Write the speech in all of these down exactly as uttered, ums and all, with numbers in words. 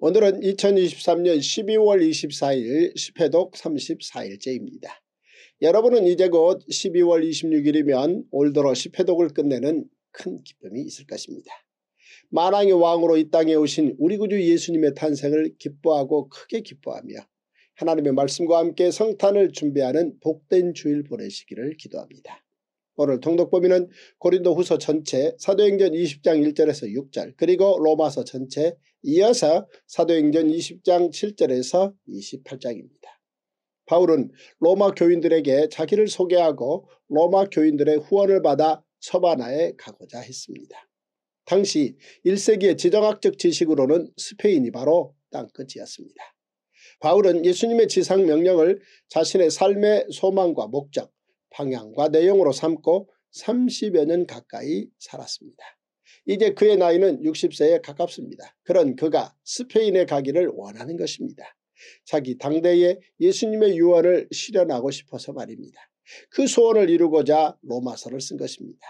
오늘은 이천이십삼 년 십이월 이십사일 십회독 삼십사일째입니다. 여러분은 이제 곧 십이월 이십육일이면 올 들어 십회독을 끝내는 큰 기쁨이 있을 것입니다. 만왕의 왕으로 이 땅에 오신 우리 구주 예수님의 탄생을 기뻐하고 크게 기뻐하며 하나님의 말씀과 함께 성탄을 준비하는 복된 주일 보내시기를 기도합니다. 오늘 통독범위는 고린도후서 전체, 사도행전 이십장 일절에서 육절, 그리고 로마서 전체, 이어서 사도행전 이십장 칠절에서 이십팔장입니다. 바울은 로마 교인들에게 자기를 소개하고 로마 교인들의 후원을 받아 서바나에 가고자 했습니다. 당시 일세기의 지정학적 지식으로는 스페인이 바로 땅끝이었습니다. 바울은 예수님의 지상 명령을 자신의 삶의 소망과 목적, 방향과 내용으로 삼고 삼십여 년 가까이 살았습니다. 이제 그의 나이는 육십세에 가깝습니다. 그런 그가 스페인에 가기를 원하는 것입니다. 자기 당대에 예수님의 유언을 실현하고 싶어서 말입니다. 그 소원을 이루고자 로마서를 쓴 것입니다.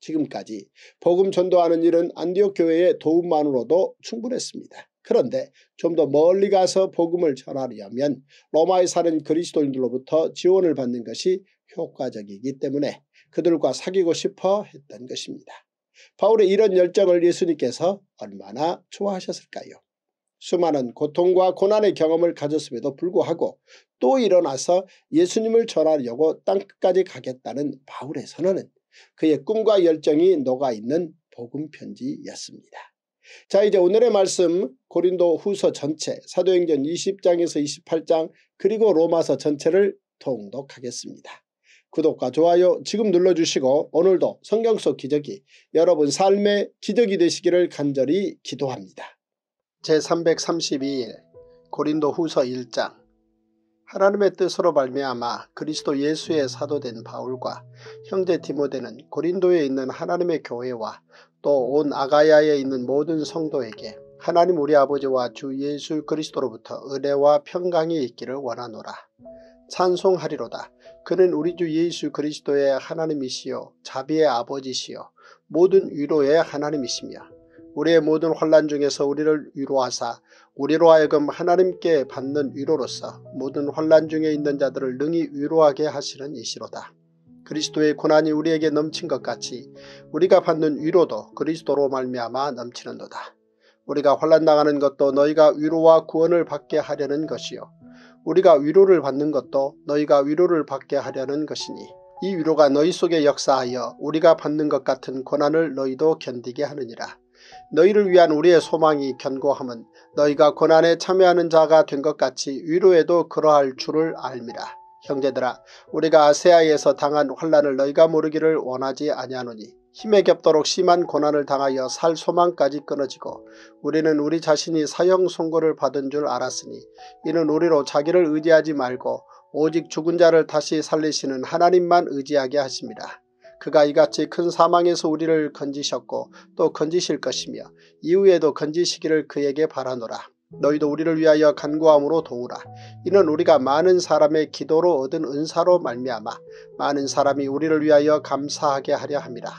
지금까지 복음 전도하는 일은 안디옥 교회의 도움만으로도 충분했습니다. 그런데 좀 더 멀리 가서 복음을 전하려면 로마에 사는 그리스도인들로부터 지원을 받는 것이 효과적이기 때문에 그들과 사귀고 싶어 했던 것입니다. 바울의 이런 열정을 예수님께서 얼마나 좋아하셨을까요? 수많은 고통과 고난의 경험을 가졌음에도 불구하고 또 일어나서 예수님을 전하려고 땅끝까지 가겠다는 바울의 선언은 그의 꿈과 열정이 녹아있는 복음편지였습니다. 자, 이제 오늘의 말씀 고린도 후서 전체, 사도행전 이십장에서 이십팔장, 그리고 로마서 전체를 통독하겠습니다. 구독과 좋아요 지금 눌러주시고 오늘도 성경 속 기적이 여러분 삶의 기적이 되시기를 간절히 기도합니다. 제삼백삼십이일 고린도 후서 일장. 하나님의 뜻으로 발매하마 그리스도 예수의 사도된 바울과 형제 디모데는 고린도에 있는 하나님의 교회와 또 온 아가야에 있는 모든 성도에게 하나님 우리 아버지와 주 예수 그리스도로부터 은혜와 평강이 있기를 원하노라. 찬송하리로다. 그는 우리 주 예수 그리스도의 하나님이시요 자비의 아버지시요 모든 위로의 하나님이시며 우리의 모든 환난 중에서 우리를 위로하사 우리로 하여금 하나님께 받는 위로로서 모든 환난 중에 있는 자들을 능히 위로하게 하시는 이시로다. 그리스도의 고난이 우리에게 넘친 것 같이 우리가 받는 위로도 그리스도로 말미암아 넘치는도다. 우리가 환난 당하는 것도 너희가 위로와 구원을 받게 하려는 것이요 우리가 위로를 받는 것도 너희가 위로를 받게 하려는 것이니 이 위로가 너희 속에 역사하여 우리가 받는 것 같은 고난을 너희도 견디게 하느니라. 너희를 위한 우리의 소망이 견고함은 너희가 고난에 참여하는 자가 된 것 같이 위로에도 그러할 줄을 알미라. 형제들아, 우리가 아세아에서 당한 환난을 너희가 모르기를 원하지 아니하노니 힘에 겹도록 심한 고난을 당하여 살 소망까지 끊어지고 우리는 우리 자신이 사형 선고를 받은 줄 알았으니 이는 우리로 자기를 의지하지 말고 오직 죽은 자를 다시 살리시는 하나님만 의지하게 하십니다. 그가 이같이 큰 사망에서 우리를 건지셨고 또 건지실 것이며 이후에도 건지시기를 그에게 바라노라. 너희도 우리를 위하여 간구함으로 도우라. 이는 우리가 많은 사람의 기도로 얻은 은사로 말미암아 많은 사람이 우리를 위하여 감사하게 하려 함이라.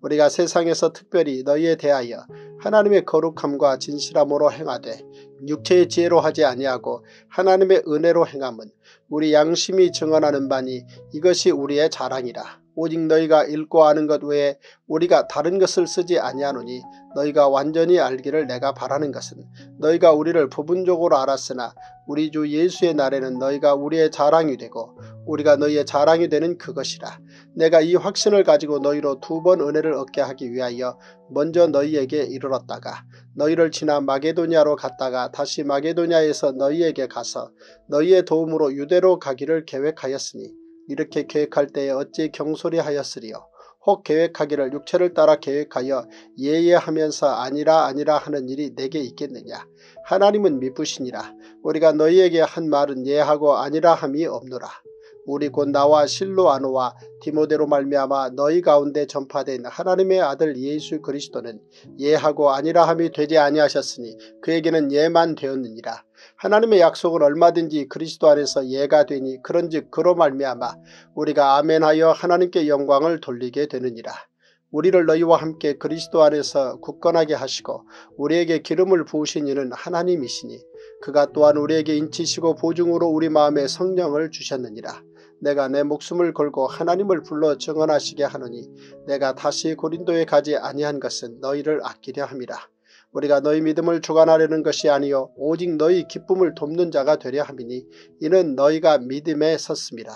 우리가 세상에서 특별히 너희에 대하여 하나님의 거룩함과 진실함으로 행하되 육체의 지혜로 하지 아니하고 하나님의 은혜로 행함은 우리 양심이 증언하는 바니 이것이 우리의 자랑이라. 오직 너희가 읽고 아는 것 외에 우리가 다른 것을 쓰지 아니하노니 너희가 완전히 알기를 내가 바라는 것은 너희가 우리를 부분적으로 알았으나 우리 주 예수의 날에는 너희가 우리의 자랑이 되고 우리가 너희의 자랑이 되는 그것이라. 내가 이 확신을 가지고 너희로 두 번 은혜를 얻게 하기 위하여 먼저 너희에게 이르렀다가 너희를 지나 마게도냐로 갔다가 다시 마게도냐에서 너희에게 가서 너희의 도움으로 유대로 가기를 계획하였으니 이렇게 계획할 때에 어찌 경솔히 하였으리요. 혹 계획하기를 육체를 따라 계획하여 예예하면서 아니라 아니라 하는 일이 내게 있겠느냐. 하나님은 미쁘시니라. 우리가 너희에게 한 말은 예하고 아니라 함이 없노라. 우리 곧 나와 실로아노와 디모데로 말미암아 너희 가운데 전파된 하나님의 아들 예수 그리스도는 예하고 아니라함이 되지 아니하셨으니 그에게는 예만 되었느니라. 하나님의 약속은 얼마든지 그리스도 안에서 예가 되니 그런즉 그로 말미암아 우리가 아멘하여 하나님께 영광을 돌리게 되느니라. 우리를 너희와 함께 그리스도 안에서 굳건하게 하시고 우리에게 기름을 부으신 이는 하나님이시니 그가 또한 우리에게 인치시고 보증으로 우리 마음에 성령을 주셨느니라. 내가 내 목숨을 걸고 하나님을 불러 증언하시게 하노니 내가 다시 고린도에 가지 아니한 것은 너희를 아끼려 함이라. 우리가 너희 믿음을 주관하려는 것이 아니요 오직 너희 기쁨을 돕는 자가 되려 함이니 이는 너희가 믿음에 섰음이라.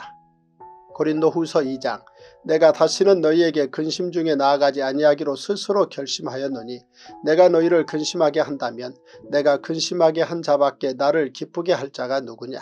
고린도 후서 이 장. 내가 다시는 너희에게 근심 중에 나아가지 아니하기로 스스로 결심하였노니 내가 너희를 근심하게 한다면 내가 근심하게 한 자밖에 나를 기쁘게 할 자가 누구냐.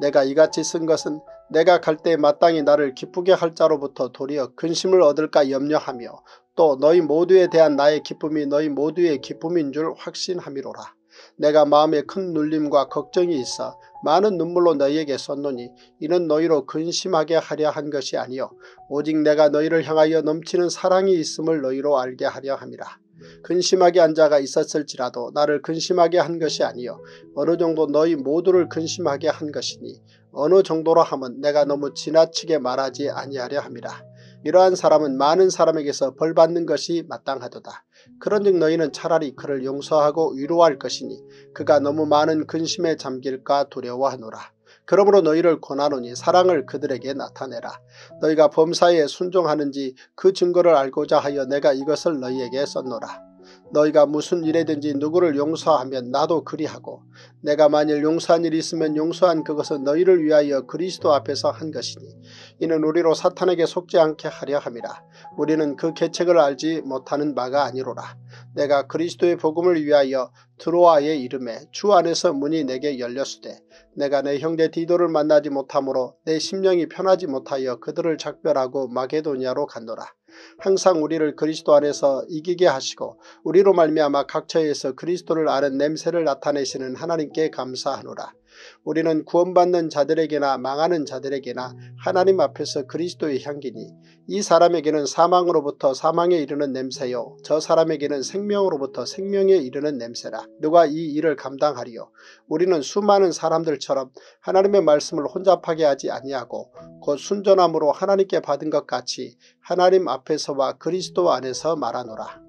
내가 이같이 쓴 것은 내가 갈 때 마땅히 나를 기쁘게 할 자로부터 도리어 근심을 얻을까 염려하며 또 너희 모두에 대한 나의 기쁨이 너희 모두의 기쁨인 줄 확신함이로라. 내가 마음에 큰 눌림과 걱정이 있어 많은 눈물로 너희에게 썼노니 이는 너희로 근심하게 하려 한 것이 아니요 오직 내가 너희를 향하여 넘치는 사랑이 있음을 너희로 알게 하려 함이라. 근심하게 한 자가 있었을지라도 나를 근심하게 한 것이 아니요 어느 정도 너희 모두를 근심하게 한 것이니 어느 정도로 하면 내가 너무 지나치게 말하지 아니하려 함이라. 이러한 사람은 많은 사람에게서 벌받는 것이 마땅하도다. 그런즉 너희는 차라리 그를 용서하고 위로할 것이니 그가 너무 많은 근심에 잠길까 두려워하노라. 그러므로 너희를 권하노니 사랑을 그들에게 나타내라. 너희가 범사에 순종하는지 그 증거를 알고자 하여 내가 이것을 너희에게 썼노라. 너희가 무슨 일에든지 누구를 용서하면 나도 그리하고 내가 만일 용서한 일이 있으면 용서한 그것은 너희를 위하여 그리스도 앞에서 한 것이니 이는 우리로 사탄에게 속지 않게 하려 함이라. 우리는 그 계책을 알지 못하는 바가 아니로라. 내가 그리스도의 복음을 위하여 드로아의 이름에 주 안에서 문이 내게 열렸으되 내가 내 형제 디도를 만나지 못함으로 내 심령이 편하지 못하여 그들을 작별하고 마게도니아로 갔노라. 항상 우리를 그리스도 안에서 이기게 하시고 우리로 말미암아 각처에서 그리스도를 아는 냄새를 나타내시는 하나님께 감사하노라. 우리는 구원받는 자들에게나 망하는 자들에게나 하나님 앞에서 그리스도의 향기니 이 사람에게는 사망으로부터 사망에 이르는 냄새요 저 사람에게는 생명으로부터 생명에 이르는 냄새라. 누가 이 일을 감당하리요. 우리는 수많은 사람들처럼 하나님의 말씀을 혼잡하게 하지 아니하고 곧 순전함으로 하나님께 받은 것 같이 하나님 앞에서와 그리스도 안에서 말하노라.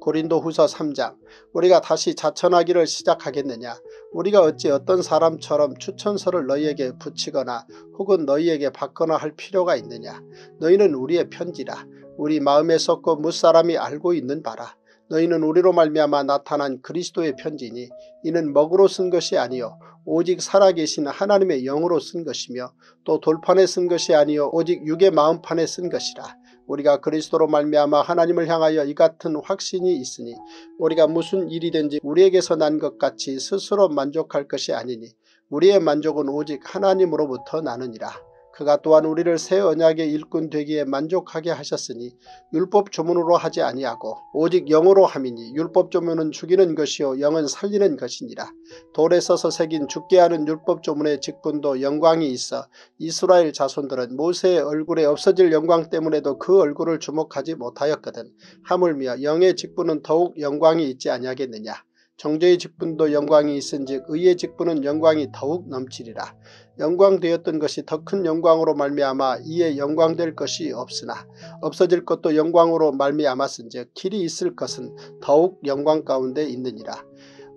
고린도 후서 삼 장. 우리가 다시 자천하기를 시작하겠느냐. 우리가 어찌 어떤 사람처럼 추천서를 너희에게 붙이거나 혹은 너희에게 받거나 할 필요가 있느냐. 너희는 우리의 편지라. 우리 마음에 썼고 무사람이 알고 있는 바라. 너희는 우리로 말미암아 나타난 그리스도의 편지니 이는 먹으로 쓴 것이 아니요 오직 살아계신 하나님의 영으로 쓴 것이며 또 돌판에 쓴 것이 아니요 오직 육의 마음판에 쓴 것이라. 우리가 그리스도로 말미암아 하나님을 향하여 이 같은 확신이 있으니 우리가 무슨 일이든지 우리에게서 난 것 같이 스스로 만족할 것이 아니니 우리의 만족은 오직 하나님으로부터 나느니라. 그가 또한 우리를 새 언약의 일꾼 되기에 만족하게 하셨으니 율법 조문으로 하지 아니하고 오직 영으로 함이니 율법 조문은 죽이는 것이요 영은 살리는 것이니라. 돌에 써서 새긴 죽게 하는 율법 조문의 직분도 영광이 있어 이스라엘 자손들은 모세의 얼굴에 없어질 영광 때문에도 그 얼굴을 주목하지 못하였거든. 하물며 영의 직분은 더욱 영광이 있지 아니하겠느냐. 정죄의 직분도 영광이 있은즉 의의 직분은 영광이 더욱 넘치리라. 영광되었던 것이 더 큰 영광으로 말미암아 이에 영광될 것이 없으나 없어질 것도 영광으로 말미암았은즉 길이 있을 것은 더욱 영광 가운데 있느니라.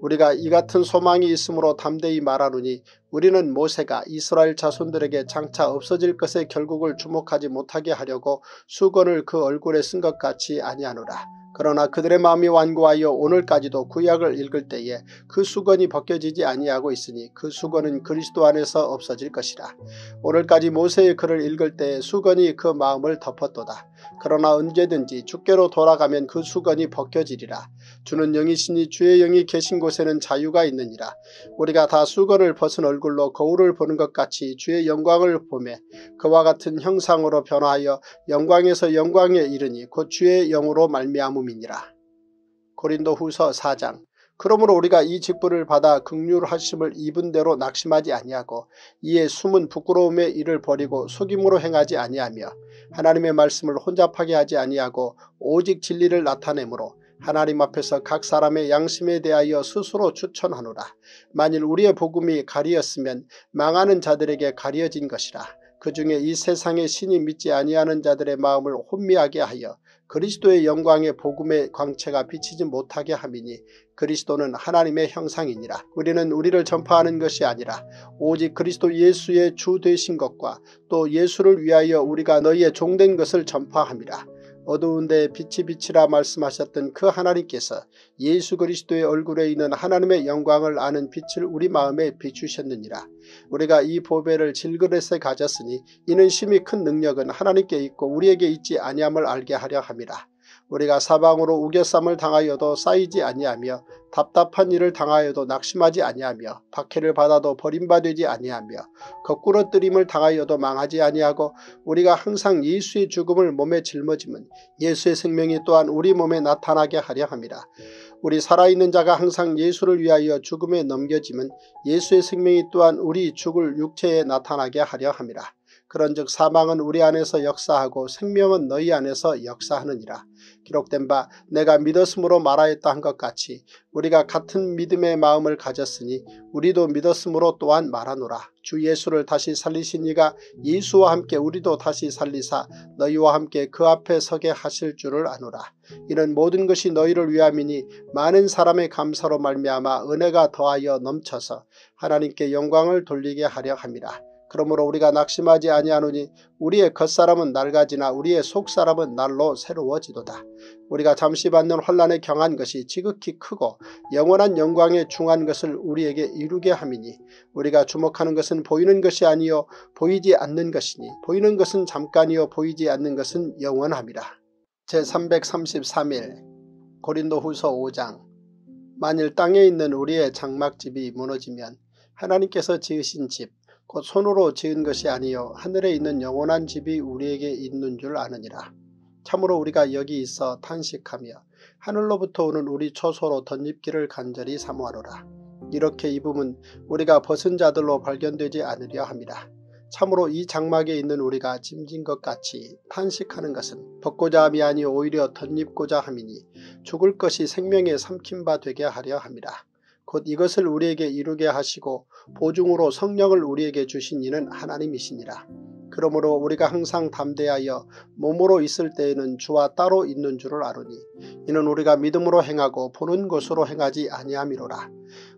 우리가 이 같은 소망이 있으므로 담대히 말하노니 우리는 모세가 이스라엘 자손들에게 장차 없어질 것의 결국을 주목하지 못하게 하려고 수건을 그 얼굴에 쓴 것 같이 아니하노라. 그러나 그들의 마음이 완고하여 오늘까지도 구약을 읽을 때에 그 수건이 벗겨지지 아니하고 있으니 그 수건은 그리스도 안에서 없어질 것이라. 오늘까지 모세의 글을 읽을 때에 수건이 그 마음을 덮었도다. 그러나 언제든지 주께로 돌아가면 그 수건이 벗겨지리라. 주는 영이시니 주의 영이 계신 곳에는 자유가 있느니라. 우리가 다 수건을 벗은 얼굴로 거울을 보는 것 같이 주의 영광을 보매 그와 같은 형상으로 변화하여 영광에서 영광에 이르니 곧 주의 영으로 말미암음이니라. 고린도 후서 사 장. 그러므로 우리가 이 직분을 받아 긍휼하심을 입은 대로 낙심하지 아니하고 이에 숨은 부끄러움의 일을 버리고 속임으로 행하지 아니하며 하나님의 말씀을 혼잡하게 하지 아니하고 오직 진리를 나타내므로 하나님 앞에서 각 사람의 양심에 대하여 스스로 추천하노라. 만일 우리의 복음이 가리었으면 망하는 자들에게 가려진 것이라. 그중에 이 세상의 신이 믿지 아니하는 자들의 마음을 혼미하게 하여 그리스도의 영광의 복음의 광채가 비치지 못하게 함이니 그리스도는 하나님의 형상이니라. 우리는 우리를 전파하는 것이 아니라 오직 그리스도 예수의 주 되신 것과 또 예수를 위하여 우리가 너희의 종된 것을 전파함이라. 어두운 데에 빛이 비치라 말씀하셨던 그 하나님께서 예수 그리스도의 얼굴에 있는 하나님의 영광을 아는 빛을 우리 마음에 비추셨느니라. 우리가 이 보배를 질그릇에 가졌으니 이는 심히 큰 능력은 하나님께 있고 우리에게 있지 아니함을 알게 하려 함이라. 우리가 사방으로 우겨쌈을 당하여도 쌓이지 아니하며 답답한 일을 당하여도 낙심하지 아니하며 박해를 받아도 버림받지 아니하며 거꾸러뜨림을 당하여도 망하지 아니하고 우리가 항상 예수의 죽음을 몸에 짊어지면 예수의 생명이 또한 우리 몸에 나타나게 하려 함이라. 우리 살아있는 자가 항상 예수를 위하여 죽음에 넘겨지면 예수의 생명이 또한 우리 죽을 육체에 나타나게 하려 함이라. 그런즉 사망은 우리 안에서 역사하고 생명은 너희 안에서 역사하느니라. 기록된 바 내가 믿었으므로 말하였다 한 것 같이 우리가 같은 믿음의 마음을 가졌으니 우리도 믿었으므로 또한 말하노라. 주 예수를 다시 살리신 이가 예수와 함께 우리도 다시 살리사 너희와 함께 그 앞에 서게 하실 줄을 아노라. 이는 모든 것이 너희를 위함이니 많은 사람의 감사로 말미암아 은혜가 더하여 넘쳐서 하나님께 영광을 돌리게 하려 함이라. 그러므로 우리가 낙심하지 아니하노니 우리의 겉사람은 낡아지나 우리의 속사람은 날로 새로워지도다. 우리가 잠시 받는 환난에 경한 것이 지극히 크고 영원한 영광에 중한 것을 우리에게 이루게 함이니 우리가 주목하는 것은 보이는 것이 아니요 보이지 않는 것이니 보이는 것은 잠깐이요 보이지 않는 것은 영원함이라. 제삼백삼십삼 일 고린도후서 오 장. 만일 땅에 있는 우리의 장막집이 무너지면 하나님께서 지으신 집 곧 손으로 지은 것이 아니요 하늘에 있는 영원한 집이 우리에게 있는 줄 아느니라. 참으로 우리가 여기 있어 탄식하며 하늘로부터 오는 우리 초소로 덧입기를 간절히 사모하노라. 이렇게 입음은 우리가 벗은 자들로 발견되지 않으려 함이라. 참으로 이 장막에 있는 우리가 짐진 것 같이 탄식하는 것은 벗고자 함이 아니 오히려 덧입고자 함이니 죽을 것이 생명에 삼킨 바 되게 하려 함이라. 곧 이것을 우리에게 이루게 하시고 보증으로 성령을 우리에게 주신 이는 하나님이시니라. 그러므로 우리가 항상 담대하여 몸으로 있을 때에는 주와 따로 있는 줄을 아노니 이는 우리가 믿음으로 행하고 보는 것으로 행하지 아니함이로라.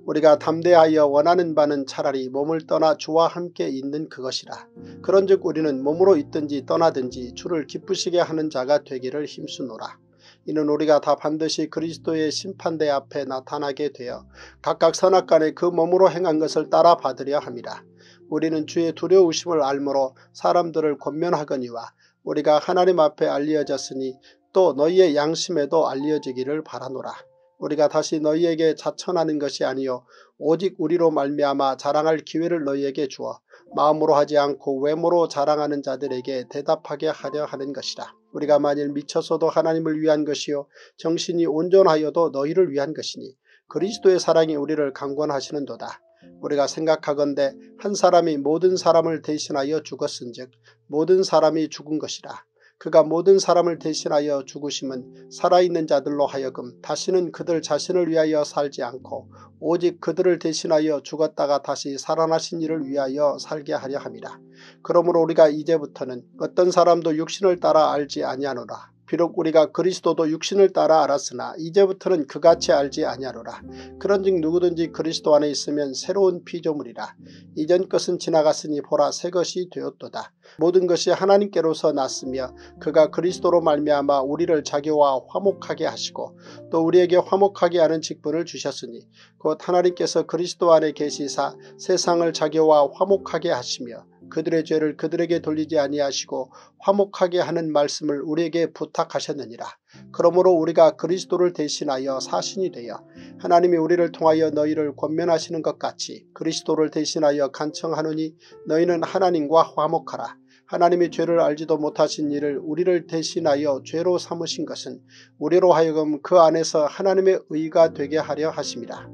우리가 담대하여 원하는 바는 차라리 몸을 떠나 주와 함께 있는 그것이라. 그런즉 우리는 몸으로 있든지 떠나든지 주를 기쁘시게 하는 자가 되기를 힘쓰노라. 이는 우리가 다 반드시 그리스도의 심판대 앞에 나타나게 되어 각각 선악간에 그 몸으로 행한 것을 따라 받으려 함이라. 우리는 주의 두려우심을 알므로 사람들을 권면하거니와 우리가 하나님 앞에 알려졌으니 또 너희의 양심에도 알려지기를 바라노라. 우리가 다시 너희에게 자천하는 것이 아니요 오직 우리로 말미암아 자랑할 기회를 너희에게 주어 마음으로 하지 않고 외모로 자랑하는 자들에게 대답하게 하려 하는 것이라. 우리가 만일 미쳐서도 하나님을 위한 것이요 정신이 온전하여도 너희를 위한 것이니 그리스도의 사랑이 우리를 강권하시는도다. 우리가 생각하건대 한 사람이 모든 사람을 대신하여 죽었은즉 모든 사람이 죽은 것이라. 그가 모든 사람을 대신하여 죽으심은 살아있는 자들로 하여금 다시는 그들 자신을 위하여 살지 않고 오직 그들을 대신하여 죽었다가 다시 살아나신 이를 위하여 살게 하려 함이라. 그러므로 우리가 이제부터는 어떤 사람도 육신을 따라 알지 아니하노라. 비록 우리가 그리스도도 육신을 따라 알았으나 이제부터는 그같이 알지 아니하노라. 그런즉 누구든지 그리스도 안에 있으면 새로운 피조물이라. 이전 것은 지나갔으니 보라 새 것이 되었도다. 모든 것이 하나님께로서 났으며 그가 그리스도로 말미암아 우리를 자기와 화목하게 하시고 또 우리에게 화목하게 하는 직분을 주셨으니 곧 하나님께서 그리스도 안에 계시사 세상을 자기와 화목하게 하시며 그들의 죄를 그들에게 돌리지 아니하시고 화목하게 하는 말씀을 우리에게 부탁하셨느니라. 그러므로 우리가 그리스도를 대신하여 사신이 되어 하나님이 우리를 통하여 너희를 권면하시는 것 같이 그리스도를 대신하여 간청하노니 너희는 하나님과 화목하라. 하나님이 죄를 알지도 못하신 이를 우리를 대신하여 죄로 삼으신 것은 우리로 하여금 그 안에서 하나님의 의가 되게 하려 하심이라.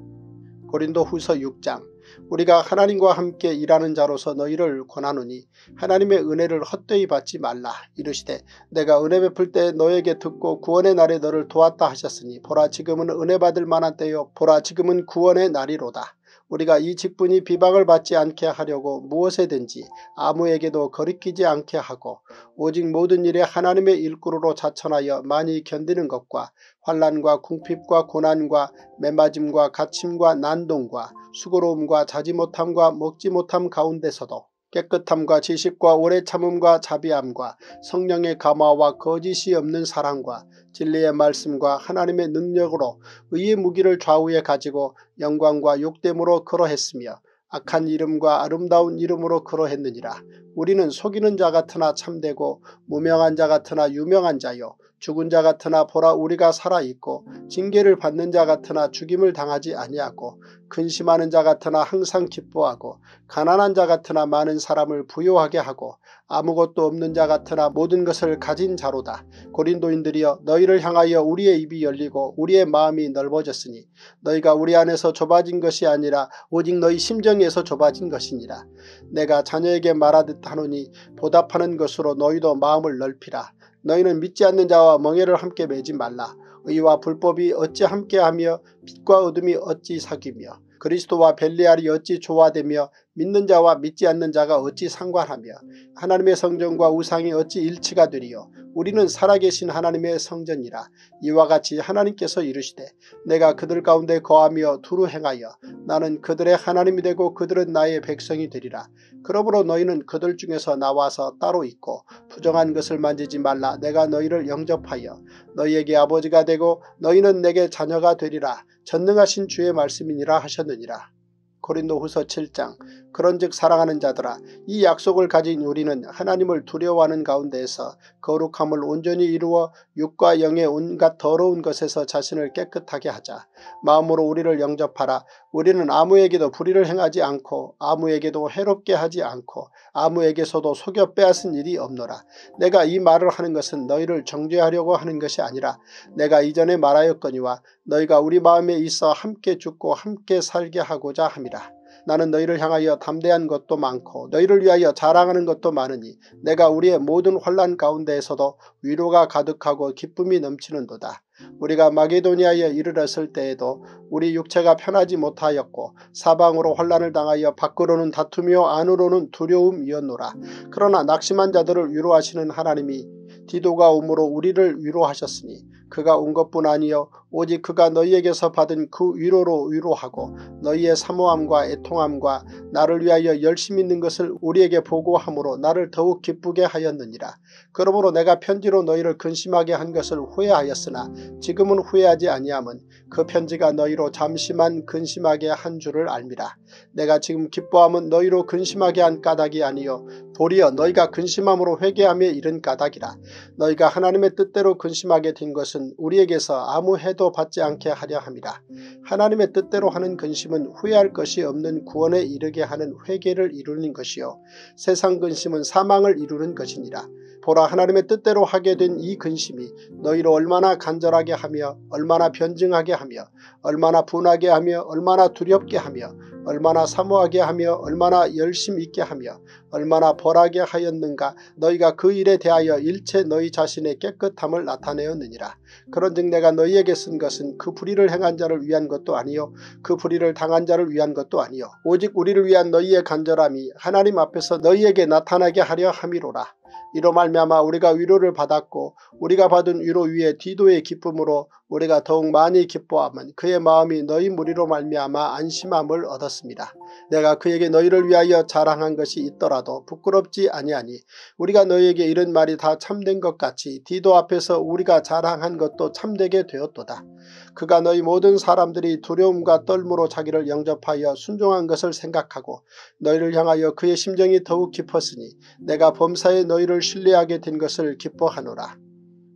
고린도 후서 육 장. 우리가 하나님과 함께 일하는 자로서 너희를 권하노니 하나님의 은혜를 헛되이 받지 말라. 이르시되 내가 은혜 베풀 때 너에게 듣고 구원의 날에 너를 도왔다 하셨으니 보라 지금은 은혜 받을 만한 때요 보라 지금은 구원의 날이로다. 우리가 이 직분이 비방을 받지 않게 하려고 무엇에든지 아무에게도 거리끼지 않게 하고 오직 모든 일에 하나님의 일꾼으로 자천하여 많이 견디는 것과 환난과 궁핍과 고난과 매맞음과 갇힘과 난동과 수고로움과 자지 못함과 먹지 못함 가운데서도 깨끗함과 지식과 오래 참음과 자비함과 성령의 감화와 거짓이 없는 사랑과 진리의 말씀과 하나님의 능력으로 의의 무기를 좌우에 가지고 영광과 욕됨으로 그러했으며 악한 이름과 아름다운 이름으로 그러했느니라. 우리는 속이는 자 같으나 참되고 무명한 자 같으나 유명한 자요 죽은 자 같으나 보라 우리가 살아있고 징계를 받는 자 같으나 죽임을 당하지 아니하고 근심하는 자 같으나 항상 기뻐하고 가난한 자 같으나 많은 사람을 부요하게 하고 아무것도 없는 자 같으나 모든 것을 가진 자로다. 고린도인들이여 너희를 향하여 우리의 입이 열리고 우리의 마음이 넓어졌으니 너희가 우리 안에서 좁아진 것이 아니라 오직 너희 심정에서 좁아진 것이니라. 내가 자녀에게 말하듯 하노니 보답하는 것으로 너희도 마음을 넓히라. 너희는 믿지 않는 자와 멍에를 함께 매지 말라. 의와 불법이 어찌 함께하며 빛과 어둠이 어찌 사귀며 그리스도와 벨리알이 어찌 조화되며 믿는 자와 믿지 않는 자가 어찌 상관하며 하나님의 성전과 우상이 어찌 일치가 되리요. 우리는 살아계신 하나님의 성전이라. 이와 같이 하나님께서 이르시되 내가 그들 가운데 거하며 두루 행하여 나는 그들의 하나님이 되고 그들은 나의 백성이 되리라. 그러므로 너희는 그들 중에서 나와서 따로 있고 부정한 것을 만지지 말라. 내가 너희를 영접하여 너희에게 아버지가 되고 너희는 내게 자녀가 되리라. 전능하신 주의 말씀이니라 하셨느니라. 고린도후서 칠 장 그런즉 사랑하는 자들아 이 약속을 가진 우리는 하나님을 두려워하는 가운데에서 거룩함을 온전히 이루어 육과 영의 온갖 더러운 것에서 자신을 깨끗하게 하자. 마음으로 우리를 영접하라. 우리는 아무에게도 불의를 행하지 않고 아무에게도 해롭게 하지 않고 아무에게서도 속여 빼앗은 일이 없노라. 내가 이 말을 하는 것은 너희를 정죄하려고 하는 것이 아니라 내가 이전에 말하였거니와 너희가 우리 마음에 있어 함께 죽고 함께 살게 하고자 함이라. 나는 너희를 향하여 담대한 것도 많고 너희를 위하여 자랑하는 것도 많으니 내가 우리의 모든 환난 가운데에서도 위로가 가득하고 기쁨이 넘치는도다. 우리가 마게도니아에 이르렀을 때에도 우리 육체가 편하지 못하였고 사방으로 환난을 당하여 밖으로는 다투며 안으로는 두려움이었노라. 그러나 낙심한 자들을 위로하시는 하나님이 디도가 오므로 우리를 위로하셨으니 그가 온 것뿐 아니요 오직 그가 너희에게서 받은 그 위로로 위로하고 너희의 사모함과 애통함과 나를 위하여 열심히 있는 것을 우리에게 보고함으로 나를 더욱 기쁘게 하였느니라. 그러므로 내가 편지로 너희를 근심하게 한 것을 후회하였으나 지금은 후회하지 아니함은 그 편지가 너희로 잠시만 근심하게 한 줄을 알미라. 내가 지금 기뻐함은 너희로 근심하게 한 까닭이 아니요 도리어 너희가 근심함으로 회개하며 이른 까닭이라. 너희가 하나님의 뜻대로 근심하게 된 것은 우리에게서 아무 해도 받지 않게 하려 함이라. 하나님의 뜻대로 하는 근심은 후회할 것이 없는 구원에 이르게 하는 회개를 이루는 것이요 세상 근심은 사망을 이루는 것이니라. 보라 하나님의 뜻대로 하게 된 이 근심이 너희로 얼마나 간절하게 하며 얼마나 변증하게 하며 얼마나 분하게 하며 얼마나 두렵게 하며 얼마나 사모하게 하며 얼마나 열심 있게 하며 얼마나 벌하게 하였는가. 너희가 그 일에 대하여 일체 너희 자신의 깨끗함을 나타내었느니라. 그런즉 내가 너희에게 쓴 것은 그 불의를 행한 자를 위한 것도 아니요 그 불의를 당한 자를 위한 것도 아니요 오직 우리를 위한 너희의 간절함이 하나님 앞에서 너희에게 나타나게 하려 함이로라. 이로 말미암아 우리가 위로를 받았고 우리가 받은 위로 위에 디도의 기쁨으로 우리가 더욱 많이 기뻐함은 그의 마음이 너희 무리로 말미암아 안심함을 얻었습니다. 내가 그에게 너희를 위하여 자랑한 것이 있더라도 부끄럽지 아니하니 우리가 너희에게 이런 말이 다 참된 것 같이 디도 앞에서 우리가 자랑한 것도 참되게 되었도다. 그가 너희 모든 사람들이 두려움과 떨므로 자기를 영접하여 순종한 것을 생각하고 너희를 향하여 그의 심정이 더욱 깊었으니 내가 범사에 너희를 신뢰하게 된 것을 기뻐하노라.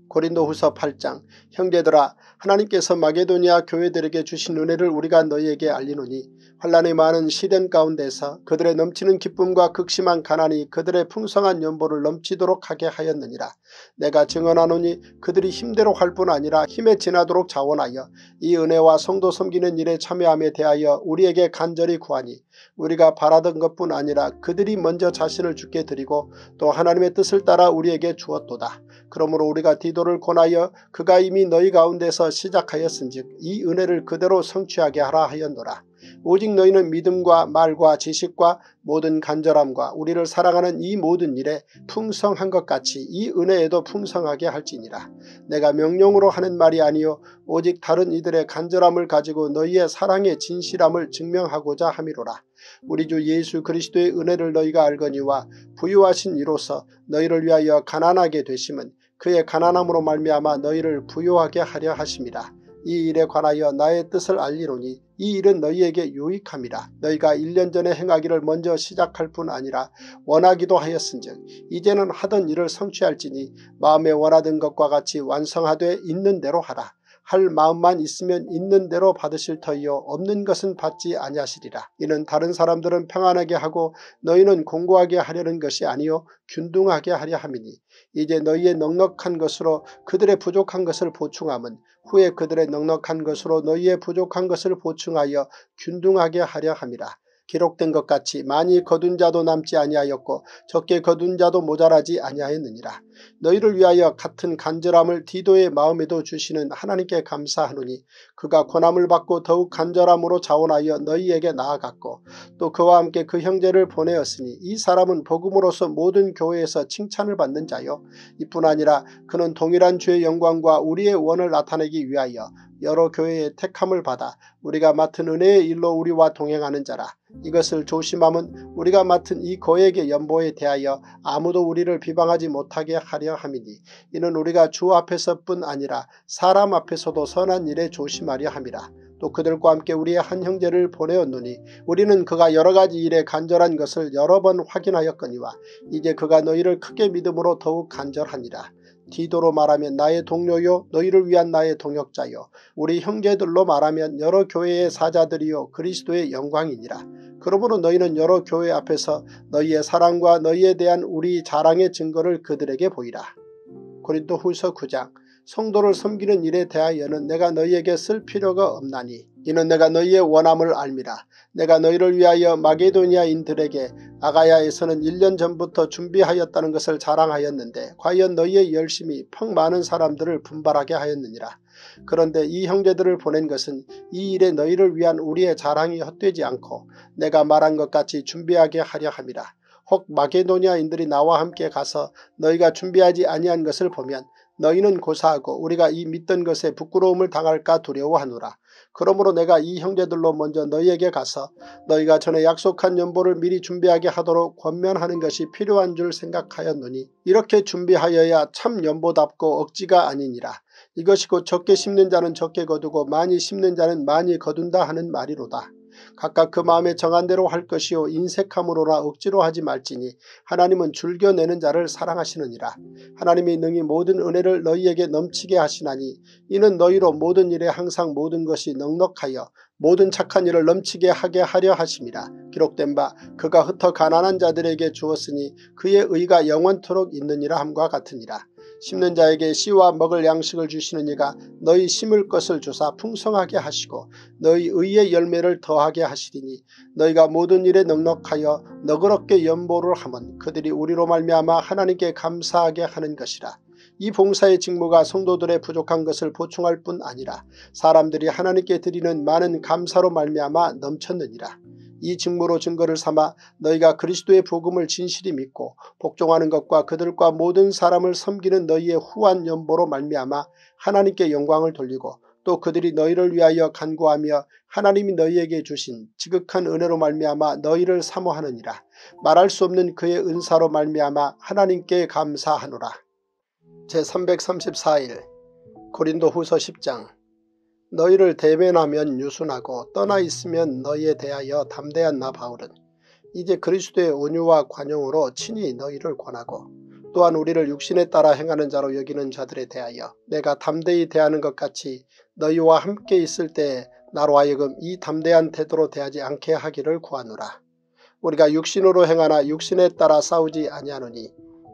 고린도후서 팔 장 형제들아 하나님께서 마게도니아 교회들에게 주신 은혜를 우리가 너희에게 알리노니 환난의 많은 시련 가운데서 그들의 넘치는 기쁨과 극심한 가난이 그들의 풍성한 연보를 넘치도록 하게 하였느니라. 내가 증언하노니 그들이 힘대로 할 뿐 아니라 힘에 지나도록 자원하여 이 은혜와 성도 섬기는 일에 참여함에 대하여 우리에게 간절히 구하니 우리가 바라던 것뿐 아니라 그들이 먼저 자신을 주께 드리고 또 하나님의 뜻을 따라 우리에게 주었도다. 그러므로 우리가 디도를 권하여 그가 이미 너희 가운데서 시작하였은즉 이 은혜를 그대로 성취하게 하라 하였노라. 오직 너희는 믿음과 말과 지식과 모든 간절함과 우리를 사랑하는 이 모든 일에 풍성한 것 같이 이 은혜에도 풍성하게 할지니라. 내가 명령으로 하는 말이 아니요 오직 다른 이들의 간절함을 가지고 너희의 사랑의 진실함을 증명하고자 함이로라. 우리 주 예수 그리스도의 은혜를 너희가 알거니와 부유하신 이로서 너희를 위하여 가난하게 되심은 그의 가난함으로 말미암아 너희를 부유하게 하려 하심이라. 이 일에 관하여 나의 뜻을 알리노니 이 일은 너희에게 유익함이라. 너희가 일 년 전에 행하기를 먼저 시작할 뿐 아니라 원하기도 하였은즉 이제는 하던 일을 성취할지니 마음에 원하던 것과 같이 완성하되 있는 대로 하라. 할 마음만 있으면 있는 대로 받으실 터이요 없는 것은 받지 아니하시리라. 이는 다른 사람들은 평안하게 하고 너희는 공고하게 하려는 것이 아니요 균등하게 하려 함이니 이제 너희의 넉넉한 것으로 그들의 부족한 것을 보충함은 후에 그들의 넉넉한 것으로 너희의 부족한 것을 보충하여 균등하게 하려 함이라. 기록된 것 같이 많이 거둔 자도 남지 아니하였고 적게 거둔 자도 모자라지 아니하였느니라. 너희를 위하여 같은 간절함을 디도의 마음에도 주시는 하나님께 감사하노니 그가 고난을 받고 더욱 간절함으로 자원하여 너희에게 나아갔고 또 그와 함께 그 형제를 보내었으니 이 사람은 복음으로서 모든 교회에서 칭찬을 받는 자요. 이뿐 아니라 그는 동일한 주의 영광과 우리의 원을 나타내기 위하여 여러 교회의 택함을 받아 우리가 맡은 은혜의 일로 우리와 동행하는 자라. 이것을 조심함은 우리가 맡은 이 거액의 연보에 대하여 아무도 우리를 비방하지 못하게 하려 함이니 이는 우리가 주 앞에서뿐 아니라 사람 앞에서도 선한 일에 조심하려 함이라. 또 그들과 함께 우리의 한 형제를 보내었노니 우리는 그가 여러가지 일에 간절한 것을 여러 번 확인하였거니와 이제 그가 너희를 크게 믿음으로 더욱 간절하니라. 디도로 말하면 나의 동료요 너희를 위한 나의 동역자요 우리 형제들로 말하면 여러 교회의 사자들이요 그리스도의 영광이니라. 그러므로 너희는 여러 교회 앞에서 너희의 사랑과 너희에 대한 우리 자랑의 증거를 그들에게 보이라. 고린도 후서 구 장. 성도를 섬기는 일에 대하여는 내가 너희에게 쓸 필요가 없나니 이는 내가 너희의 원함을 알미라. 내가 너희를 위하여 마게도니아인들에게 아가야에서는 일 년 전부터 준비하였다는 것을 자랑하였는데 과연 너희의 열심이 퍽 많은 사람들을 분발하게 하였느니라. 그런데 이 형제들을 보낸 것은 이 일에 너희를 위한 우리의 자랑이 헛되지 않고 내가 말한 것 같이 준비하게 하려 함이라. 혹 마게도니아인들이 나와 함께 가서 너희가 준비하지 아니한 것을 보면 너희는 고사하고 우리가 이 믿던 것에 부끄러움을 당할까 두려워하노라. 그러므로 내가 이 형제들로 먼저 너희에게 가서 너희가 전에 약속한 연보를 미리 준비하게 하도록 권면하는 것이 필요한 줄 생각하였노니 이렇게 준비하여야 참 연보답고 억지가 아니니라. 이것이 곧 적게 심는 자는 적게 거두고 많이 심는 자는 많이 거둔다 하는 말이로다. 각각 그 마음에 정한 대로 할 것이요 인색함으로라 억지로 하지 말지니 하나님은 즐겨내는 자를 사랑하시느니라. 하나님이 능히 모든 은혜를 너희에게 넘치게 하시나니 이는 너희로 모든 일에 항상 모든 것이 넉넉하여 모든 착한 일을 넘치게 하게 하려 하심이라. 기록된 바 그가 흩어 가난한 자들에게 주었으니 그의 의가 영원토록 있느니라 함과 같으니라. 심는 자에게 씨와 먹을 양식을 주시는 이가 너희 심을 것을 주사 풍성하게 하시고 너희 의의 열매를 더하게 하시리니 너희가 모든 일에 넉넉하여 너그럽게 연보를 하면 그들이 우리로 말미암아 하나님께 감사하게 하는 것이라. 이 봉사의 직무가 성도들의 부족한 것을 보충할 뿐 아니라 사람들이 하나님께 드리는 많은 감사로 말미암아 넘쳤느니라. 이 직무로 증거를 삼아 너희가 그리스도의 복음을 진실히 믿고 복종하는 것과 그들과 모든 사람을 섬기는 너희의 후한 연보로 말미암아 하나님께 영광을 돌리고 또 그들이 너희를 위하여 간구하며 하나님이 너희에게 주신 지극한 은혜로 말미암아 너희를 사모하느니라. 말할 수 없는 그의 은사로 말미암아 하나님께 감사하노라. 제삼백삼십사 일 고린도 후서 십 장. 너희를 대면하면 유순하고 떠나 있으면 너희에 대하여 담대한 나 바울은 이제 그리스도의 온유와 관용으로 친히 너희를 권하고 또한 우리를 육신에 따라 행하는 자로 여기는 자들에 대하여 내가 담대히 대하는 것 같이 너희와 함께 있을 때에 나로 하여금 이 담대한 태도로 대하지 않게 하기를 구하노라. 우리가 육신으로 행하나 육신에 따라 싸우지 아니하노니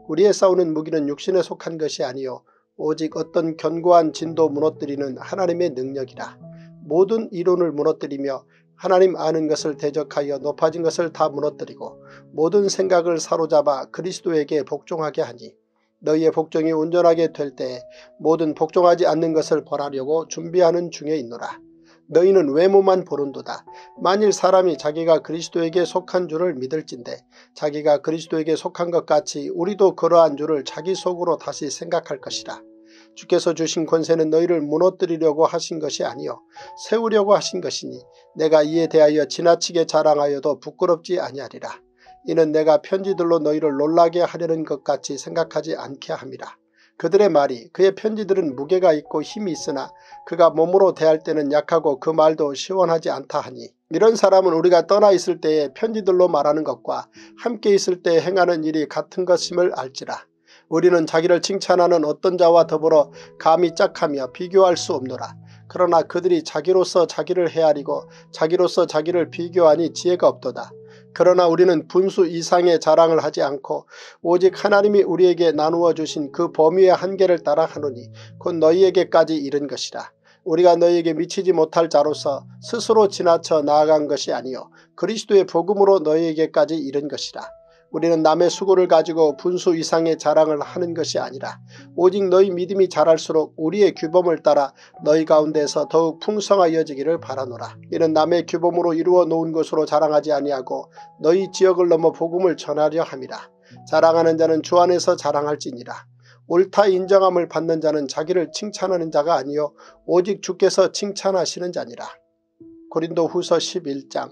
우리의 싸우는 무기는 육신에 속한 것이 아니요 오직 어떤 견고한 진도 무너뜨리는 하나님의 능력이라. 모든 이론을 무너뜨리며 하나님 아는 것을 대적하여 높아진 것을 다 무너뜨리고 모든 생각을 사로잡아 그리스도에게 복종하게 하니 너희의 복종이 온전하게 될 때에 모든 복종하지 않는 것을 벌하려고 준비하는 중에 있노라. 너희는 외모만 보는도다. 만일 사람이 자기가 그리스도에게 속한 줄을 믿을진대 자기가 그리스도에게 속한 것 같이 우리도 그러한 줄을 자기 속으로 다시 생각할 것이라. 주께서 주신 권세는 너희를 무너뜨리려고 하신 것이 아니요 세우려고 하신 것이니 내가 이에 대하여 지나치게 자랑하여도 부끄럽지 아니하리라. 이는 내가 편지들로 너희를 놀라게 하려는 것 같이 생각하지 않게 함이라. 그들의 말이 그의 편지들은 무게가 있고 힘이 있으나 그가 몸으로 대할 때는 약하고 그 말도 시원하지 않다 하니 이런 사람은 우리가 떠나 있을 때에 편지들로 말하는 것과 함께 있을 때 행하는 일이 같은 것임을 알지라. 우리는 자기를 칭찬하는 어떤 자와 더불어 감히 짝하며 비교할 수 없노라. 그러나 그들이 자기로서 자기를 헤아리고 자기로서 자기를 비교하니 지혜가 없도다. 그러나 우리는 분수 이상의 자랑을 하지 않고 오직 하나님이 우리에게 나누어 주신 그 범위의 한계를 따라 하노니 곧 너희에게까지 이른 것이라. 우리가 너희에게 미치지 못할 자로서 스스로 지나쳐 나아간 것이 아니요 그리스도의 복음으로 너희에게까지 이른 것이라. 우리는 남의 수고를 가지고 분수 이상의 자랑을 하는 것이 아니라 오직 너희 믿음이 자랄수록 우리의 규범을 따라 너희 가운데서 더욱 풍성하여지기를 바라노라. 이는 남의 규범으로 이루어 놓은 것으로 자랑하지 아니하고 너희 지역을 넘어 복음을 전하려 함이라. 자랑하는 자는 주 안에서 자랑할지니라. 옳다 인정함을 받는 자는 자기를 칭찬하는 자가 아니요 오직 주께서 칭찬하시는 자니라. 고린도 후서 십일 장.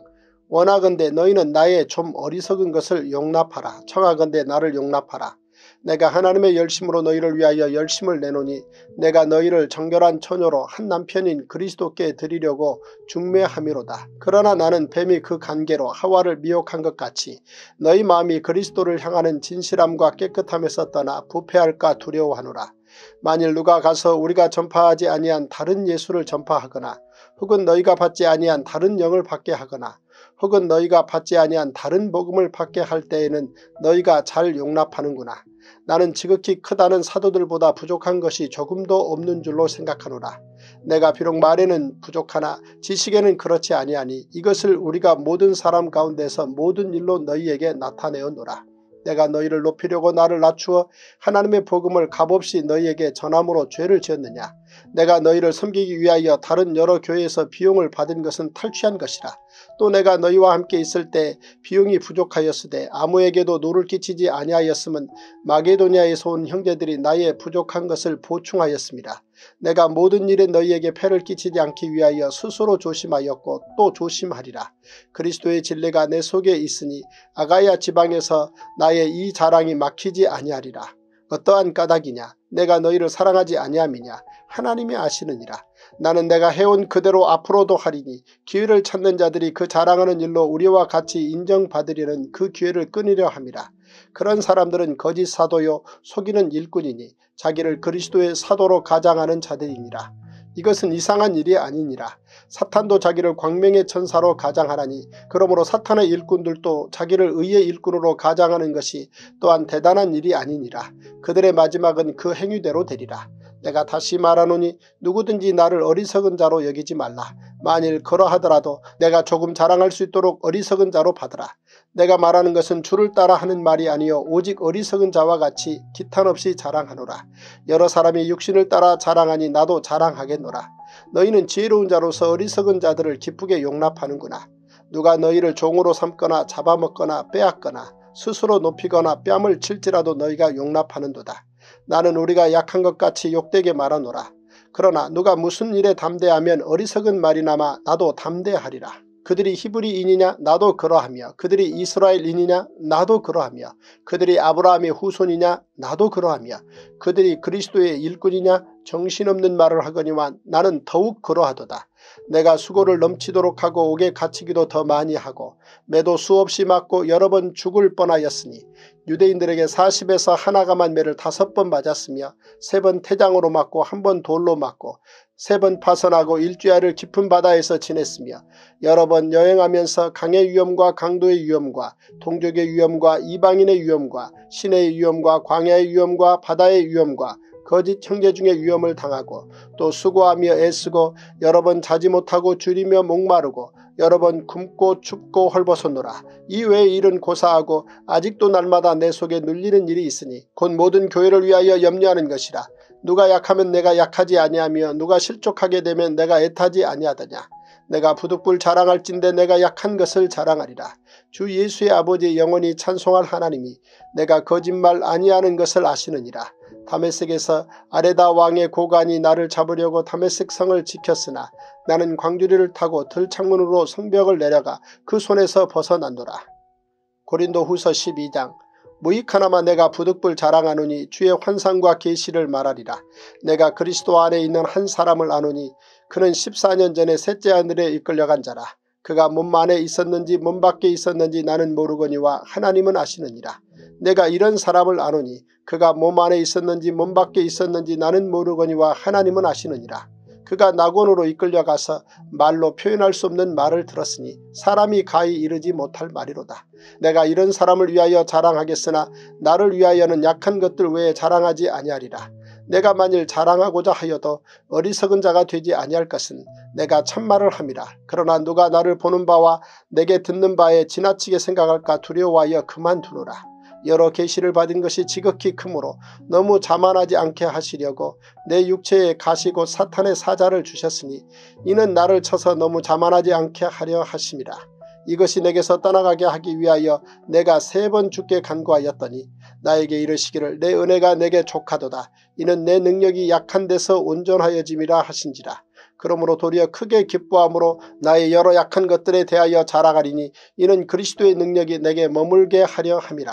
원하건대 너희는 나의 좀 어리석은 것을 용납하라. 청하건대 나를 용납하라. 내가 하나님의 열심으로 너희를 위하여 열심을 내노니 내가 너희를 정결한 처녀로 한 남편인 그리스도께 드리려고 중매함이로다. 그러나 나는 뱀이 그 간계로 하와를 미혹한 것 같이 너희 마음이 그리스도를 향하는 진실함과 깨끗함에서 떠나 부패할까 두려워하노라. 만일 누가 가서 우리가 전파하지 아니한 다른 예수를 전파하거나 혹은 너희가 받지 아니한 다른 영을 받게 하거나 혹은 너희가 받지 아니한 다른 복음을 받게 할 때에는 너희가 잘 용납하는구나. 나는 지극히 크다는 사도들보다 부족한 것이 조금도 없는 줄로 생각하노라. 내가 비록 말에는 부족하나 지식에는 그렇지 아니하니 이것을 우리가 모든 사람 가운데서 모든 일로 너희에게 나타내어노라. 내가 너희를 높이려고 나를 낮추어 하나님의 복음을 값없이 너희에게 전함으로 죄를 지었느냐. 내가 너희를 섬기기 위하여 다른 여러 교회에서 비용을 받은 것은 탈취한 것이라. 또 내가 너희와 함께 있을 때 비용이 부족하였으되 아무에게도 노를 끼치지 아니하였음은 마게도냐에서 온 형제들이 나의 부족한 것을 보충하였습니다. 내가 모든 일에 너희에게 폐를 끼치지 않기 위하여 스스로 조심하였고 또 조심하리라. 그리스도의 진리가 내 속에 있으니 아가야 지방에서 나의 이 자랑이 막히지 아니하리라. 어떠한 까닭이냐? 내가 너희를 사랑하지 아니함이냐? 하나님이 아시느니라. 나는 내가 해온 그대로 앞으로도 하리니 기회를 찾는 자들이 그 자랑하는 일로 우리와 같이 인정받으려는 그 기회를 끊으려 함이라. 그런 사람들은 거짓 사도요 속이는 일꾼이니 자기를 그리스도의 사도로 가장하는 자들이니라. 이것은 이상한 일이 아니니라. 사탄도 자기를 광명의 천사로 가장하라니 그러므로 사탄의 일꾼들도 자기를 의의 일꾼으로 가장하는 것이 또한 대단한 일이 아니니라. 그들의 마지막은 그 행위대로 되리라. 내가 다시 말하노니 누구든지 나를 어리석은 자로 여기지 말라. 만일 그러하더라도 내가 조금 자랑할 수 있도록 어리석은 자로 받으라. 내가 말하는 것은 주를 따라 하는 말이 아니요 오직 어리석은 자와 같이 기탄없이 자랑하노라. 여러 사람이 육신을 따라 자랑하니 나도 자랑하겠노라. 너희는 지혜로운 자로서 어리석은 자들을 기쁘게 용납하는구나. 누가 너희를 종으로 삼거나 잡아먹거나 빼앗거나 스스로 높이거나 뺨을 칠지라도 너희가 용납하는도다. 나는 우리가 약한 것 같이 욕되게 말하노라. 그러나 누가 무슨 일에 담대하면 어리석은 말이나마 나도 담대하리라. 그들이 히브리인이냐? 나도 그러하며 그들이 이스라엘인이냐? 나도 그러하며 그들이 아브라함의 후손이냐? 나도 그러하며 그들이 그리스도의 일꾼이냐? 정신없는 말을 하거니와 나는 더욱 그러하도다. 내가 수고를 넘치도록 하고 옥에 갇히기도 더 많이 하고 매도 수없이 맞고 여러 번 죽을 뻔하였으니 유대인들에게 사십에서 하나감한 매를 다섯 번 맞았으며 세 번 태장으로 맞고 한 번 돌로 맞고 세 번 파선하고 일주야를 깊은 바다에서 지냈으며 여러 번 여행하면서 강의 위험과 강도의 위험과 동족의 위험과 이방인의 위험과 시내의 위험과 광야의 위험과 바다의 위험과 거짓 형제 중에 위험을 당하고 또 수고하며 애쓰고 여러 번 자지 못하고 줄이며 목마르고 여러 번 굶고 춥고 헐벗었노라. 이외의 일은 고사하고 아직도 날마다 내 속에 눌리는 일이 있으니 곧 모든 교회를 위하여 염려하는 것이라. 누가 약하면 내가 약하지 아니하며 누가 실족하게 되면 내가 애타지 아니하더냐. 내가 부득불 자랑할진대 내가 약한 것을 자랑하리라. 주 예수의 아버지의 영원히 찬송할 하나님이 내가 거짓말 아니하는 것을 아시느니라. 다메섹에서 아레다 왕의 고관이 나를 잡으려고 다메섹 성을 지켰으나 나는 광주리를 타고 들창문으로 성벽을 내려가 그 손에서 벗어난도라. 고린도 후서 십이 장. 무익 하나마 내가 부득불 자랑하노니 주의 환상과 계시를 말하리라. 내가 그리스도 안에 있는 한 사람을 아노니 그는 십사 년 전에 셋째 하늘에 이끌려간 자라. 그가 몸 안에 있었는지 몸 밖에 있었는지 나는 모르거니와 하나님은 아시느니라. 내가 이런 사람을 아노니 그가 몸 안에 있었는지 몸 밖에 있었는지 나는 모르거니와 하나님은 아시느니라. 그가 낙원으로 이끌려가서 말로 표현할 수 없는 말을 들었으니 사람이 가히 이르지 못할 말이로다. 내가 이런 사람을 위하여 자랑하겠으나 나를 위하여는 약한 것들 외에 자랑하지 아니하리라. 내가 만일 자랑하고자 하여도 어리석은 자가 되지 아니할 것은 내가 참말을 함이라. 그러나 누가 나를 보는 바와 내게 듣는 바에 지나치게 생각할까 두려워하여 그만두노라. 여러 계시를 받은 것이 지극히 크므로 너무 자만하지 않게 하시려고 내 육체에 가시 곧 사탄의 사자를 주셨으니 이는 나를 쳐서 너무 자만하지 않게 하려 하심이라. 이것이 내게서 떠나가게 하기 위하여 내가 세 번 주께 간구하였더니 나에게 이르시기를 내 은혜가 내게 족하도다. 이는 내 능력이 약한 데서 온전하여짐이라 하신지라. 그러므로 도리어 크게 기뻐함으로 나의 여러 약한 것들에 대하여 자랑하리니 이는 그리스도의 능력이 내게 머물게 하려 함이라.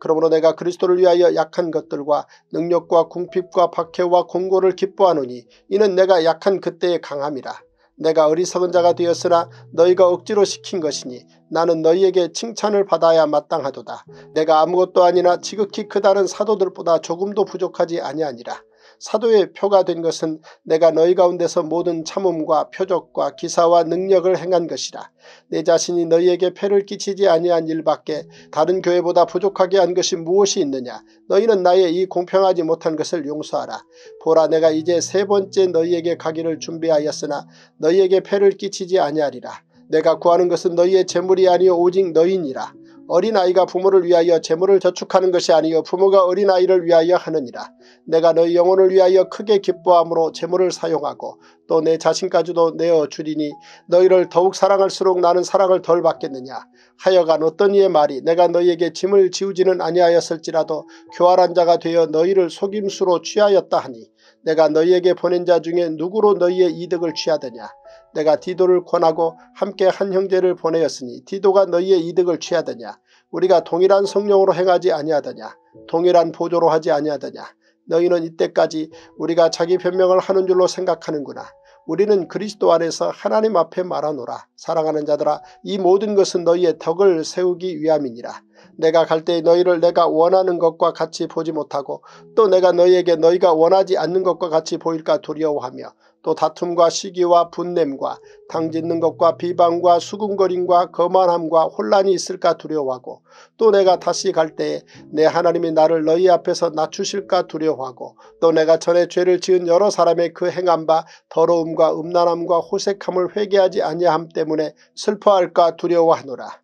그러므로 내가 그리스도를 위하여 약한 것들과 능력과 궁핍과 박해와 공고를 기뻐하노니 이는 내가 약한 그때의 강함이라. 내가 어리석은 자가 되었으나 너희가 억지로 시킨 것이니 나는 너희에게 칭찬을 받아야 마땅하도다. 내가 아무것도 아니나 지극히 크다는 사도들보다 조금도 부족하지 아니하니라. 사도의 표가 된 것은 내가 너희 가운데서 모든 참음과 표적과 기사와 능력을 행한 것이라. 내 자신이 너희에게 폐를 끼치지 아니한 일밖에 다른 교회보다 부족하게 한 것이 무엇이 있느냐. 너희는 나의 이 공평하지 못한 것을 용서하라. 보라, 내가 이제 세 번째 너희에게 가기를 준비하였으나 너희에게 폐를 끼치지 아니하리라. 내가 구하는 것은 너희의 재물이 아니요 오직 너희니라. 어린아이가 부모를 위하여 재물을 저축하는 것이 아니요 부모가 어린아이를 위하여 하느니라. 내가 너희 영혼을 위하여 크게 기뻐함으로 재물을 사용하고 또 내 자신까지도 내어주리니 너희를 더욱 사랑할수록 나는 사랑을 덜 받겠느냐. 하여간 어떤 이의 말이 내가 너희에게 짐을 지우지는 아니하였을지라도 교활한 자가 되어 너희를 속임수로 취하였다 하니 내가 너희에게 보낸 자 중에 누구로 너희의 이득을 취하더냐. 내가 디도를 권하고 함께 한 형제를 보내었으니 디도가 너희의 이득을 취하더냐. 우리가 동일한 성령으로 행하지 아니하더냐. 동일한 보조로 하지 아니하더냐. 너희는 이때까지 우리가 자기 변명을 하는 줄로 생각하는구나. 우리는 그리스도 안에서 하나님 앞에 말하노라. 사랑하는 자들아, 이 모든 것은 너희의 덕을 세우기 위함이니라. 내가 갈 때에 너희를 내가 원하는 것과 같이 보지 못하고 또 내가 너희에게 너희가 원하지 않는 것과 같이 보일까 두려워하며 또 다툼과 시기와 분냄과 당짓는 것과 비방과 수군거림과 거만함과 혼란이 있을까 두려워하고 또 내가 다시 갈 때에 내 하나님이 나를 너희 앞에서 낮추실까 두려워하고 또 내가 전에 죄를 지은 여러 사람의 그 행한 바 더러움과 음란함과 호색함을 회개하지 아니함 때문에 슬퍼할까 두려워하노라.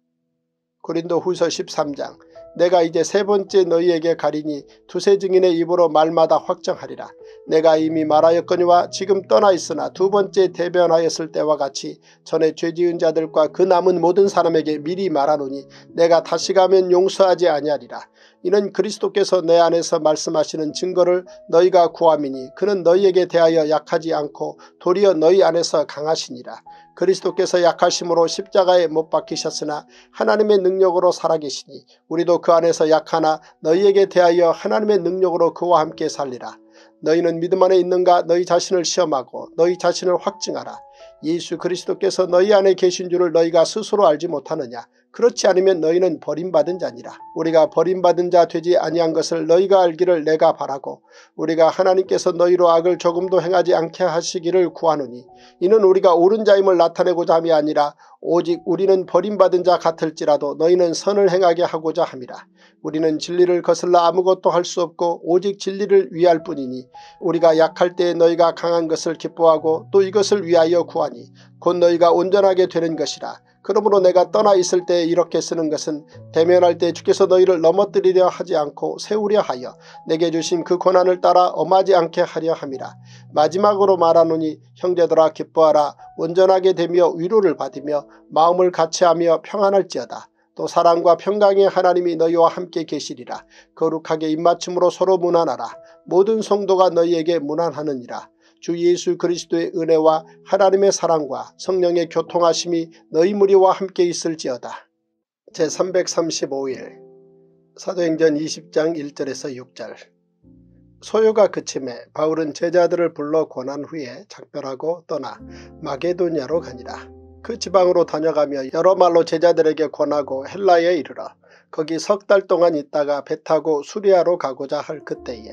고린도 후서 십삼 장. 내가 이제 세 번째 너희에게 가리니 두세 증인의 입으로 말마다 확정하리라. 내가 이미 말하였거니와 지금 떠나 있으나 두 번째 대변하였을 때와 같이 전에 죄지은 자들과 그 남은 모든 사람에게 미리 말하노니 내가 다시 가면 용서하지 아니하리라. 이는 그리스도께서 내 안에서 말씀하시는 증거를 너희가 구함이니 그는 너희에게 대하여 약하지 않고 도리어 너희 안에서 강하시니라. 그리스도께서 약하심으로 십자가에 못 박히셨으나 하나님의 능력으로 살아계시니 우리도 그 안에서 약하나 너희에게 대하여 하나님의 능력으로 그와 함께 살리라. 너희는 믿음 안에 있는가 너희 자신을 시험하고 너희 자신을 확증하라. 예수 그리스도께서 너희 안에 계신 줄을 너희가 스스로 알지 못하느냐. 그렇지 않으면 너희는 버림받은 자니라. 우리가 버림받은 자 되지 아니한 것을 너희가 알기를 내가 바라고 우리가 하나님께서 너희로 악을 조금도 행하지 않게 하시기를 구하노니 이는 우리가 옳은 자임을 나타내고자 함이 아니라 오직 우리는 버림받은 자 같을지라도 너희는 선을 행하게 하고자 함이라. 우리는 진리를 거슬러 아무것도 할 수 없고 오직 진리를 위할 뿐이니 우리가 약할 때에 너희가 강한 것을 기뻐하고 또 이것을 위하여 구하니 곧 너희가 온전하게 되는 것이라. 그러므로 내가 떠나 있을 때 이렇게 쓰는 것은 대면할 때 주께서 너희를 넘어뜨리려 하지 않고 세우려 하여 내게 주신 그 권한을 따라 엄하지 않게 하려 함이라. 마지막으로 말하노니 형제들아 기뻐하라. 온전하게 되며 위로를 받으며 마음을 같이하며 평안할지어다. 또 사랑과 평강의 하나님이 너희와 함께 계시리라. 거룩하게 입맞춤으로 서로 문안하라. 모든 성도가 너희에게 문안하느니라. 주 예수 그리스도의 은혜와 하나님의 사랑과 성령의 교통하심이 너희 무리와 함께 있을지어다. 제삼백삼십오일 사도행전 이십장 일절에서 육절. 소요가 그침에 바울은 제자들을 불러 권한 후에 작별하고 떠나 마게도냐로 가니라. 그 지방으로 다녀가며 여러 말로 제자들에게 권하고 헬라에 이르러 거기 석 달 동안 있다가 배 타고 수리아로 가고자 할 그때에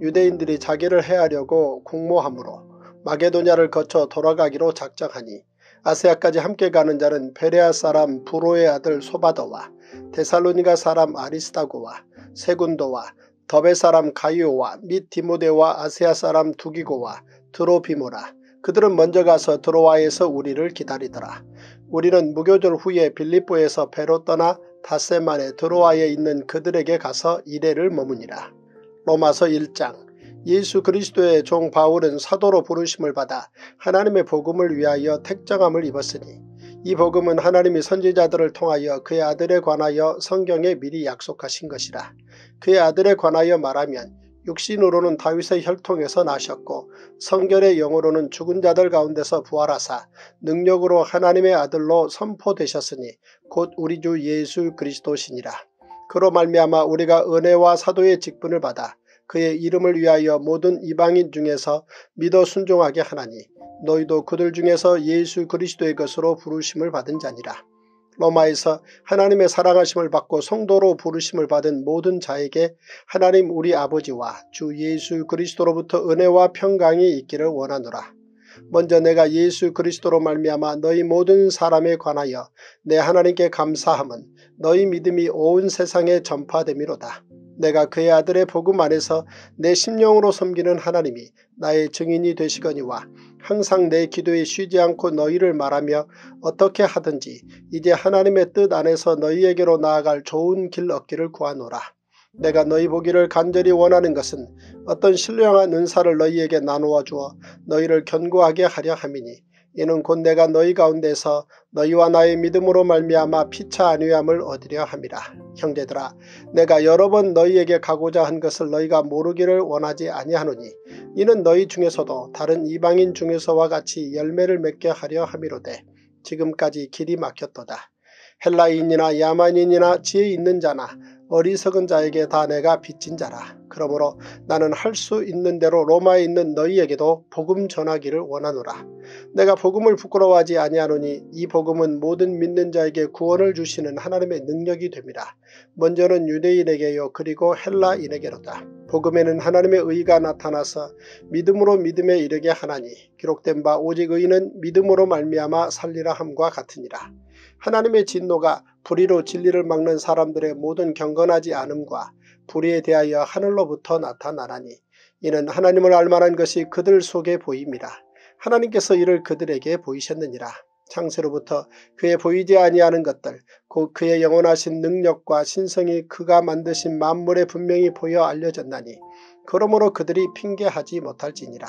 유대인들이 자기를 해하려고 공모함으로 마게도냐를 거쳐 돌아가기로 작정하니 아세아까지 함께 가는 자는 베레아 사람 부로의 아들 소바더와 데살로니가 사람 아리스다고와 세군도와 더베 사람 가이오와 및 디모데와 아세아 사람 두기고와 드로비모라. 그들은 먼저 가서 드로아에서 우리를 기다리더라. 우리는 무교절 후에 빌립보에서 배로 떠나 닷새 만에 드로아에 있는 그들에게 가서 이레를 머무니라. 로마서 일장. 예수 그리스도의 종 바울은 사도로 부르심을 받아 하나님의 복음을 위하여 택정함을 입었으니 이 복음은 하나님이 선지자들을 통하여 그의 아들에 관하여 성경에 미리 약속하신 것이라. 그의 아들에 관하여 말하면 육신으로는 다윗의 혈통에서 나셨고 성결의 영으로는 죽은 자들 가운데서 부활하사 능력으로 하나님의 아들로 선포되셨으니 곧 우리 주 예수 그리스도시니라. 그로 말미암아 우리가 은혜와 사도의 직분을 받아 그의 이름을 위하여 모든 이방인 중에서 믿어 순종하게 하나니 너희도 그들 중에서 예수 그리스도의 것으로 부르심을 받은 자니라. 로마에서 하나님의 사랑하심을 받고 성도로 부르심을 받은 모든 자에게 하나님 우리 아버지와 주 예수 그리스도로부터 은혜와 평강이 있기를 원하노라. 먼저 내가 예수 그리스도로 말미암아 너희 모든 사람에 관하여 내 하나님께 감사함은 너희 믿음이 온 세상에 전파됨이로다. 내가 그의 아들의 복음 안에서 내 심령으로 섬기는 하나님이 나의 증인이 되시거니와 항상 내 기도에 쉬지 않고 너희를 말하며 어떻게 하든지 이제 하나님의 뜻 안에서 너희에게로 나아갈 좋은 길 얻기를 구하노라. 내가 너희 보기를 간절히 원하는 것은 어떤 신령한 은사를 너희에게 나누어 주어 너희를 견고하게 하려 함이니 이는 곧 내가 너희 가운데서 너희와 나의 믿음으로 말미암아 피차 안위함을 얻으려 함이라. 형제들아 내가 여러 번 너희에게 가고자 한 것을 너희가 모르기를 원하지 아니하노니 이는 너희 중에서도 다른 이방인 중에서와 같이 열매를 맺게 하려 함이로되 지금까지 길이 막혔도다. 헬라인이나 야만인이나 지혜 있는 자나 어리석은 자에게 다 내가 빚진 자라. 그러므로 나는 할 수 있는 대로 로마에 있는 너희에게도 복음 전하기를 원하노라. 내가 복음을 부끄러워하지 아니하노니 이 복음은 모든 믿는 자에게 구원을 주시는 하나님의 능력이 됨이라. 먼저는 유대인에게요 그리고 헬라인에게로다. 복음에는 하나님의 의가 나타나서 믿음으로 믿음에 이르게 하나니 기록된 바 오직 의인은 믿음으로 말미암아 살리라 함과 같으니라. 하나님의 진노가 불의로 진리를 막는 사람들의 모든 경건하지 않음과 불의에 대하여 하늘로부터 나타나라니 이는 하나님을 알만한 것이 그들 속에 보임이라. 하나님께서 이를 그들에게 보이셨느니라. 창세로부터 그의 보이지 아니하는 것들 곧 그의 영원하신 능력과 신성이 그가 만드신 만물에 분명히 보여 알려졌나니 그러므로 그들이 핑계하지 못할지니라.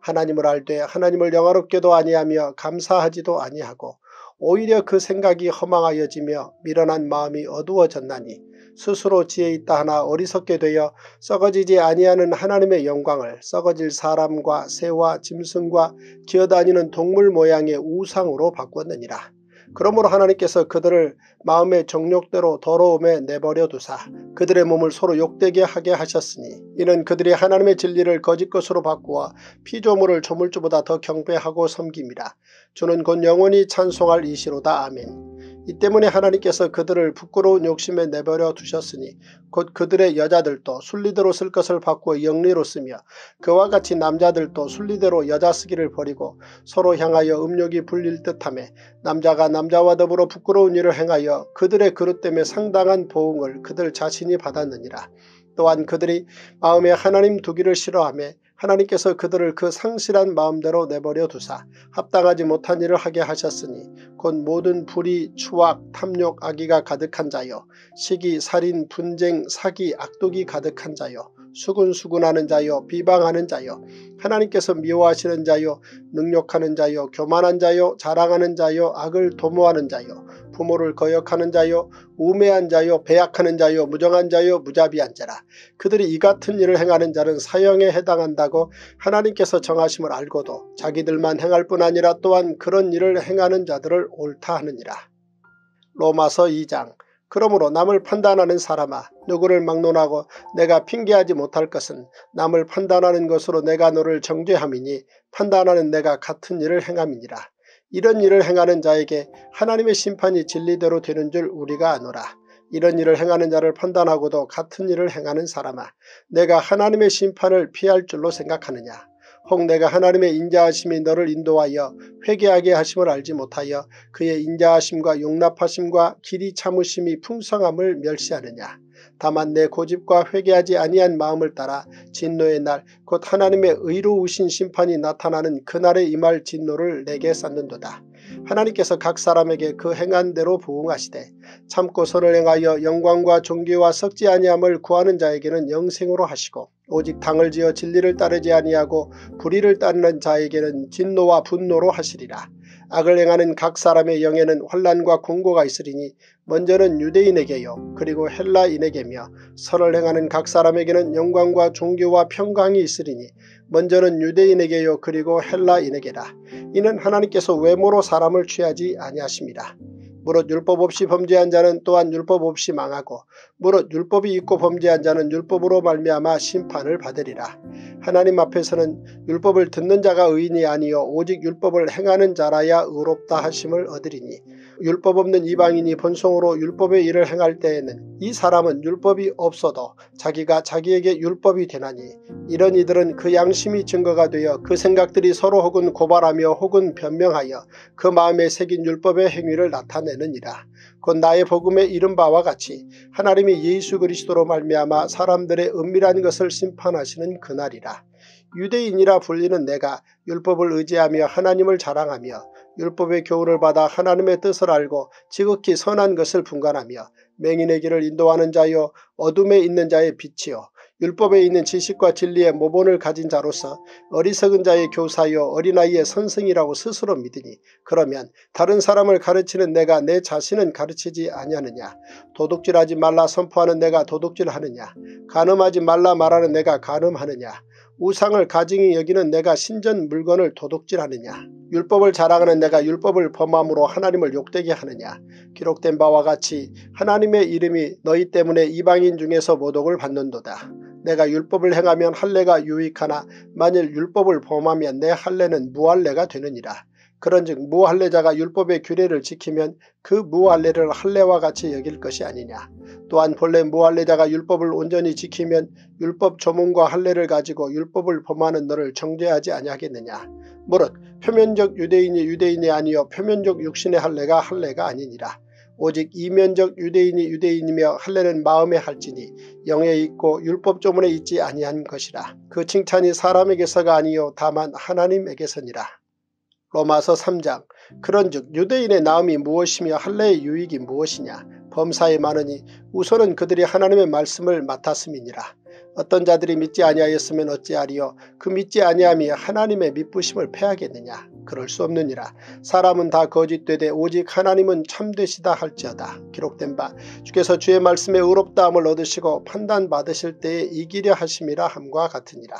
하나님을 알되 하나님을 영화롭게도 아니하며 감사하지도 아니하고 오히려 그 생각이 허망하여지며 미련한 마음이 어두워졌나니 스스로 지혜 있다 하나 어리석게 되어 썩어지지 아니하는 하나님의 영광을 썩어질 사람과 새와 짐승과 기어다니는 동물 모양의 우상으로 바꾸었느니라. 그러므로 하나님께서 그들을 마음의 정욕대로 더러움에 내버려 두사 그들의 몸을 서로 욕되게 하게 하셨으니 이는 그들이 하나님의 진리를 거짓 것으로 바꾸어 피조물을 조물주보다 더 경배하고 섬김이라. 주는 곧 영원히 찬송할 이시로다. 아멘. 이 때문에 하나님께서 그들을 부끄러운 욕심에 내버려 두셨으니 곧 그들의 여자들도 순리대로 쓸 것을 바꾸어 영리로 쓰며 그와 같이 남자들도 순리대로 여자 쓰기를 버리고 서로 향하여 음욕이 불릴 듯하며 남자가 남자와 더불어 부끄러운 일을 행하여 그들의 그릇 때문에 상당한 보응을 그들 자신이 받았느니라. 또한 그들이 마음에 하나님 두기를 싫어하며 하나님께서 그들을 그 상실한 마음대로 내버려 두사 합당하지 못한 일을 하게 하셨으니 곧 모든 불의, 추악, 탐욕, 악의가 가득한 자여 시기, 살인, 분쟁, 사기, 악독이 가득한 자여 수군수군하는 자여 비방하는 자여 하나님께서 미워하시는 자여 능욕하는 자여 교만한 자여 자랑하는 자여 악을 도모하는 자여 부모를 거역하는 자여 우매한 자여 배약하는 자여 무정한 자여 무자비한 자라. 그들이 이 같은 일을 행하는 자는 사형에 해당한다고 하나님께서 정하심을 알고도 자기들만 행할 뿐 아니라 또한 그런 일을 행하는 자들을 옳다 하느니라. 로마서 이 장. 그러므로 남을 판단하는 사람아 누구를 막론하고 내가 핑계하지 못할 것은 남을 판단하는 것으로 내가 너를 정죄함이니 판단하는 내가 같은 일을 행함이니라. 이런 일을 행하는 자에게 하나님의 심판이 진리대로 되는 줄 우리가 아노라. 이런 일을 행하는 자를 판단하고도 같은 일을 행하는 사람아 내가 하나님의 심판을 피할 줄로 생각하느냐. 혹 내가 하나님의 인자하심이 너를 인도하여 회개하게 하심을 알지 못하여 그의 인자하심과 용납하심과 길이 참으심이 풍성함을 멸시하느냐. 다만 내 고집과 회개하지 아니한 마음을 따라 진노의 날 곧 하나님의 의로우신 심판이 나타나는 그날에 임할 진노를 내게 쌓는도다. 하나님께서 각 사람에게 그 행한 대로 부응하시되 참고 선을 행하여 영광과 존귀와 섞지 아니함을 구하는 자에게는 영생으로 하시고 오직 당을 지어 진리를 따르지 아니하고 불의를 따르는 자에게는 진노와 분노로 하시리라. 악을 행하는 각 사람의 영에는 환난과 공고가 있으리니 먼저는 유대인에게요 그리고 헬라인에게며 선을 행하는 각 사람에게는 영광과 존귀와 평강이 있으리니 먼저는 유대인에게요 그리고 헬라인에게라. 이는 하나님께서 외모로 사람을 취하지 아니하십니다. 무릇 율법 없이 범죄한 자는 또한 율법 없이 망하고 무릇 율법이 있고 범죄한 자는 율법으로 말미암아 심판을 받으리라. 하나님 앞에서는 율법을 듣는 자가 의인이 아니요 오직 율법을 행하는 자라야 의롭다 하심을 얻으리니 율법 없는 이방인이 본성으로 율법의 일을 행할 때에는 이 사람은 율법이 없어도 자기가 자기에게 율법이 되나니 이런 이들은 그 양심이 증거가 되어 그 생각들이 서로 혹은 고발하며 혹은 변명하여 그 마음에 새긴 율법의 행위를 나타내느니라. 곧 나의 복음에 이른 바와 같이 하나님이 예수 그리스도로 말미암아 사람들의 은밀한 것을 심판하시는 그날이라. 유대인이라 불리는 내가 율법을 의지하며 하나님을 자랑하며 율법의 교훈을 받아 하나님의 뜻을 알고 지극히 선한 것을 분간하며 맹인의 길을 인도하는 자여 어둠에 있는 자의 빛이요 율법에 있는 지식과 진리의 모본을 가진 자로서 어리석은 자의 교사요 어린아이의 선생이라고 스스로 믿으니 그러면 다른 사람을 가르치는 내가 내 자신은 가르치지 아니하느냐. 도둑질하지 말라 선포하는 내가 도둑질하느냐. 간음하지 말라 말하는 내가 간음하느냐. 우상을 가증히 여기는 내가 신전 물건을 도둑질하느냐. 율법을 자랑하는 내가 율법을 범함으로 하나님을 욕되게 하느냐. 기록된 바와 같이 하나님의 이름이 너희 때문에 이방인 중에서 모독을 받는도다. 내가 율법을 행하면 할례가 유익하나 만일 율법을 범하면 내 할례는 무할례가 되느니라. 그런즉 무할례자가 율법의 규례를 지키면 그 무할례를 할례와 같이 여길 것이 아니냐. 또한 본래 무할례자가 율법을 온전히 지키면 율법 조문과 할례를 가지고 율법을 범하는 너를 정죄하지 아니하겠느냐. 무릇 표면적 유대인이 유대인이 아니요 표면적 육신의 할례가 할례가 아니니라. 오직 이면적 유대인이 유대인이며 할례는 마음에 할지니 영에 있고 율법 조문에 있지 아니한 것이라. 그 칭찬이 사람에게서가 아니요 다만 하나님에게서니라. 로마서 삼 장. 그런즉 유대인의 나음이 무엇이며 할례의 유익이 무엇이냐. 범사에 많으니 우선은 그들이 하나님의 말씀을 맡았음이니라. 어떤 자들이 믿지 아니하였으면 어찌하리요 그 믿지 아니함이 하나님의 믿부심을 패하겠느냐. 그럴 수 없느니라. 사람은 다 거짓되되 오직 하나님은 참되시다 할지어다. 기록된 바 주께서 주의 말씀에 의롭다함을 얻으시고 판단받으실 때에 이기려 하심이라 함과 같으니라.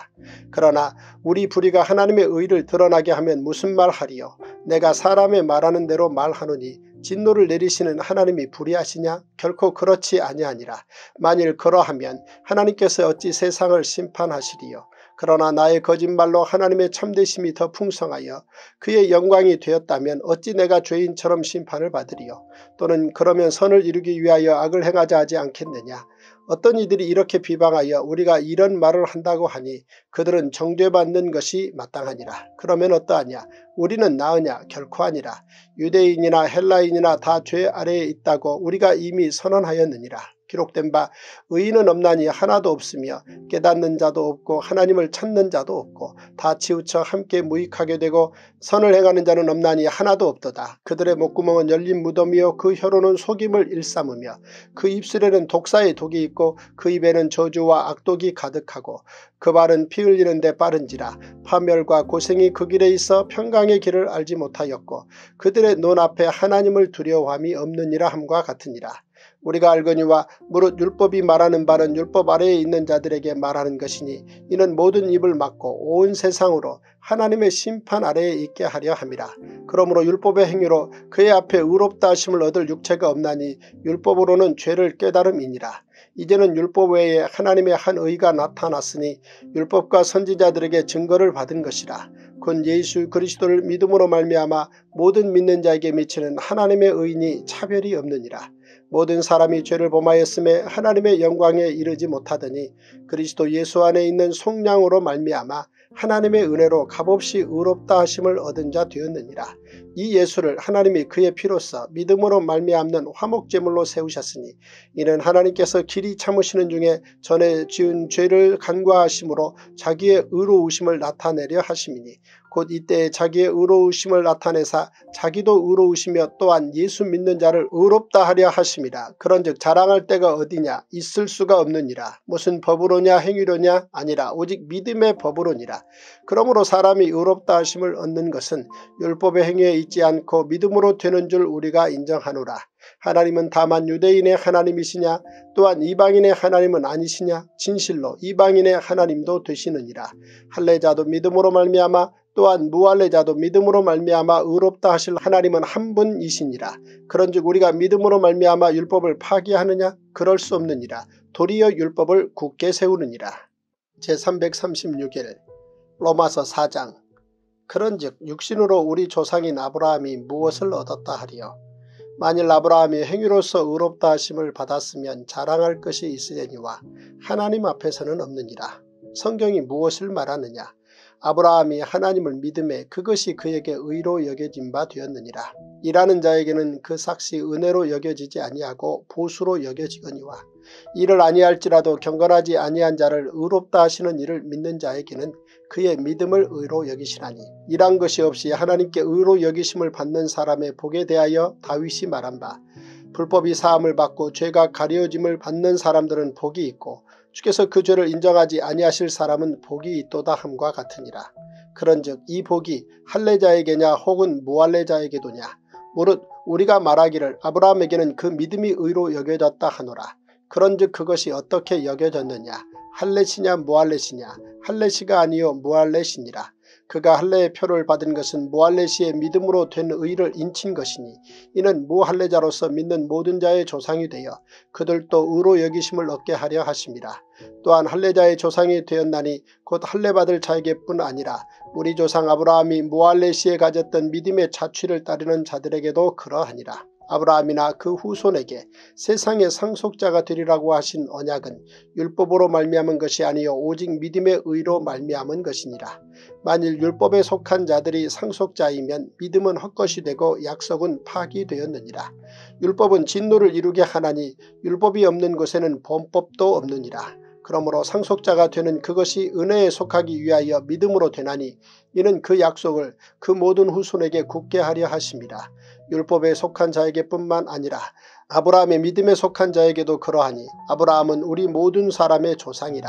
그러나 우리 불의가 하나님의 의를 드러나게 하면 무슨 말하리요 내가 사람의 말하는 대로 말하노니 진노를 내리시는 하나님이 불의하시냐? 결코 그렇지 아니하니라. 만일 그러하면 하나님께서 어찌 세상을 심판하시리요. 그러나 나의 거짓말로 하나님의 참되심이 더 풍성하여 그의 영광이 되었다면 어찌 내가 죄인처럼 심판을 받으리요. 또는 그러면 선을 이루기 위하여 악을 행하자 하지 않겠느냐. 어떤 이들이 이렇게 비방하여 우리가 이런 말을 한다고 하니 그들은 정죄받는 것이 마땅하니라. 그러면 어떠하냐. 우리는 나으냐. 결코 아니라. 유대인이나 헬라인이나 다 죄 아래에 있다고 우리가 이미 선언하였느니라. 기록된 바 의인은 없나니 하나도 없으며 깨닫는 자도 없고 하나님을 찾는 자도 없고 다 치우쳐 함께 무익하게 되고 선을 행하는 자는 없나니 하나도 없도다. 그들의 목구멍은 열린 무덤이요 그 혀로는 속임을 일삼으며 그 입술에는 독사의 독이 있고 그 입에는 저주와 악독이 가득하고 그 발은 피 흘리는 데 빠른지라 파멸과 고생이 그 길에 있어 평강의 길을 알지 못하였고 그들의 눈앞에 하나님을 두려워함이 없느니라 함과 같으니라. 우리가 알거니와 무릇 율법이 말하는 바는 율법 아래에 있는 자들에게 말하는 것이니 이는 모든 입을 막고 온 세상으로 하나님의 심판 아래에 있게 하려 함이라. 그러므로 율법의 행위로 그의 앞에 의롭다 하심을 얻을 육체가 없나니 율법으로는 죄를 깨달음이니라. 이제는 율법 외에 하나님의 한 의가 나타났으니 율법과 선지자들에게 증거를 받은 것이라. 곧 예수 그리스도를 믿음으로 말미암아 모든 믿는 자에게 미치는 하나님의 의인이 차별이 없느니라. 모든 사람이 죄를 범하였음에 하나님의 영광에 이르지 못하더니 그리스도 예수 안에 있는 속량으로 말미암아 하나님의 은혜로 값없이 의롭다 하심을 얻은 자 되었느니라. 이 예수를 하나님이 그의 피로써 믿음으로 말미암는 화목제물로 세우셨으니 이는 하나님께서 길이 참으시는 중에 전에 지은 죄를 간과하심으로 자기의 의로우심을 나타내려 하심이니 곧 이때에 자기의 의로우심을 나타내사 자기도 의로우시며 또한 예수 믿는 자를 의롭다 하려 하심이라. 그런즉 자랑할 때가 어디냐? 있을 수가 없느니라. 무슨 법으로냐 행위로냐? 아니라 오직 믿음의 법으로니라. 그러므로 사람이 의롭다 하심을 얻는 것은 율법의 행위에 있지 않고 믿음으로 되는 줄 우리가 인정하노라. 하나님은 다만 유대인의 하나님이시냐 또한 이방인의 하나님은 아니시냐? 진실로 이방인의 하나님도 되시느니라. 할례자도 믿음으로 말미암아 또한 무할례자도 믿음으로 말미암아 의롭다 하실 하나님은 한 분이시니라. 그런즉 우리가 믿음으로 말미암아 율법을 파기하느냐? 그럴 수 없느니라. 도리어 율법을 굳게 세우느니라. 제삼백삼십육일 로마서 사 장. 그런즉 육신으로 우리 조상인 아브라함이 무엇을 얻었다 하리요? 만일 아브라함이 행위로서 의롭다 하심을 받았으면 자랑할 것이 있으려니와 하나님 앞에서는 없느니라. 성경이 무엇을 말하느냐? 아브라함이 하나님을 믿음에 그것이 그에게 의로 여겨진 바 되었느니라. 일하는 자에게는 그 삭시 은혜로 여겨지지 아니하고 보수로 여겨지거니와 이를 아니할지라도 경건하지 아니한 자를 의롭다 하시는 이를 믿는 자에게는 그의 믿음을 의로 여기시라니. 일한 것이 없이 하나님께 의로 여기심을 받는 사람의 복에 대하여 다윗이 말한 바 불법이 사함을 받고 죄가 가려짐을 받는 사람들은 복이 있고 주께서 그 죄를 인정하지 아니하실 사람은 복이 있도다 함과 같으니라. 그런즉 이 복이 할례자에게냐 혹은 무할례자에게도냐? 무릇 우리가 말하기를 아브라함에게는 그 믿음이 의로 여겨졌다 하노라. 그런즉 그것이 어떻게 여겨졌느냐? 할례시냐 무할례시냐? 할례시가 아니요 무할례시니라. 그가 할례의 표를 받은 것은 무할례시의 믿음으로 된 의를 인친 것이니 이는 무할례자로서 믿는 모든 자의 조상이 되어 그들도 의로 여기심을 얻게 하려 하심이라. 또한 할례자의 조상이 되었나니 곧 할례받을 자에게뿐 아니라 우리 조상 아브라함이 무할례시에 가졌던 믿음의 자취를 따르는 자들에게도 그러하니라. 아브라함이나 그 후손에게 세상의 상속자가 되리라고 하신 언약은 율법으로 말미암은 것이 아니요 오직 믿음의 의로 말미암은 것이니라. 만일 율법에 속한 자들이 상속자이면 믿음은 헛것이 되고 약속은 파기되었느니라. 율법은 진노를 이루게 하나니 율법이 없는 곳에는 범법도 없느니라. 그러므로 상속자가 되는 그것이 은혜에 속하기 위하여 믿음으로 되나니 이는 그 약속을 그 모든 후손에게 굳게 하려 하심이라. 율법에 속한 자에게뿐만 아니라 아브라함의 믿음에 속한 자에게도 그러하니 아브라함은 우리 모든 사람의 조상이라.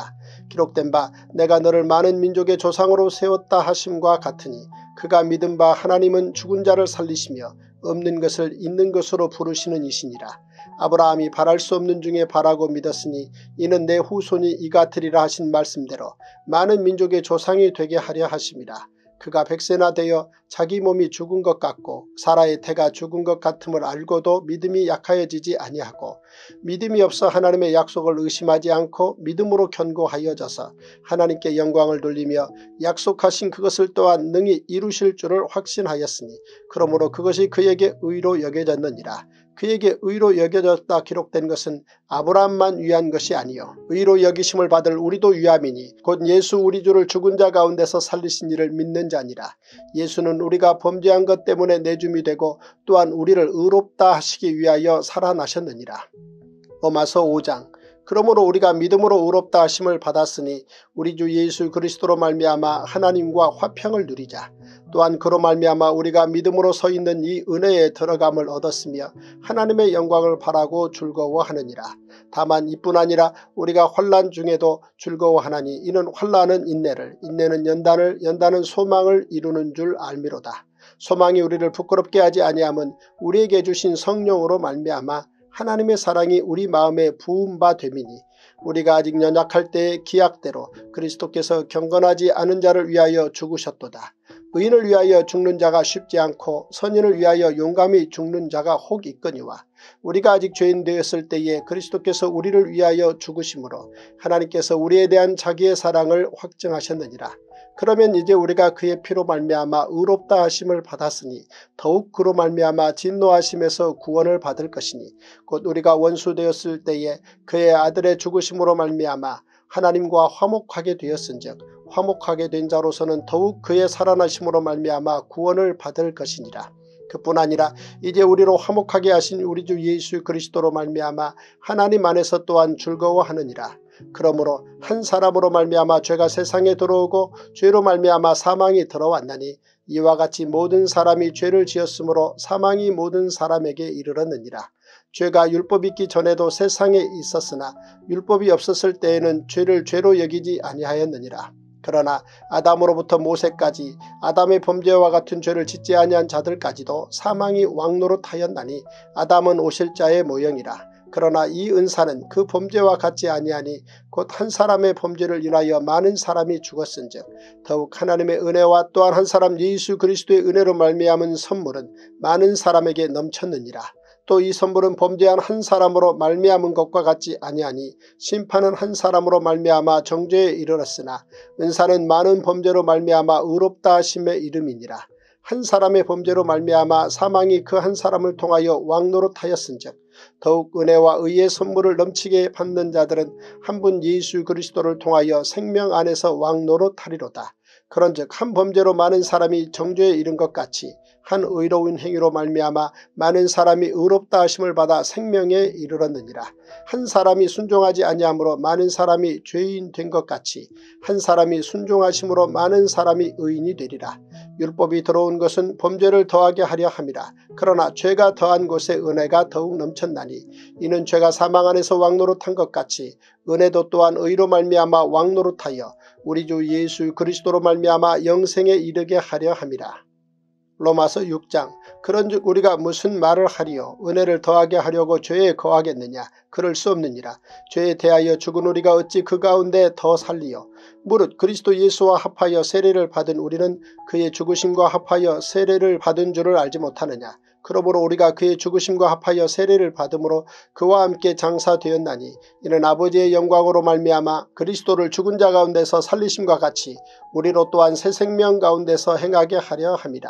기록된 바 내가 너를 많은 민족의 조상으로 세웠다 하심과 같으니 그가 믿은 바 하나님은 죽은 자를 살리시며 없는 것을 있는 것으로 부르시는 이시니라. 아브라함이 바랄 수 없는 중에 바라고 믿었으니 이는 내 후손이 이같으리라 하신 말씀대로 많은 민족의 조상이 되게 하려 하심이라. 그가 백세나 되어 자기 몸이 죽은 것 같고 사라의 태가 죽은 것 같음을 알고도 믿음이 약하여지지 아니하고 믿음이 없어 하나님의 약속을 의심하지 않고 믿음으로 견고하여져서 하나님께 영광을 돌리며 약속하신 그것을 또한 능히 이루실 줄을 확신하였으니 그러므로 그것이 그에게 의로 여겨졌느니라. 그에게 의로 여겨졌다 기록된 것은 아브라함만 위한 것이 아니요 의로 여기심을 받을 우리도 위함이니 곧 예수 우리 주를 죽은 자 가운데서 살리신 이를 믿는 자니라. 예수는 우리가 범죄한 것 때문에 내줌이 되고 또한 우리를 의롭다 하시기 위하여 살아나셨느니라. 로마서 오 장. 그러므로 우리가 믿음으로 의롭다 하심을 받았으니 우리 주 예수 그리스도로 말미암아 하나님과 화평을 누리자. 또한 그로 말미암아 우리가 믿음으로 서 있는 이 은혜에 들어감을 얻었으며 하나님의 영광을 바라고 즐거워하느니라. 다만 이뿐 아니라 우리가 환난 중에도 즐거워하나니 이는 환난은 인내를, 인내는 연단을, 연단은 소망을 이루는 줄 알미로다. 소망이 우리를 부끄럽게 하지 아니함은 우리에게 주신 성령으로 말미암아 하나님의 사랑이 우리 마음에 부은 바 됨이니 우리가 아직 연약할 때의 기약대로 그리스도께서 경건하지 않은 자를 위하여 죽으셨도다. 의인을 위하여 죽는 자가 쉽지 않고 선인을 위하여 용감히 죽는 자가 혹 있거니와 우리가 아직 죄인 되었을 때에 그리스도께서 우리를 위하여 죽으심으로 하나님께서 우리에 대한 자기의 사랑을 확증하셨느니라. 그러면 이제 우리가 그의 피로 말미암아 의롭다 하심을 받았으니 더욱 그로 말미암아 진노하심에서 구원을 받을 것이니 곧 우리가 원수 되었을 때에 그의 아들의 죽으심으로 말미암아 하나님과 화목하게 되었은즉 화목하게 된 자로서는 더욱 그의 살아나심으로 말미암아 구원을 받을 것이니라. 그뿐 아니라 이제 우리로 화목하게 하신 우리 주 예수 그리스도로 말미암아 하나님 안에서 또한 즐거워하느니라. 그러므로 한 사람으로 말미암아 죄가 세상에 들어오고 죄로 말미암아 사망이 들어왔나니 이와 같이 모든 사람이 죄를 지었으므로 사망이 모든 사람에게 이르렀느니라. 죄가 율법이 있기 전에도 세상에 있었으나 율법이 없었을 때에는 죄를 죄로 여기지 아니하였느니라. 그러나 아담으로부터 모세까지 아담의 범죄와 같은 죄를 짓지 아니한 자들까지도 사망이 왕노릇하였나니 아담은 오실 자의 모형이라. 그러나 이 은사는 그 범죄와 같지 아니하니 곧 한 사람의 범죄를 인하여 많은 사람이 죽었은즉 더욱 하나님의 은혜와 또한 한 사람 예수 그리스도의 은혜로 말미암은 선물은 많은 사람에게 넘쳤느니라. 또 이 선물은 범죄한 한 사람으로 말미암은 것과 같지 아니하니 심판은 한 사람으로 말미암아 정죄에 이르렀으나 은사는 많은 범죄로 말미암아 의롭다 하심의 이름이니라. 한 사람의 범죄로 말미암아 사망이 그 한 사람을 통하여 왕노릇하였은즉 더욱 은혜와 의의 선물을 넘치게 받는 자들은 한 분 예수 그리스도를 통하여 생명 안에서 왕노릇하리로다. 그런즉 한 범죄로 많은 사람이 정죄에 이른 것 같이 한 의로운 행위로 말미암아 많은 사람이 의롭다 하심을 받아 생명에 이르렀느니라. 한 사람이 순종하지 아니함으로 많은 사람이 죄인 된 것 같이 한 사람이 순종하심으로 많은 사람이 의인이 되리라. 율법이 들어온 것은 범죄를 더하게 하려 함이라. 그러나 죄가 더한 곳에 은혜가 더욱 넘쳤나니 이는 죄가 사망 안에서 왕노릇한 것 같이 은혜도 또한 의로 말미암아 왕노릇하여 우리 주 예수 그리스도로 말미암아 영생에 이르게 하려 함이라. 로마서 육 장. 그런즉 우리가 무슨 말을 하리요? 은혜를 더하게 하려고 죄에 거하겠느냐? 그럴 수 없느니라. 죄에 대하여 죽은 우리가 어찌 그 가운데 더 살리요? 무릇 그리스도 예수와 합하여 세례를 받은 우리는 그의 죽으심과 합하여 세례를 받은 줄을 알지 못하느냐? 그러므로 우리가 그의 죽으심과 합하여 세례를 받음으로 그와 함께 장사되었나니 이는 아버지의 영광으로 말미암아 그리스도를 죽은 자 가운데서 살리심과 같이 우리로 또한 새 생명 가운데서 행하게 하려 함이라.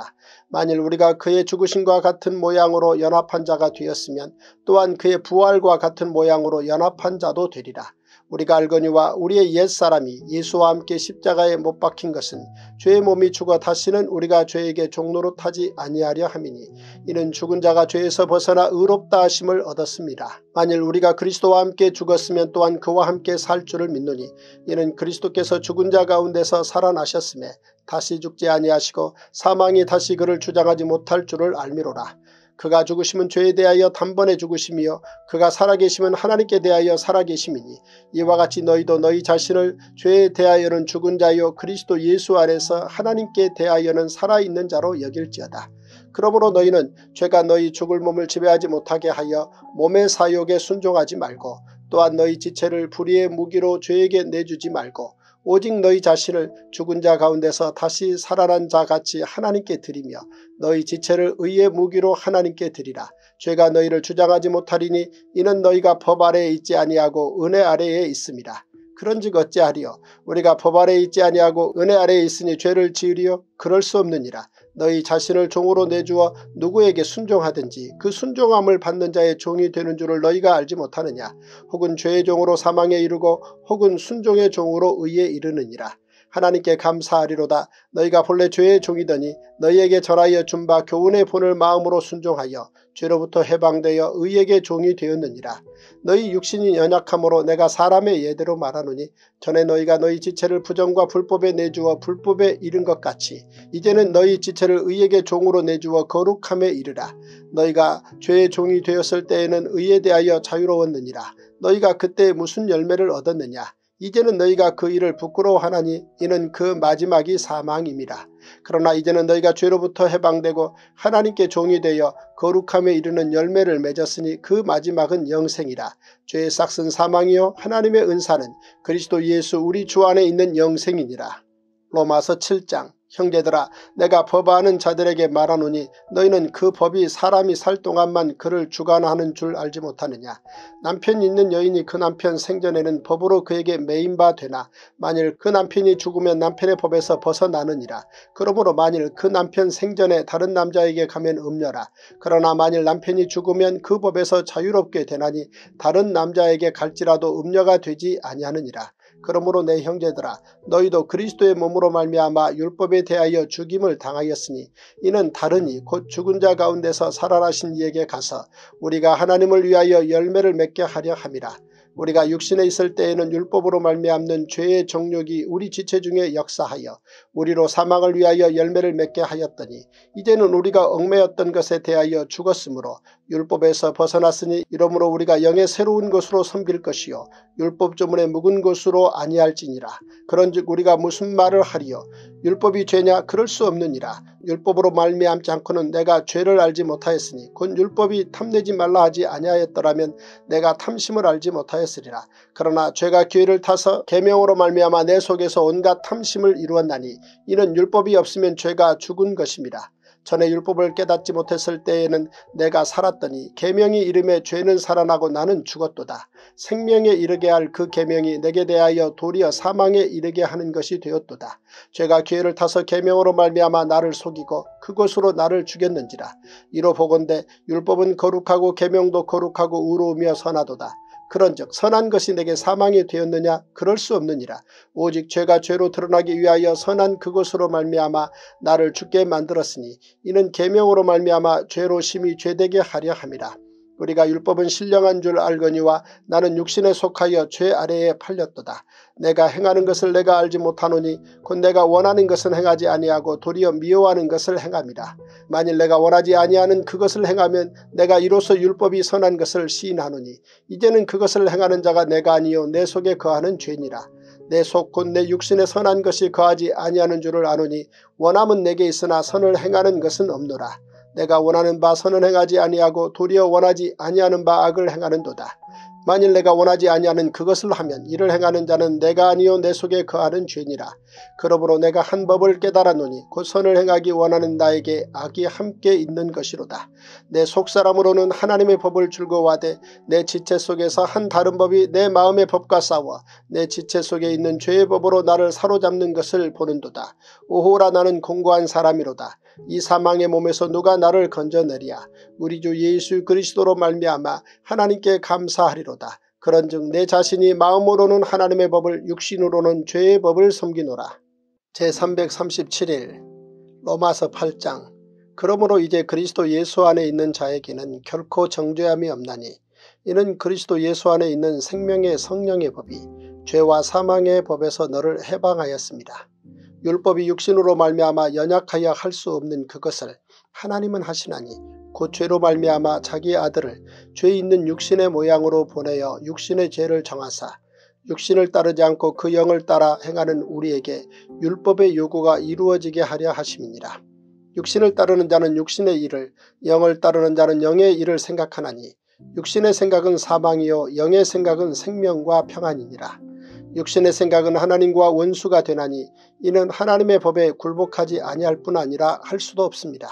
만일 우리가 그의 죽으심과 같은 모양으로 연합한 자가 되었으면 또한 그의 부활과 같은 모양으로 연합한 자도 되리라. 우리가 알거니와 우리의 옛사람이 예수와 함께 십자가에 못 박힌 것은 죄의 몸이 죽어 다시는 우리가 죄에게 종노릇하지 아니하려 함이니 이는 죽은 자가 죄에서 벗어나 의롭다 하심을 얻었습니다. 만일 우리가 그리스도와 함께 죽었으면 또한 그와 함께 살 줄을 믿노니 이는 그리스도께서 죽은 자 가운데서 살아나셨으매 다시 죽지 아니하시고 사망이 다시 그를 주장하지 못할 줄을 알미로라. 그가 죽으심은 죄에 대하여 단번에 죽으심이요 그가 살아계심은 하나님께 대하여 살아계심이니 이와 같이 너희도 너희 자신을 죄에 대하여는 죽은 자요 그리스도 예수 안에서 하나님께 대하여는 살아있는 자로 여길지어다. 그러므로 너희는 죄가 너희 죽을 몸을 지배하지 못하게 하여 몸의 사욕에 순종하지 말고 또한 너희 지체를 불의의 무기로 죄에게 내주지 말고 오직 너희 자신을 죽은 자 가운데서 다시 살아난 자같이 하나님께 드리며 너희 지체를 의의 무기로 하나님께 드리라. 죄가 너희를 주장하지 못하리니 이는 너희가 법 아래에 있지 아니하고 은혜 아래에 있습니다. 그런즉 어찌하리요? 우리가 법 아래에 있지 아니하고 은혜 아래에 있으니 죄를 지으리요? 그럴 수 없느니라. 너희 자신을 종으로 내주어 누구에게 순종하든지 그 순종함을 받는 자의 종이 되는 줄을 너희가 알지 못하느냐? 혹은 죄의 종으로 사망에 이르고 혹은 순종의 종으로 의에 이르느니라. 하나님께 감사하리로다. 너희가 본래 죄의 종이더니 너희에게 절하여 준 바 교훈의 본을 마음으로 순종하여 죄로부터 해방되어 의에게 종이 되었느니라. 너희 육신이 연약함으로 내가 사람의 예대로 말하노니 전에 너희가 너희 지체를 부정과 불법에 내주어 불법에 이른 것 같이 이제는 너희 지체를 의에게 종으로 내주어 거룩함에 이르라. 너희가 죄의 종이 되었을 때에는 의에 대하여 자유로웠느니라. 너희가 그때 무슨 열매를 얻었느냐. 이제는 너희가 그 일을 부끄러워하나니 이는 그 마지막이 사망임이라. 그러나 이제는 너희가 죄로부터 해방되고 하나님께 종이 되어 거룩함에 이르는 열매를 맺었으니 그 마지막은 영생이라. 죄의 싹은 사망이요 하나님의 은사는 그리스도 예수 우리 주 안에 있는 영생이니라. 로마서 칠 장. 형제들아, 내가 법아는 자들에게 말하노니 너희는 그 법이 사람이 살 동안만 그를 주관하는 줄 알지 못하느냐. 남편이 있는 여인이 그 남편 생전에는 법으로 그에게 매인 바 되나 만일 그 남편이 죽으면 남편의 법에서 벗어나느니라. 그러므로 만일 그 남편 생전에 다른 남자에게 가면 음녀라. 그러나 만일 남편이 죽으면 그 법에서 자유롭게 되나니 다른 남자에게 갈지라도 음녀가 되지 아니하느니라. 그러므로 내 형제들아, 너희도 그리스도의 몸으로 말미암아 율법에 대하여 죽임을 당하였으니 이는 다른 이 곧 죽은 자 가운데서 살아나신 이에게 가서 우리가 하나님을 위하여 열매를 맺게 하려 함이라. 우리가 육신에 있을 때에는 율법으로 말미암는 죄의 정욕이 우리 지체 중에 역사하여 우리로 사망을 위하여 열매를 맺게 하였더니 이제는 우리가 얽매였던 것에 대하여 죽었으므로 율법에서 벗어났으니 이러므로 우리가 영의 새로운 것으로 섬길 것이요 율법 조문에 묵은 것으로 아니할지니라. 그런즉 우리가 무슨 말을 하리요. 율법이 죄냐? 그럴 수 없느니라. 율법으로 말미암지 않고는 내가 죄를 알지 못하였으니 곧 율법이 탐내지 말라 하지 아니하였더라면 내가 탐심을 알지 못하였으리라. 그러나 죄가 기회를 타서 계명으로 말미암아 내 속에서 온갖 탐심을 이루었나니 이는 율법이 없으면 죄가 죽은 것입니다. 전에 율법을 깨닫지 못했을 때에는 내가 살았더니 계명이 이름에 죄는 살아나고 나는 죽었도다. 생명에 이르게 할 그 계명이 내게 대하여 도리어 사망에 이르게 하는 것이 되었도다. 죄가 기회를 타서 계명으로 말미암아 나를 속이고 그것으로 나를 죽였는지라. 이로 보건대 율법은 거룩하고 계명도 거룩하고 의로우며 선하도다. 그런즉 선한 것이 내게 사망이 되었느냐? 그럴 수 없느니라. 오직 죄가 죄로 드러나기 위하여 선한 그것으로 말미암아 나를 죽게 만들었으니 이는 계명으로 말미암아 죄로 심히 죄되게 하려 함이라. 우리가 율법은 신령한 줄 알거니와 나는 육신에 속하여 죄 아래에 팔렸도다. 내가 행하는 것을 내가 알지 못하노니 곧 내가 원하는 것은 행하지 아니하고 도리어 미워하는 것을 행함이라. 만일 내가 원하지 아니하는 그것을 행하면 내가 이로써 율법이 선한 것을 시인하노니 이제는 그것을 행하는 자가 내가 아니요 내 속에 거하는 죄니라. 내 속 곧 내 육신에 선한 것이 거하지 아니하는 줄을 아노니 원함은 내게 있으나 선을 행하는 것은 없노라. 내가 원하는 바 선은 행하지 아니하고 도리어 원하지 아니하는 바 악을 행하는도다. 만일 내가 원하지 아니하는 그것을 하면 이를 행하는 자는 내가 아니요 내 속에 거하는 죄니라. 그러므로 내가 한 법을 깨달았노니 곧 선을 행하기 원하는 나에게 악이 함께 있는 것이로다. 내 속사람으로는 하나님의 법을 즐거워하되 내 지체 속에서 한 다른 법이 내 마음의 법과 싸워 내 지체 속에 있는 죄의 법으로 나를 사로잡는 것을 보는도다. 오호라, 나는 공고한 사람이로다. 이 사망의 몸에서 누가 나를 건져내리야. 우리 주 예수 그리스도로 말미암아 하나님께 감사하리로다. 그런즉 내 자신이 마음으로는 하나님의 법을, 육신으로는 죄의 법을 섬기노라. 제삼백삼십칠 일 로마서 팔 장. 그러므로 이제 그리스도 예수 안에 있는 자에게는 결코 정죄함이 없나니 이는 그리스도 예수 안에 있는 생명의 성령의 법이 죄와 사망의 법에서 너를 해방하였습니다. 율법이 육신으로 말미암아 연약하여 할 수 없는 그것을 하나님은 하시나니 곧 죄로 말미암아 자기 아들을 죄 있는 육신의 모양으로 보내어 육신의 죄를 정하사 육신을 따르지 않고 그 영을 따라 행하는 우리에게 율법의 요구가 이루어지게 하려 하심이니라. 육신을 따르는 자는 육신의 일을, 영을 따르는 자는 영의 일을 생각하나니 육신의 생각은 사망이요 영의 생각은 생명과 평안이니라. 육신의 생각은 하나님과 원수가 되나니 이는 하나님의 법에 굴복하지 아니할 뿐 아니라 할 수도 없습니다.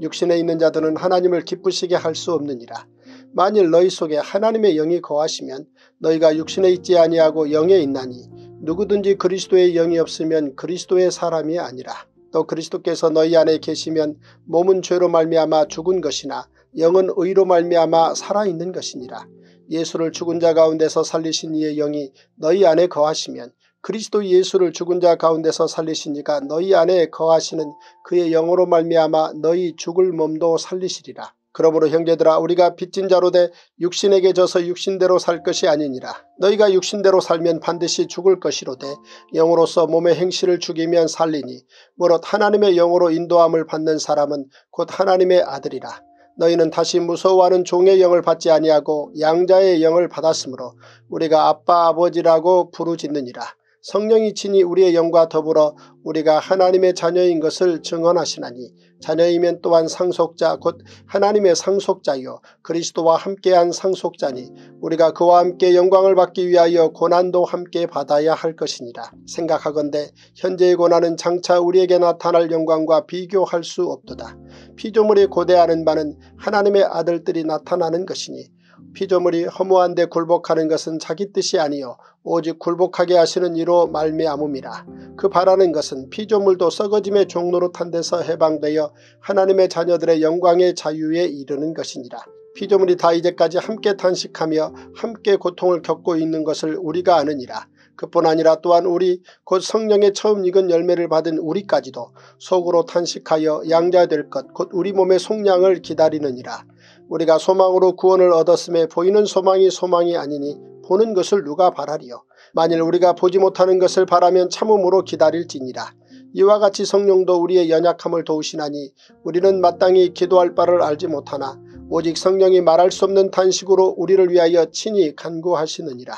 육신에 있는 자들은 하나님을 기쁘시게 할 수 없느니라. 만일 너희 속에 하나님의 영이 거하시면 너희가 육신에 있지 아니하고 영에 있나니 누구든지 그리스도의 영이 없으면 그리스도의 사람이 아니라. 또 그리스도께서 너희 안에 계시면 몸은 죄로 말미암아 죽은 것이나 영은 의로 말미암아 살아있는 것이니라. 예수를 죽은 자 가운데서 살리신 이의 영이 너희 안에 거하시면 그리스도 예수를 죽은 자 가운데서 살리시니까 너희 안에 거하시는 그의 영으로 말미암아 너희 죽을 몸도 살리시리라. 그러므로 형제들아, 우리가 빚진 자로 돼 육신에게 져서 육신대로 살 것이 아니니라. 너희가 육신대로 살면 반드시 죽을 것이로되 영으로서 몸의 행실을 죽이면 살리니, 무릇 하나님의 영으로 인도함을 받는 사람은 곧 하나님의 아들이라. 너희는 다시 무서워하는 종의 영을 받지 아니하고 양자의 영을 받았으므로 우리가 아빠 아버지라고 부르짖느니라. 성령이 친히 우리의 영과 더불어 우리가 하나님의 자녀인 것을 증언하시나니, 자녀이면 또한 상속자 곧 하나님의 상속자요 그리스도와 함께한 상속자니, 우리가 그와 함께 영광을 받기 위하여 고난도 함께 받아야 할 것이니라. 생각하건대 현재의 고난은 장차 우리에게 나타날 영광과 비교할 수 없도다. 피조물이 고대하는 바는 하나님의 아들들이 나타나는 것이니, 피조물이 허무한 데 굴복하는 것은 자기 뜻이 아니요 오직 굴복하게 하시는 이로 말미암음이라. 그 바라는 것은 피조물도 썩어짐의 종노릇한 데서 해방되어 하나님의 자녀들의 영광의 자유에 이르는 것이니라. 피조물이 다 이제까지 함께 탄식하며 함께 고통을 겪고 있는 것을 우리가 아느니라. 그뿐 아니라 또한 우리 곧 성령의 처음 익은 열매를 받은 우리까지도 속으로 탄식하여 양자될 것 곧 우리 몸의 속량을 기다리느니라. 우리가 소망으로 구원을 얻었음에 보이는 소망이 소망이 아니니 보는 것을 누가 바라리요. 만일 우리가 보지 못하는 것을 바라면 참음으로 기다릴지니라. 이와 같이 성령도 우리의 연약함을 도우시나니, 우리는 마땅히 기도할 바를 알지 못하나 오직 성령이 말할 수 없는 탄식으로 우리를 위하여 친히 간구하시느니라.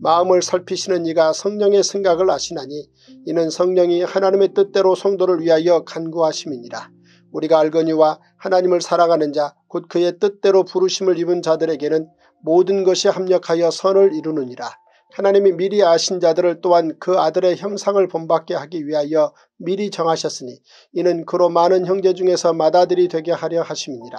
마음을 살피시는 이가 성령의 생각을 아시나니, 이는 성령이 하나님의 뜻대로 성도를 위하여 간구하심이니라. 우리가 알거니와 하나님을 사랑하는 자 곧 그의 뜻대로 부르심을 입은 자들에게는 모든 것이 합력하여 선을 이루느니라. 하나님이 미리 아신 자들을 또한 그 아들의 형상을 본받게 하기 위하여 미리 정하셨으니, 이는 그로 많은 형제 중에서 맏아들이 되게 하려 하심이니라.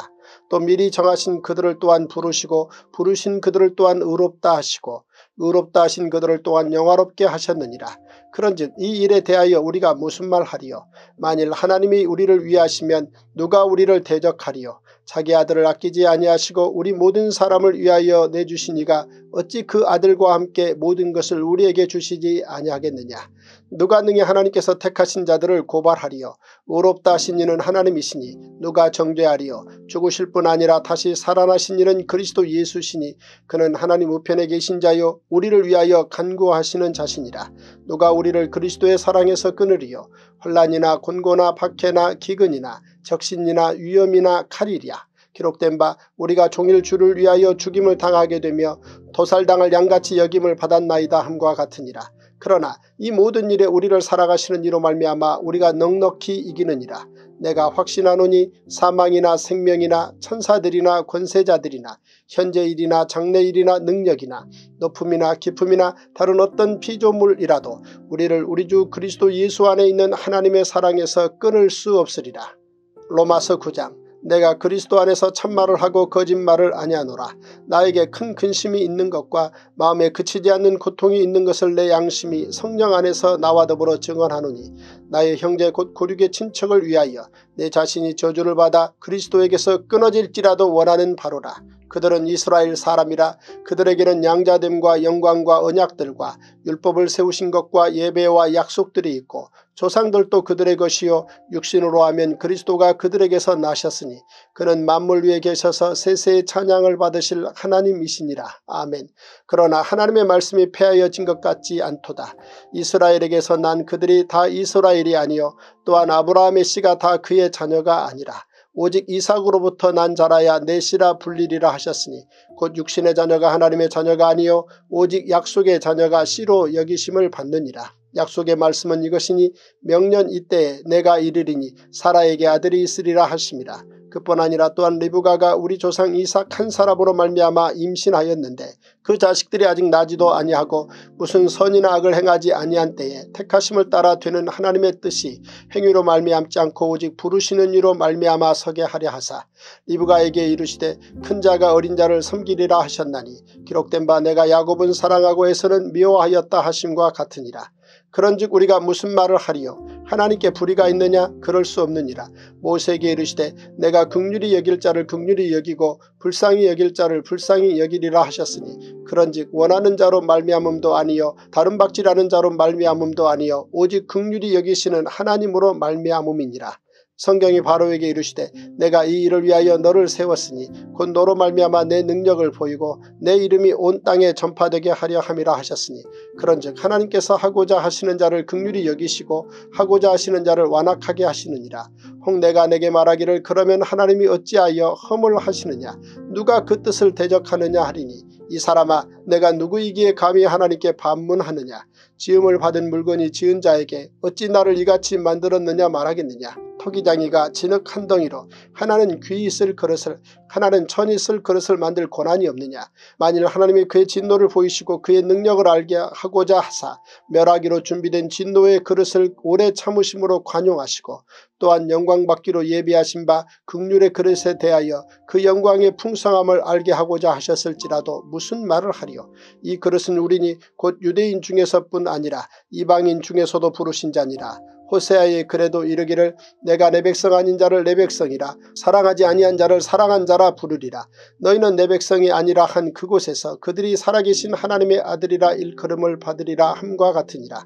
또 미리 정하신 그들을 또한 부르시고, 부르신 그들을 또한 의롭다 하시고, 의롭다 하신 그들을 또한 영화롭게 하셨느니라. 그런즉 이 일에 대하여 우리가 무슨 말하리요? 만일 하나님이 우리를 위하시면 누가 우리를 대적하리요? 자기 아들을 아끼지 아니하시고 우리 모든 사람을 위하여 내주시니가 어찌 그 아들과 함께 모든 것을 우리에게 주시지 아니하겠느냐? 누가 능히 하나님께서 택하신 자들을 고발하리요? 의롭다 하신 이는 하나님이시니 누가 정죄하리요? 죽으실 뿐 아니라 다시 살아나신 이는 그리스도 예수시니 그는 하나님 우편에 계신 자요 우리를 위하여 간구하시는 자시니라. 누가 우리를 그리스도의 사랑에서 끊으리요? 혼란이나 곤고나 박해나 기근이나 적신이나 위험이나 칼이랴. 기록된 바 우리가 종일 주를 위하여 죽임을 당하게 되며 도살당할 양같이 여김을 받았나이다 함과 같으니라. 그러나 이 모든 일에 우리를 사랑하시는 이로 말미암아 우리가 넉넉히 이기느니라. 내가 확신하노니 사망이나 생명이나 천사들이나 권세자들이나 현재일이나 장래일이나 능력이나 높음이나 깊음이나 다른 어떤 피조물이라도 우리를 우리 주 그리스도 예수 안에 있는 하나님의 사랑에서 끊을 수 없으리라. 로마서 구 장. 내가 그리스도 안에서 참말을 하고 거짓말을 아니하노라. 나에게 큰 근심이 있는 것과 마음에 그치지 않는 고통이 있는 것을 내 양심이 성령 안에서 나와 더불어 증언하노니, 나의 형제 곧 고륙의 친척을 위하여 내 자신이 저주를 받아 그리스도에게서 끊어질지라도 원하는 바로라. 그들은 이스라엘 사람이라. 그들에게는 양자됨과 영광과 언약들과 율법을 세우신 것과 예배와 약속들이 있고, 조상들도 그들의 것이요 육신으로 하면 그리스도가 그들에게서 나셨으니 그는 만물 위에 계셔서 세세의 찬양을 받으실 하나님이시니라. 아멘. 그러나 하나님의 말씀이 폐하여진 것 같지 않도다. 이스라엘에게서 난 그들이 다 이스라엘이 아니요 또한 아브라함의 씨가 다 그의 자녀가 아니라, 오직 이삭으로부터 난 자라야 내 씨라 불리리라 하셨으니, 곧 육신의 자녀가 하나님의 자녀가 아니요 오직 약속의 자녀가 씨로 여기심을 받느니라. 약속의 말씀은 이것이니, 명년 이때에 내가 이르리니 사라에게 아들이 있으리라 하심이라. 그뿐 아니라 또한 리브가가 우리 조상 이삭 한 사람으로 말미암아 임신하였는데 그 자식들이 아직 나지도 아니하고 무슨 선이나 악을 행하지 아니한 때에 택하심을 따라 되는 하나님의 뜻이 행위로 말미암지 않고 오직 부르시는 이로 말미암아 서게 하려 하사, 리브가에게 이르시되 큰 자가 어린 자를 섬기리라 하셨나니, 기록된 바 내가 야곱은 사랑하고 에서는 미워하였다 하심과 같으니라. 그런즉 우리가 무슨 말을 하리요? 하나님께 불의가 있느냐? 그럴 수 없느니라. 모세에게 이르시되 내가 긍휼히 여길 자를 긍휼히 여기고 불쌍히 여길 자를 불쌍히 여기리라 하셨으니 그런즉 원하는 자로 말미암음도 아니요 다른 박질하는 자로 말미암음도 아니요 오직 긍휼히 여기시는 하나님으로 말미암음이니라. 성경이 바로에게 이르시되 내가 이 일을 위하여 너를 세웠으니 곧 너로 말미암아 내 능력을 보이고 내 이름이 온 땅에 전파되게 하려 함이라 하셨으니 그런즉 하나님께서 하고자 하시는 자를 긍휼히 여기시고 하고자 하시는 자를 완악하게 하시느니라. 혹 내가 내게 말하기를 그러면 하나님이 어찌하여 허물 하시느냐? 누가 그 뜻을 대적하느냐 하리니 이 사람아 내가 누구이기에 감히 하나님께 반문하느냐? 지음을 받은 물건이 지은 자에게 어찌 나를 이같이 만들었느냐 말하겠느냐? 토기장이가 진흙 한 덩이로 하나는 귀 있을 그릇을 하나는 천 있을 그릇을 만들 권한이 없느냐? 만일 하나님이 그의 진노를 보이시고 그의 능력을 알게 하고자 하사 멸하기로 준비된 진노의 그릇을 오래 참으심으로 관용하시고 또한 영광받기로 예비하신 바 긍휼의 그릇에 대하여 그 영광의 풍성함을 알게 하고자 하셨을지라도 무슨 말을 하리요? 이 그릇은 우리니 곧 유대인 중에서뿐 아니라 이방인 중에서도 부르신 자니라. 호세아의 글에도 이르기를 내가 내 백성 아닌 자를 내 백성이라 사랑하지 아니한 자를 사랑한 자라 부르리라. 너희는 내 백성이 아니라 한 그곳에서 그들이 살아계신 하나님의 아들이라 일컬음을 받으리라 함과 같으니라.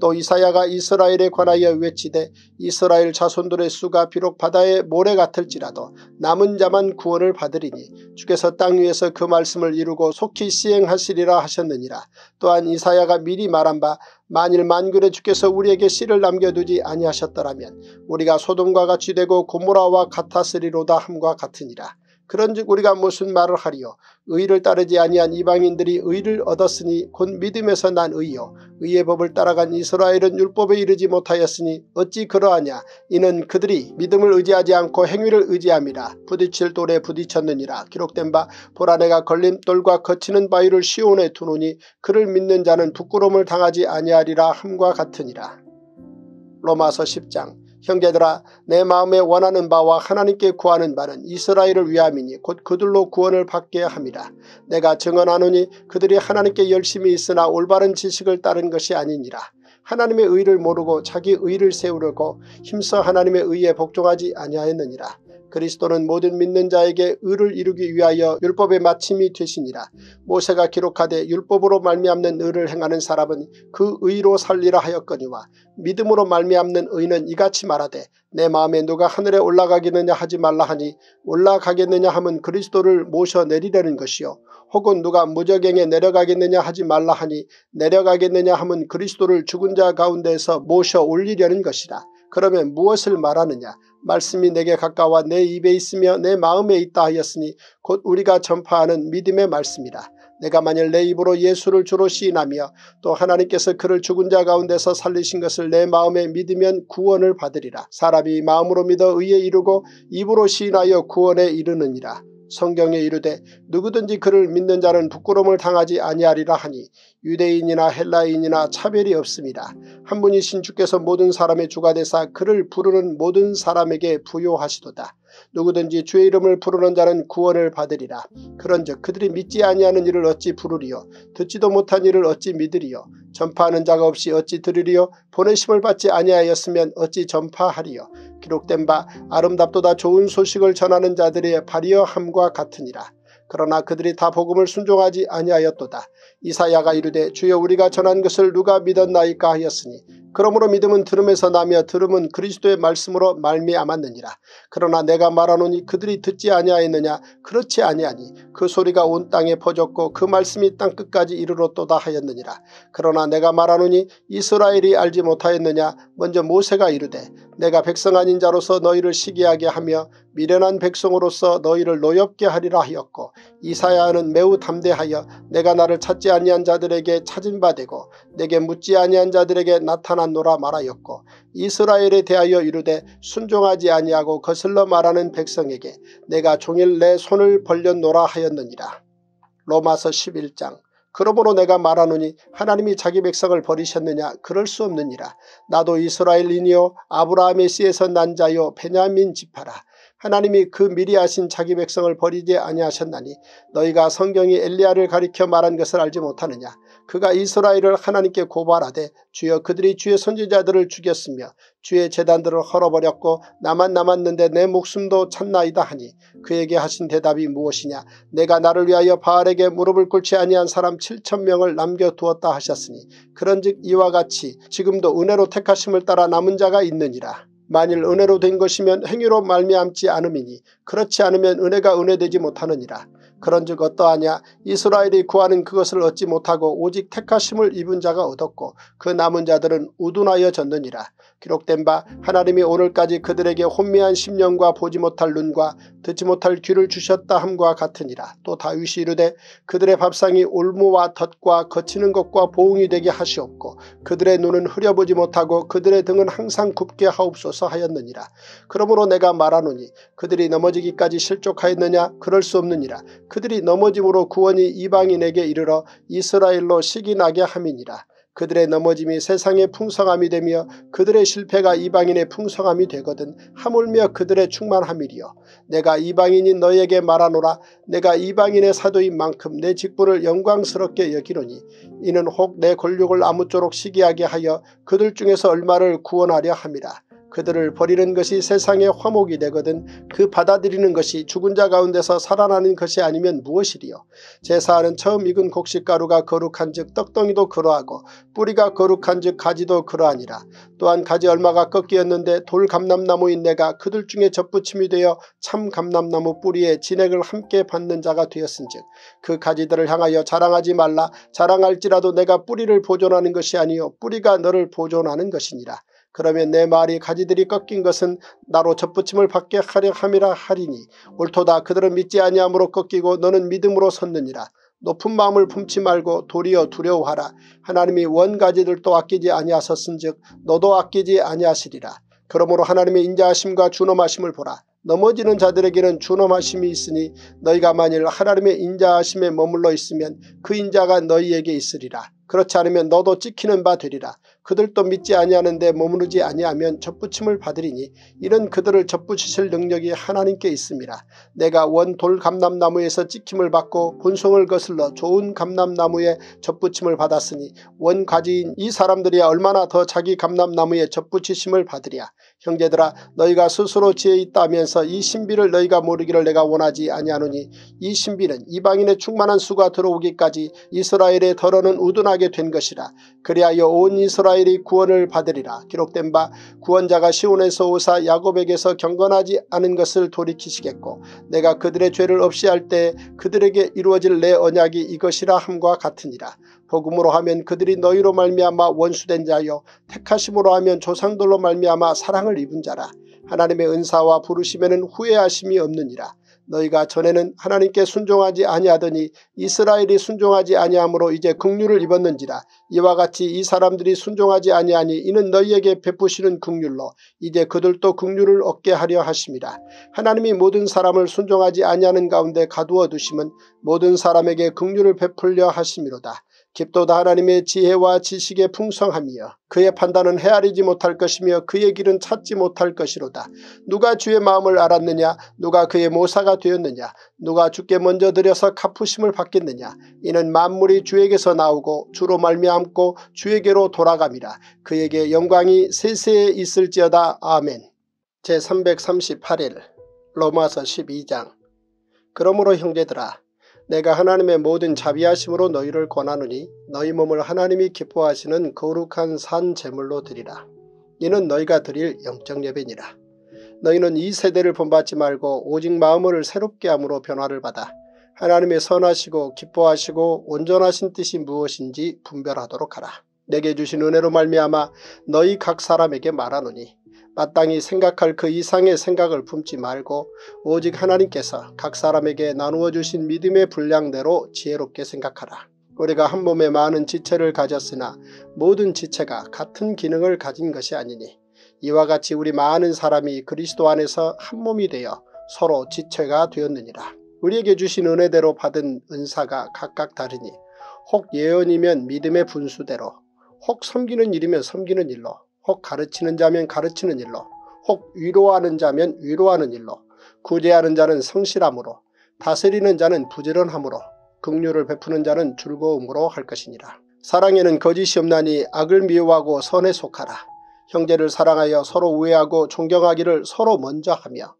또 이사야가 이스라엘에 관하여 외치되 이스라엘 자손들의 수가 비록 바다의 모래 같을지라도 남은 자만 구원을 받으리니 주께서 땅 위에서 그 말씀을 이루고 속히 시행하시리라 하셨느니라. 또한 이사야가 미리 말한 바 만일 만군의 주께서 우리에게 씨를 남겨두지 아니하셨더라면 우리가 소돔과 같이 되고 고모라와 같았으리로다 함과 같으니라. 그런즉 우리가 무슨 말을 하리요? 의를 따르지 아니한 이방인들이 의를 얻었으니 곧 믿음에서 난 의요 의의 법을 따라간 이스라엘은 율법에 이르지 못하였으니 어찌 그러하냐? 이는 그들이 믿음을 의지하지 않고 행위를 의지함이라. 부딪힐 돌에 부딪혔느니라. 기록된 바 보라 내가 걸림돌과 거치는 바위를 시온에 두노니 그를 믿는 자는 부끄러움을 당하지 아니하리라 함과 같으니라. 로마서 십 장. 형제들아 내 마음에 원하는 바와 하나님께 구하는 바는 이스라엘을 위함이니 곧 그들로 구원을 받게 함이라. 내가 증언하노니 그들이 하나님께 열심히 있으나 올바른 지식을 따른 것이 아니니라. 하나님의 의를 모르고 자기 의를 세우려고 힘써 하나님의 의에 복종하지 아니하였느니라. 그리스도는 모든 믿는 자에게 의를 이루기 위하여 율법의 마침이 되시니라. 모세가 기록하되 율법으로 말미암는 의를 행하는 사람은 그 의로 살리라 하였거니와 믿음으로 말미암는 의는 이같이 말하되 내 마음에 누가 하늘에 올라가겠느냐 하지 말라 하니 올라가겠느냐 함은 그리스도를 모셔 내리려는 것이요 혹은 누가 무저갱에 내려가겠느냐 하지 말라 하니 내려가겠느냐 함은 그리스도를 죽은 자 가운데에서 모셔 올리려는 것이라. 그러면 무엇을 말하느냐? 말씀이 내게 가까워 내 입에 있으며 내 마음에 있다 하였으니 곧 우리가 전파하는 믿음의 말씀이라. 내가 만일 내 입으로 예수를 주로 시인하며 또 하나님께서 그를 죽은 자 가운데서 살리신 것을 내 마음에 믿으면 구원을 받으리라. 사람이 마음으로 믿어 의에 이르고 입으로 시인하여 구원에 이르느니라. 성경에 이르되 누구든지 그를 믿는 자는 부끄러움을 당하지 아니하리라 하니 유대인이나 헬라인이나 차별이 없습니다. 한 분이신 주께서 모든 사람의 주가 되사 그를 부르는 모든 사람에게 부요하시도다. 누구든지 주의 이름을 부르는 자는 구원을 받으리라. 그런즉 그들이 믿지 아니하는 일을 어찌 부르리요? 듣지도 못한 일을 어찌 믿으리요? 전파하는 자가 없이 어찌 들으리요? 보내심을 받지 아니하였으면 어찌 전파하리요? 기록된 바 아름답도다 좋은 소식을 전하는 자들의 발이여 함과 같으니라. 그러나 그들이 다 복음을 순종하지 아니하였도다. 이사야가 이르되 주여 우리가 전한 것을 누가 믿었나이까 하였으니 그러므로 믿음은 들음에서 나며 들음은 그리스도의 말씀으로 말미암았느니라. 그러나 내가 말하노니 그들이 듣지 아니하였느냐? 그렇지 아니하니 그 소리가 온 땅에 퍼졌고 그 말씀이 땅 끝까지 이르렀도다 하였느니라. 그러나 내가 말하노니 이스라엘이 알지 못하였느냐? 먼저 모세가 이르되 내가 백성 아닌 자로서 너희를 시기하게 하며 미련한 백성으로서 너희를 노엽게 하리라 하였고 이사야는 매우 담대하여 내가 나를 찾지 아니한 자들에게 찾은 바 되고 내게 묻지 아니한 자들에게 나타났노라 말하였고 이스라엘에 대하여 이르되 순종하지 아니하고 거슬러 말하는 백성에게 내가 종일 내 손을 벌렸노라 하였느니라. 로마서 십일 장. 그러므로 내가 말하노니 하나님이 자기 백성을 버리셨느냐? 그럴 수 없느니라. 나도 이스라엘인이요 아브라함의 씨에서 난 자요 베냐민 지파라. 하나님이 그 미리 아신 자기 백성을 버리지 아니하셨나니 너희가 성경이 엘리야를 가리켜 말한 것을 알지 못하느냐? 그가 이스라엘을 하나님께 고발하되 주여 그들이 주의 선지자들을 죽였으며 주의 제단들을 헐어버렸고 나만 남았는데 내 목숨도 찾나이다 하니 그에게 하신 대답이 무엇이냐. 내가 나를 위하여 바알에게 무릎을 꿇지 아니한 사람 칠천 명을 남겨두었다 하셨으니 그런즉 이와 같이 지금도 은혜로 택하심을 따라 남은 자가 있느니라. 만일 은혜로 된 것이면 행위로 말미암지 않음이니 그렇지 않으면 은혜가 은혜되지 못하느니라. 그런즉 어떠하냐. 이스라엘이 구하는 그것을 얻지 못하고 오직 택하심을 입은 자가 얻었고 그 남은 자들은 우둔하여 졌느니라. 기록된 바 하나님이 오늘까지 그들에게 혼미한 심령과 보지 못할 눈과 듣지 못할 귀를 주셨다 함과 같으니라. 또 다윗이 이르되 그들의 밥상이 올무와 덫과 거치는 것과 보응이 되게 하시옵고 그들의 눈은 흐려보지 못하고 그들의 등은 항상 굽게 하옵소서 하였느니라. 그러므로 내가 말하노니 그들이 넘어지기까지 실족하였느냐. 그럴 수 없느니라. 그들이 넘어짐으로 구원이 이방인에게 이르러 이스라엘로 시기 나게 함이니라. 그들의 넘어짐이 세상의 풍성함이 되며 그들의 실패가 이방인의 풍성함이 되거든 하물며 그들의 충만함이리요. 내가 이방인인 너에게 말하노라. 내가 이방인의 사도인 만큼 내 직분을 영광스럽게 여기노니 이는 혹 내 권력을 아무쪼록 시기하게 하여 그들 중에서 얼마를 구원하려 함이라. 그들을 버리는 것이 세상의 화목이 되거든 그 받아들이는 것이 죽은 자 가운데서 살아나는 것이 아니면 무엇이리요. 제사하는 처음 익은 곡식가루가 거룩한 즉 떡덩이도 그러하고 뿌리가 거룩한 즉 가지도 그러하니라. 또한 가지 얼마가 꺾이었는데 돌 감람나무인 내가 그들 중에 접붙임이 되어 참 감람나무 뿌리에 진액을 함께 받는 자가 되었은 즉 그 가지들을 향하여 자랑하지 말라. 자랑할지라도 내가 뿌리를 보존하는 것이 아니요 뿌리가 너를 보존하는 것이니라. 그러면 내 말이 가지들이 꺾인 것은 나로 접붙임을 받게 하려 함이라 하리니 옳도다. 그들은 믿지 아니함으로 꺾이고 너는 믿음으로 섰느니라. 높은 마음을 품지 말고 도리어 두려워하라. 하나님이 원가지들도 아끼지 아니하셨은즉 너도 아끼지 아니하시리라. 그러므로 하나님의 인자하심과 준엄하심을 보라. 넘어지는 자들에게는 준엄하심이 있으니 너희가 만일 하나님의 인자하심에 머물러 있으면 그 인자가 너희에게 있으리라. 그렇지 않으면 너도 찍히는 바 되리라. 그들도 믿지 아니하는데 머무르지 아니하면 접붙임을 받으리니 이는 그들을 접붙이실 능력이 하나님께 있음이라. 내가 원돌 감람나무에서 찍힘을 받고 본송을 거슬러 좋은 감람나무에 접붙임을 받았으니 원가지인 이 사람들이 얼마나 더 자기 감람나무에 접붙이심을 받으랴. 형제들아 너희가 스스로 지혜 있다 하면서 이 신비를 너희가 모르기를 내가 원하지 아니하노니 이 신비는 이방인의 충만한 수가 들어오기까지 이스라엘의 더러는 우둔하게 된 것이라. 그리하여 온 이스라엘이 구원을 받으리라. 기록된 바 구원자가 시온에서 오사 야곱에게서 경건하지 않은 것을 돌이키시겠고 내가 그들의 죄를 없이 할 때 그들에게 이루어질 내 언약이 이것이라 함과 같으니라. 복음으로 하면 그들이 너희로 말미암아 원수된 자요 택하심으로 하면 조상들로 말미암아 사랑을 입은 자라. 하나님의 은사와 부르심에는 후회하심이 없느니라. 너희가 전에는 하나님께 순종하지 아니하더니 이스라엘이 순종하지 아니함으로 이제 긍휼을 입었는지라. 이와 같이 이 사람들이 순종하지 아니하니 이는 너희에게 베푸시는 긍휼로 이제 그들도 긍휼을 얻게 하려 하심이라. 하나님이 모든 사람을 순종하지 아니하는 가운데 가두어 두심은 모든 사람에게 긍휼을 베풀려 하심이로다. 깊도다 하나님의 지혜와 지식의 풍성함이여 그의 판단은 헤아리지 못할 것이며 그의 길은 찾지 못할 것이로다. 누가 주의 마음을 알았느냐. 누가 그의 모사가 되었느냐. 누가 주께 먼저 들여서 갚으심을 받겠느냐. 이는 만물이 주에게서 나오고 주로 말미암고 주에게로 돌아감이라. 그에게 영광이 세세에 있을지어다. 아멘. 제삼백삼십팔 일 로마서 십이 장. 그러므로 형제들아 내가 하나님의 모든 자비하심으로 너희를 권하노니 너희 몸을 하나님이 기뻐하시는 거룩한 산 제물로 드리라. 이는 너희가 드릴 영적 예배니라. 너희는 이 세대를 본받지 말고 오직 마음을 새롭게 함으로 변화를 받아 하나님의 선하시고 기뻐하시고 온전하신 뜻이 무엇인지 분별하도록 하라. 내게 주신 은혜로 말미암아 너희 각 사람에게 말하노니 마땅히 생각할 그 이상의 생각을 품지 말고 오직 하나님께서 각 사람에게 나누어 주신 믿음의 분량대로 지혜롭게 생각하라. 우리가 한 몸에 많은 지체를 가졌으나 모든 지체가 같은 기능을 가진 것이 아니니 이와 같이 우리 많은 사람이 그리스도 안에서 한 몸이 되어 서로 지체가 되었느니라. 우리에게 주신 은혜대로 받은 은사가 각각 다르니 혹 예언이면 믿음의 분수대로, 혹 섬기는 일이면 섬기는 일로, 혹 가르치는 자면 가르치는 일로, 혹 위로하는 자면 위로하는 일로, 구제하는 자는 성실함으로, 다스리는 자는 부지런함으로, 긍휼을 베푸는 자는 즐거움으로 할 것이니라. 사랑에는 거짓이 없나니 악을 미워하고 선에 속하라. 형제를 사랑하여 서로 우애하고 존경하기를 서로 먼저 하며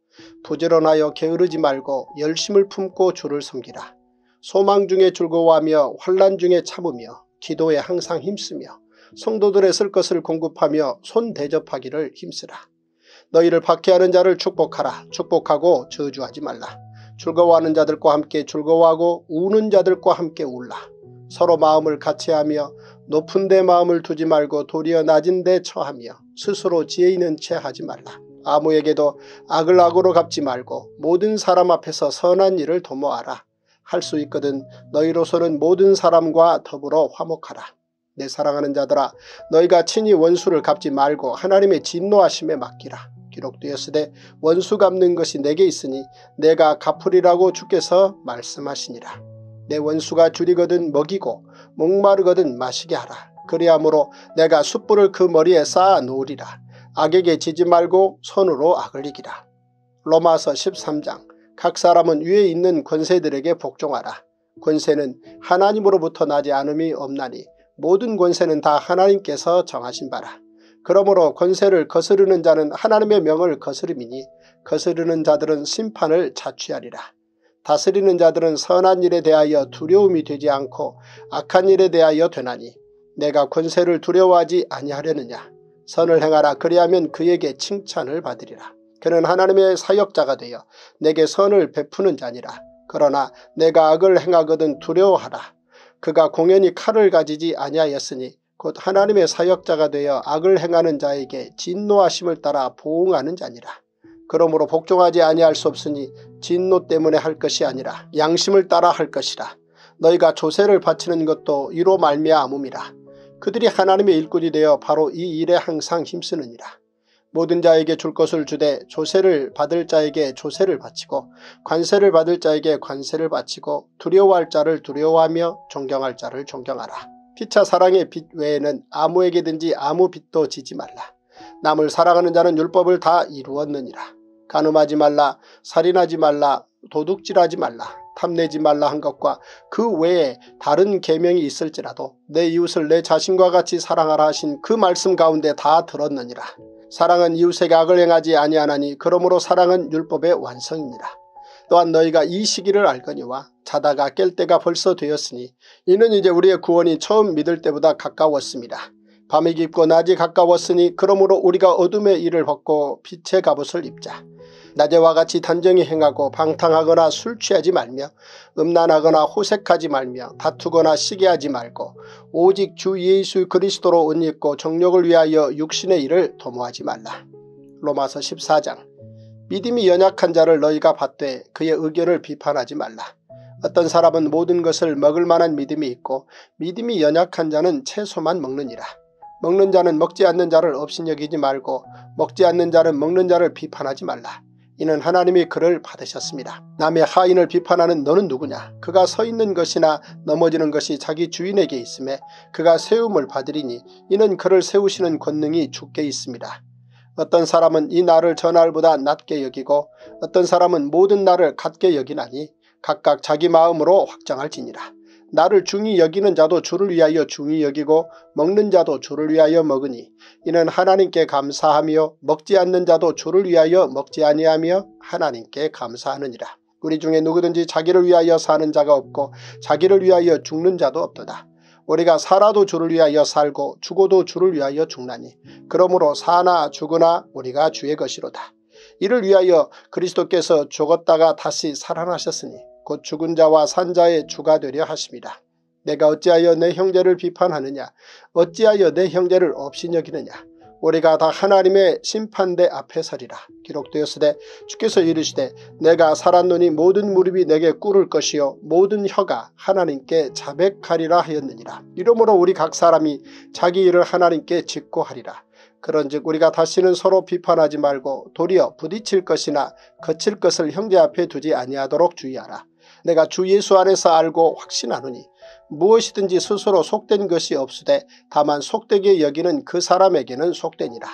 부지런하여 게으르지 말고 열심을 품고 주를 섬기라. 소망 중에 즐거워하며 환난 중에 참으며 기도에 항상 힘쓰며 성도들의 쓸 것을 공급하며 손 대접하기를 힘쓰라. 너희를 박해하는 자를 축복하라. 축복하고 저주하지 말라. 즐거워하는 자들과 함께 즐거워하고 우는 자들과 함께 울라. 서로 마음을 같이하며 높은 데 마음을 두지 말고 도리어 낮은 데 처하며 스스로 지혜 있는 채 하지 말라. 아무에게도 악을 악으로 갚지 말고 모든 사람 앞에서 선한 일을 도모하라. 할 수 있거든 너희로서는 모든 사람과 더불어 화목하라. 내 사랑하는 자들아, 너희가 친히 원수를 갚지 말고 하나님의 진노하심에 맡기라. 기록되었으되 원수 갚는 것이 내게 있으니 내가 갚으리라고 주께서 말씀하시니라. 내 원수가 줄이거든 먹이고 목마르거든 마시게 하라. 그리하므로 내가 숯불을 그 머리에 쌓아 놓으리라. 악에게 지지 말고 선으로 악을 이기라. 로마서 십삼 장. 각 사람은 위에 있는 권세들에게 복종하라. 권세는 하나님으로부터 나지 않음이 없나니 모든 권세는 다 하나님께서 정하신 바라. 그러므로 권세를 거스르는 자는 하나님의 명을 거스름이니 거스르는 자들은 심판을 자취하리라. 다스리는 자들은 선한 일에 대하여 두려움이 되지 않고 악한 일에 대하여 되나니 내가 권세를 두려워하지 아니하려느냐. 선을 행하라. 그리하면 그에게 칭찬을 받으리라. 그는 하나님의 사역자가 되어 내게 선을 베푸는 자니라. 그러나 내가 악을 행하거든 두려워하라. 그가 공연히 칼을 가지지 아니하였으니 곧 하나님의 사역자가 되어 악을 행하는 자에게 진노하심을 따라 보응하는 자니라. 그러므로 복종하지 아니할 수 없으니 진노 때문에 할 것이 아니라 양심을 따라 할 것이라. 너희가 조세를 바치는 것도 이로 말미암음이라. 그들이 하나님의 일꾼이 되어 바로 이 일에 항상 힘쓰느니라. 모든 자에게 줄 것을 주되 조세를 받을 자에게 조세를 바치고 관세를 받을 자에게 관세를 바치고 두려워할 자를 두려워하며 존경할 자를 존경하라. 피차 사랑의 빚 외에는 아무에게든지 아무 빚도 지지 말라. 남을 사랑하는 자는 율법을 다 이루었느니라. 간음하지 말라. 살인하지 말라. 도둑질하지 말라. 탐내지 말라 한 것과 그 외에 다른 계명이 있을지라도 내 이웃을 내 자신과 같이 사랑하라 하신 그 말씀 가운데 다 들었느니라. 사랑은 이웃에게 악을 행하지 아니하나니 그러므로 사랑은 율법의 완성이니라. 또한 너희가 이 시기를 알거니와 자다가 깰 때가 벌써 되었으니 이는 이제 우리의 구원이 처음 믿을 때보다 가까웠습니다. 밤이 깊고 낮이 가까웠으니 그러므로 우리가 어둠의 일을 벗고 빛의 갑옷을 입자. 낮에와 같이 단정히 행하고 방탕하거나 술 취하지 말며 음란하거나 호색하지 말며 다투거나 시기하지 말고 오직 주 예수 그리스도로 옷 입고 정욕을 위하여 육신의 일을 도모하지 말라. 로마서 십사 장. 믿음이 연약한 자를 너희가 받되 그의 의견을 비판하지 말라. 어떤 사람은 모든 것을 먹을 만한 믿음이 있고 믿음이 연약한 자는 채소만 먹느니라. 먹는 자는 먹지 않는 자를 업신여기지 말고 먹지 않는 자는 먹는 자를 비판하지 말라. 이는 하나님이 그를 받으셨습니다. 남의 하인을 비판하는 너는 누구냐. 그가 서 있는 것이나 넘어지는 것이 자기 주인에게 있음에 그가 세움을 받으리니 이는 그를 세우시는 권능이 주께 있습니다. 어떤 사람은 이 날을 저 날보다 낮게 여기고 어떤 사람은 모든 날을 같게 여기나니 각각 자기 마음으로 확정할지니라. 나를 중히 여기는 자도 주를 위하여 중히 여기고 먹는 자도 주를 위하여 먹으니 이는 하나님께 감사하며 먹지 않는 자도 주를 위하여 먹지 아니하며 하나님께 감사하느니라. 우리 중에 누구든지 자기를 위하여 사는 자가 없고 자기를 위하여 죽는 자도 없도다. 우리가 살아도 주를 위하여 살고 죽어도 주를 위하여 죽나니 그러므로 사나 죽으나 우리가 주의 것이로다. 이를 위하여 그리스도께서 죽었다가 다시 살아나셨으니 곧 죽은 자와 산 자의 주가 되려 하십니다. 내가 어찌하여 내 형제를 비판하느냐. 어찌하여 내 형제를 업신여기느냐. 우리가 다 하나님의 심판대 앞에 서리라. 기록되었으되 주께서 이르시되 내가 살았노니 모든 무릎이 내게 꿇을 것이요 모든 혀가 하나님께 자백하리라 하였느니라. 이러므로 우리 각 사람이 자기 일을 하나님께 직고하리라. 그런즉 우리가 다시는 서로 비판하지 말고 도리어 부딪힐 것이나 거칠 것을 형제 앞에 두지 아니하도록 주의하라. 내가 주 예수 안에서 알고 확신하노니 무엇이든지 스스로 속된 것이 없으되 다만 속되게 여기는 그 사람에게는 속되니라.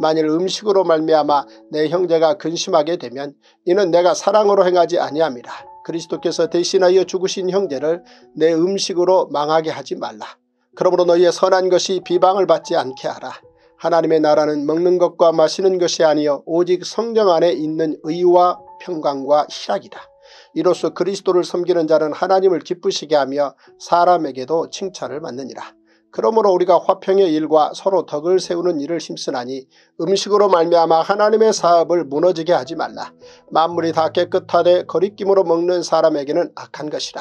만일 음식으로 말미암아 내 형제가 근심하게 되면 이는 내가 사랑으로 행하지 아니함이라. 그리스도께서 대신하여 죽으신 형제를 내 음식으로 망하게 하지 말라. 그러므로 너희의 선한 것이 비방을 받지 않게 하라. 하나님의 나라는 먹는 것과 마시는 것이 아니여 오직 성령 안에 있는 의와 평강과 희락이다. 이로써 그리스도를 섬기는 자는 하나님을 기쁘시게 하며 사람에게도 칭찬을 받느니라. 그러므로 우리가 화평의 일과 서로 덕을 세우는 일을 힘쓰나니 음식으로 말미암아 하나님의 사업을 무너지게 하지 말라. 만물이 다 깨끗하되 거리낌으로 먹는 사람에게는 악한 것이라.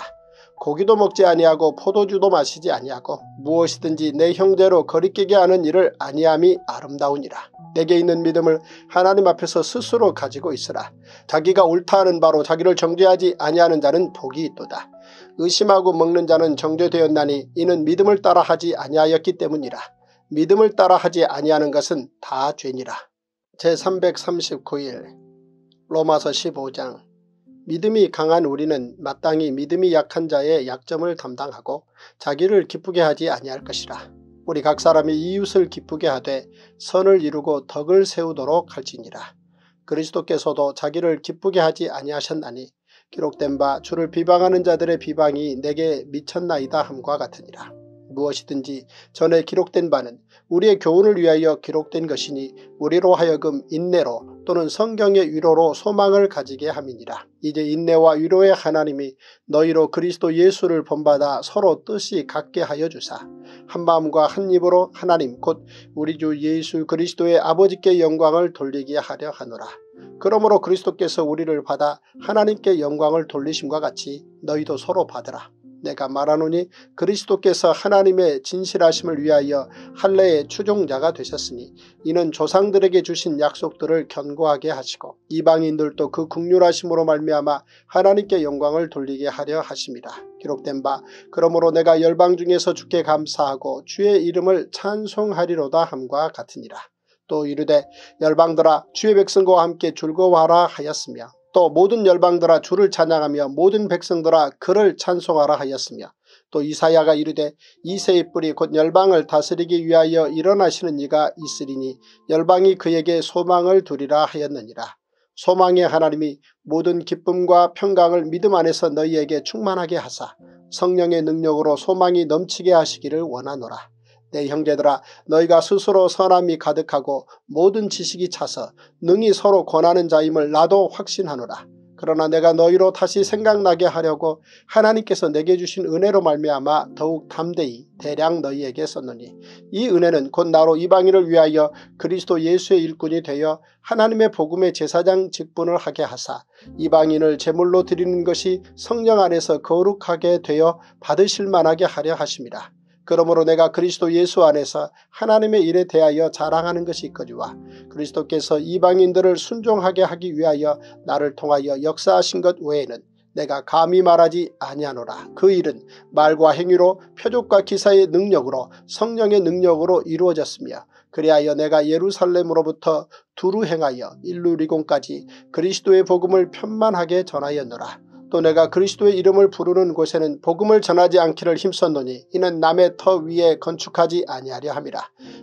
고기도 먹지 아니하고 포도주도 마시지 아니하고 무엇이든지 내 형제로 거리끼게 하는 일을 아니함이 아름다우니라. 내게 있는 믿음을 하나님 앞에서 스스로 가지고 있으라. 자기가 옳다 하는 바로 자기를 정죄하지 아니하는 자는 복이 있도다. 의심하고 먹는 자는 정죄되었나니 이는 믿음을 따라 하지 아니하였기 때문이라. 믿음을 따라 하지 아니하는 것은 다 죄니라. 제삼백삼십구 일 로마서 십오 장. 믿음이 강한 우리는 마땅히 믿음이 약한 자의 약점을 담당하고 자기를 기쁘게 하지 아니할 것이라. 우리 각 사람이 이웃을 기쁘게 하되 선을 이루고 덕을 세우도록 할지니라. 그리스도께서도 자기를 기쁘게 하지 아니하셨나니 기록된 바 주를 비방하는 자들의 비방이 내게 미쳤나이다 함과 같으니라. 무엇이든지 전에 기록된 바는 우리의 교훈을 위하여 기록된 것이니 우리로 하여금 인내로 또는 성경의 위로로 소망을 가지게 함이니라. 이제 인내와 위로의 하나님이 너희로 그리스도 예수를 본받아 서로 뜻이 같게 하여 주사 한마음과 한입으로 하나님 곧 우리 주 예수 그리스도의 아버지께 영광을 돌리게 하려 하노라. 그러므로 그리스도께서 우리를 받아 하나님께 영광을 돌리심과 같이 너희도 서로 받으라. 내가 말하노니 그리스도께서 하나님의 진실하심을 위하여 할례의 추종자가 되셨으니 이는 조상들에게 주신 약속들을 견고하게 하시고 이방인들도 그 긍휼하심으로 말미암아 하나님께 영광을 돌리게 하려 하심이라. 기록된 바 그러므로 내가 열방 중에서 주께 감사하고 주의 이름을 찬송하리로다 함과 같으니라. 또 이르되 열방들아 주의 백성과 함께 즐거워하라 하였으며 또 모든 열방들아 주를 찬양하며 모든 백성들아 그를 찬송하라 하였으며 또 이사야가 이르되 이새의 뿔이 곧 열방을 다스리기 위하여 일어나시는 이가 있으리니 열방이 그에게 소망을 두리라 하였느니라. 소망의 하나님이 모든 기쁨과 평강을 믿음 안에서 너희에게 충만하게 하사 성령의 능력으로 소망이 넘치게 하시기를 원하노라. 내 형제들아 너희가 스스로 선함이 가득하고 모든 지식이 차서 능히 서로 권하는 자임을 나도 확신하노라. 그러나 내가 너희로 다시 생각나게 하려고 하나님께서 내게 주신 은혜로 말미암아 더욱 담대히 대량 너희에게 썼노니 이 은혜는 곧 나로 이방인을 위하여 그리스도 예수의 일꾼이 되어 하나님의 복음의 제사장 직분을 하게 하사 이방인을 제물로 드리는 것이 성령 안에서 거룩하게 되어 받으실 만하게 하려 하심이라. 그러므로 내가 그리스도 예수 안에서 하나님의 일에 대하여 자랑하는 것이 있거니와 그리스도께서 이방인들을 순종하게 하기 위하여 나를 통하여 역사하신 것 외에는 내가 감히 말하지 아니하노라. 그 일은 말과 행위로 표적과 기사의 능력으로 성령의 능력으로 이루어졌으며 그리하여 내가 예루살렘으로부터 두루 행하여 일루리곤까지 그리스도의 복음을 편만하게 전하였노라. 또 내가 그리스도의 이름을 부르는 곳에는 복음을 전하지 않기를 힘썼노니 이는 남의 터 위에 건축하지 아니하려 함이라.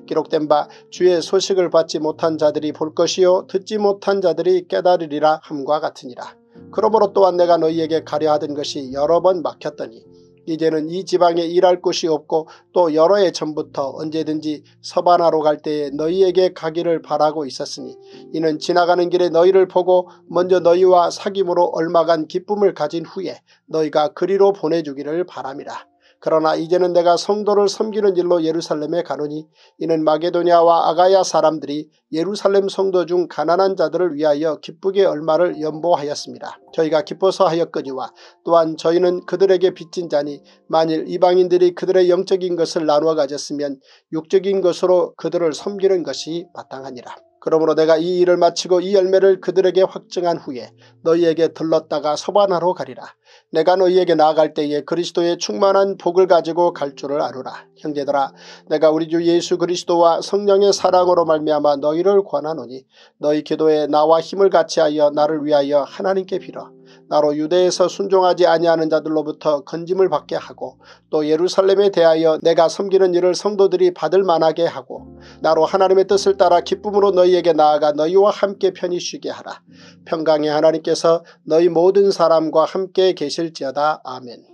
기록된 바 주의 소식을 받지 못한 자들이 볼 것이요 듣지 못한 자들이 깨달으리라 함과 같으니라. 그러므로 또한 내가 너희에게 가려하던 것이 여러 번 막혔더니 이제는 이 지방에 일할 곳이 없고 또 여러 해 전부터 언제든지 서바나로 갈 때에 너희에게 가기를 바라고 있었으니 이는 지나가는 길에 너희를 보고 먼저 너희와 사귐으로 얼마간 기쁨을 가진 후에 너희가 그리로 보내주기를 바람이라. 그러나 이제는 내가 성도를 섬기는 일로 예루살렘에 가노니 이는 마게도냐와 아가야 사람들이 예루살렘 성도 중 가난한 자들을 위하여 기쁘게 얼마를 연보하였습니다. 저희가 기뻐서 하였거니와 또한 저희는 그들에게 빚진 자니 만일 이방인들이 그들의 영적인 것을 나누어 가졌으면 육적인 것으로 그들을 섬기는 것이 마땅하니라. 그러므로 내가 이 일을 마치고 이 열매를 그들에게 확증한 후에 너희에게 들렀다가 서바나로 가리라. 내가 너희에게 나아갈 때에 그리스도의 충만한 복을 가지고 갈 줄을 아노라. 형제들아 내가 우리 주 예수 그리스도와 성령의 사랑으로 말미암아 너희를 권하노니 너희 기도에 나와 힘을 같이하여 나를 위하여 하나님께 빌어 나로 유대에서 순종하지 아니하는 자들로부터 건짐을 받게 하고 또 예루살렘에 대하여 내가 섬기는 일을 성도들이 받을 만하게 하고 나로 하나님의 뜻을 따라 기쁨으로 너희에게 나아가 너희와 함께 편히 쉬게 하라. 평강의 하나님께서 너희 모든 사람과 함께 계실지어다. 아멘.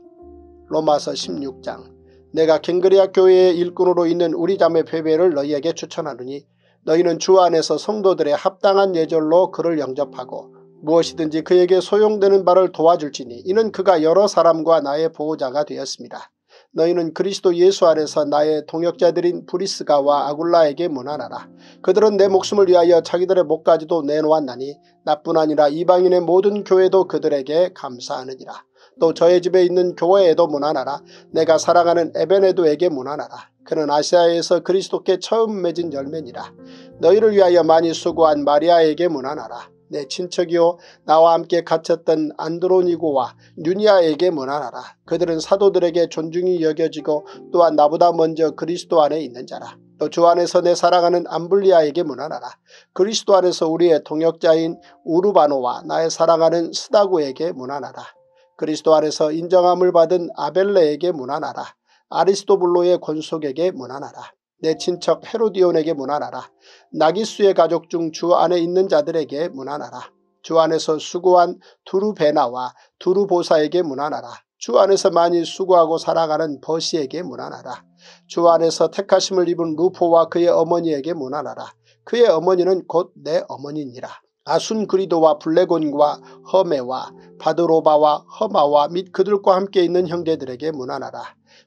로마서 십육 장. 내가 갱그레아 교회의 일꾼으로 있는 우리 자매 베베를 너희에게 추천하느니 너희는 주 안에서 성도들의 합당한 예절로 그를 영접하고 무엇이든지 그에게 소용되는 바를 도와줄지니 이는 그가 여러 사람과 나의 보호자가 되었습니다. 너희는 그리스도 예수 안에서 나의 동역자들인 브리스가와 아굴라에게 문안하라. 그들은 내 목숨을 위하여 자기들의 목까지도 내놓았나니 나뿐 아니라 이방인의 모든 교회도 그들에게 감사하느니라. 또 저의 집에 있는 교회에도 문안하라. 내가 사랑하는 에베네도에게 문안하라. 그는 아시아에서 그리스도께 처음 맺은 열매니라. 너희를 위하여 많이 수고한 마리아에게 문안하라. 내 친척이요 나와 함께 갇혔던 안드로니고와 유니아에게 문안하라. 그들은 사도들에게 존중이 여겨지고 또한 나보다 먼저 그리스도 안에 있는 자라. 또 주 안에서 내 사랑하는 암블리아에게 문안하라. 그리스도 안에서 우리의 동역자인 우르바노와 나의 사랑하는 스다구에게 문안하라. 그리스도 안에서 인정함을 받은 아벨레에게 문안하라. 아리스토블로의 권속에게 문안하라. 내 친척 헤로디온에게 문안하라. 나기수의 가족 중 주 안에 있는 자들에게 문안하라. 주 안에서 수고한 두루베나와 두루보사에게 문안하라. 주 안에서 많이 수고하고 사랑하는 버시에게 문안하라. 주 안에서 택하심을 입은 루포와 그의 어머니에게 문안하라. 그의 어머니는 곧 내 어머니니라. 아순그리도와 블레곤과 허메와 바드로바와 허마와 및 그들과 함께 있는 형제들에게 문안하라.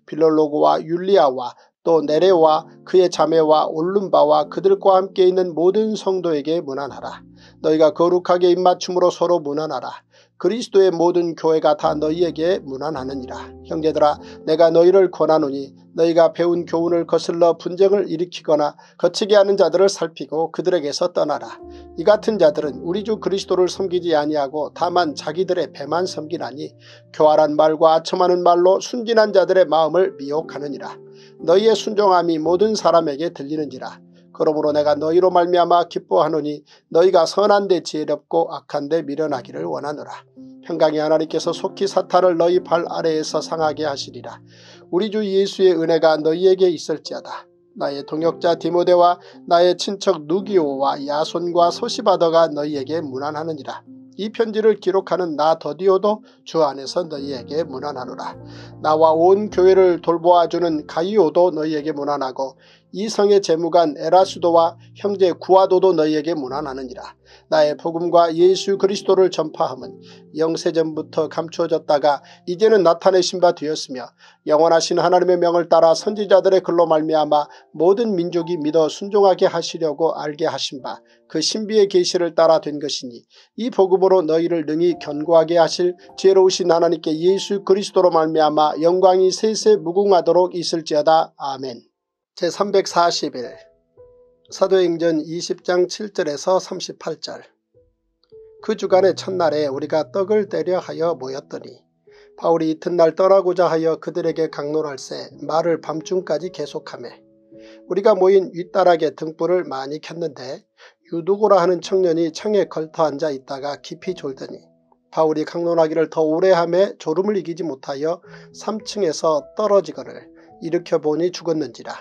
빌롤로고와 율리아와 또 네레와 그의 자매와 올룸바와 그들과 함께 있는 모든 성도에게 문안하라. 너희가 거룩하게 입맞춤으로 서로 문안하라. 그리스도의 모든 교회가 다 너희에게 문안하느니라. 형제들아, 내가 너희를 권하노니 너희가 배운 교훈을 거슬러 분쟁을 일으키거나 거치게 하는 자들을 살피고 그들에게서 떠나라. 이 같은 자들은 우리 주 그리스도를 섬기지 아니하고 다만 자기들의 배만 섬기나니 교활한 말과 아첨하는 말로 순진한 자들의 마음을 미혹하느니라. 너희의 순종함이 모든 사람에게 들리는지라. 그러므로 내가 너희로 말미암아 기뻐하노니 너희가 선한데 지혜롭고 악한데 미련하기를 원하노라. 평강의 하나님께서 속히 사탄을 너희 발 아래에서 상하게 하시리라. 우리 주 예수의 은혜가 너희에게 있을지어다. 나의 동역자 디모데와 나의 친척 누기오와 야손과 소시바더가 너희에게 문안하느니라. 이 편지를 기록하는 나 더디오도 주 안에서 너희에게 문안하노라. 나와 온 교회를 돌보아주는 가이오도 너희에게 문안하고 이 성의 재무관 에라수도와 형제 구아도도 너희에게 문안하느니라. 나의 복음과 예수 그리스도를 전파함은 영세전부터 감추어졌다가 이제는 나타내신 바 되었으며 영원하신 하나님의 명을 따라 선지자들의 글로 말미암아 모든 민족이 믿어 순종하게 하시려고 알게 하신 바 그 신비의 계시를 따라 된 것이니 이 복음으로 너희를 능히 견고하게 하실 지혜로우신 하나님께 예수 그리스도로 말미암아 영광이 세세 무궁하도록 있을지어다. 아멘. 제삼백사십일 사도행전 이십장 칠절에서 삼십팔절 그 주간의 첫날에 우리가 떡을 떼려 하여 모였더니 바울이 이튿날 떠나고자 하여 그들에게 강론할세 말을 밤중까지 계속하며 우리가 모인 윗다락에 등불을 많이 켰는데 유두고라 하는 청년이 창에 걸터앉아 있다가 깊이 졸더니 바울이 강론하기를 더 오래하며 졸음을 이기지 못하여 삼층에서 떨어지거늘 일으켜 보니 죽었는지라.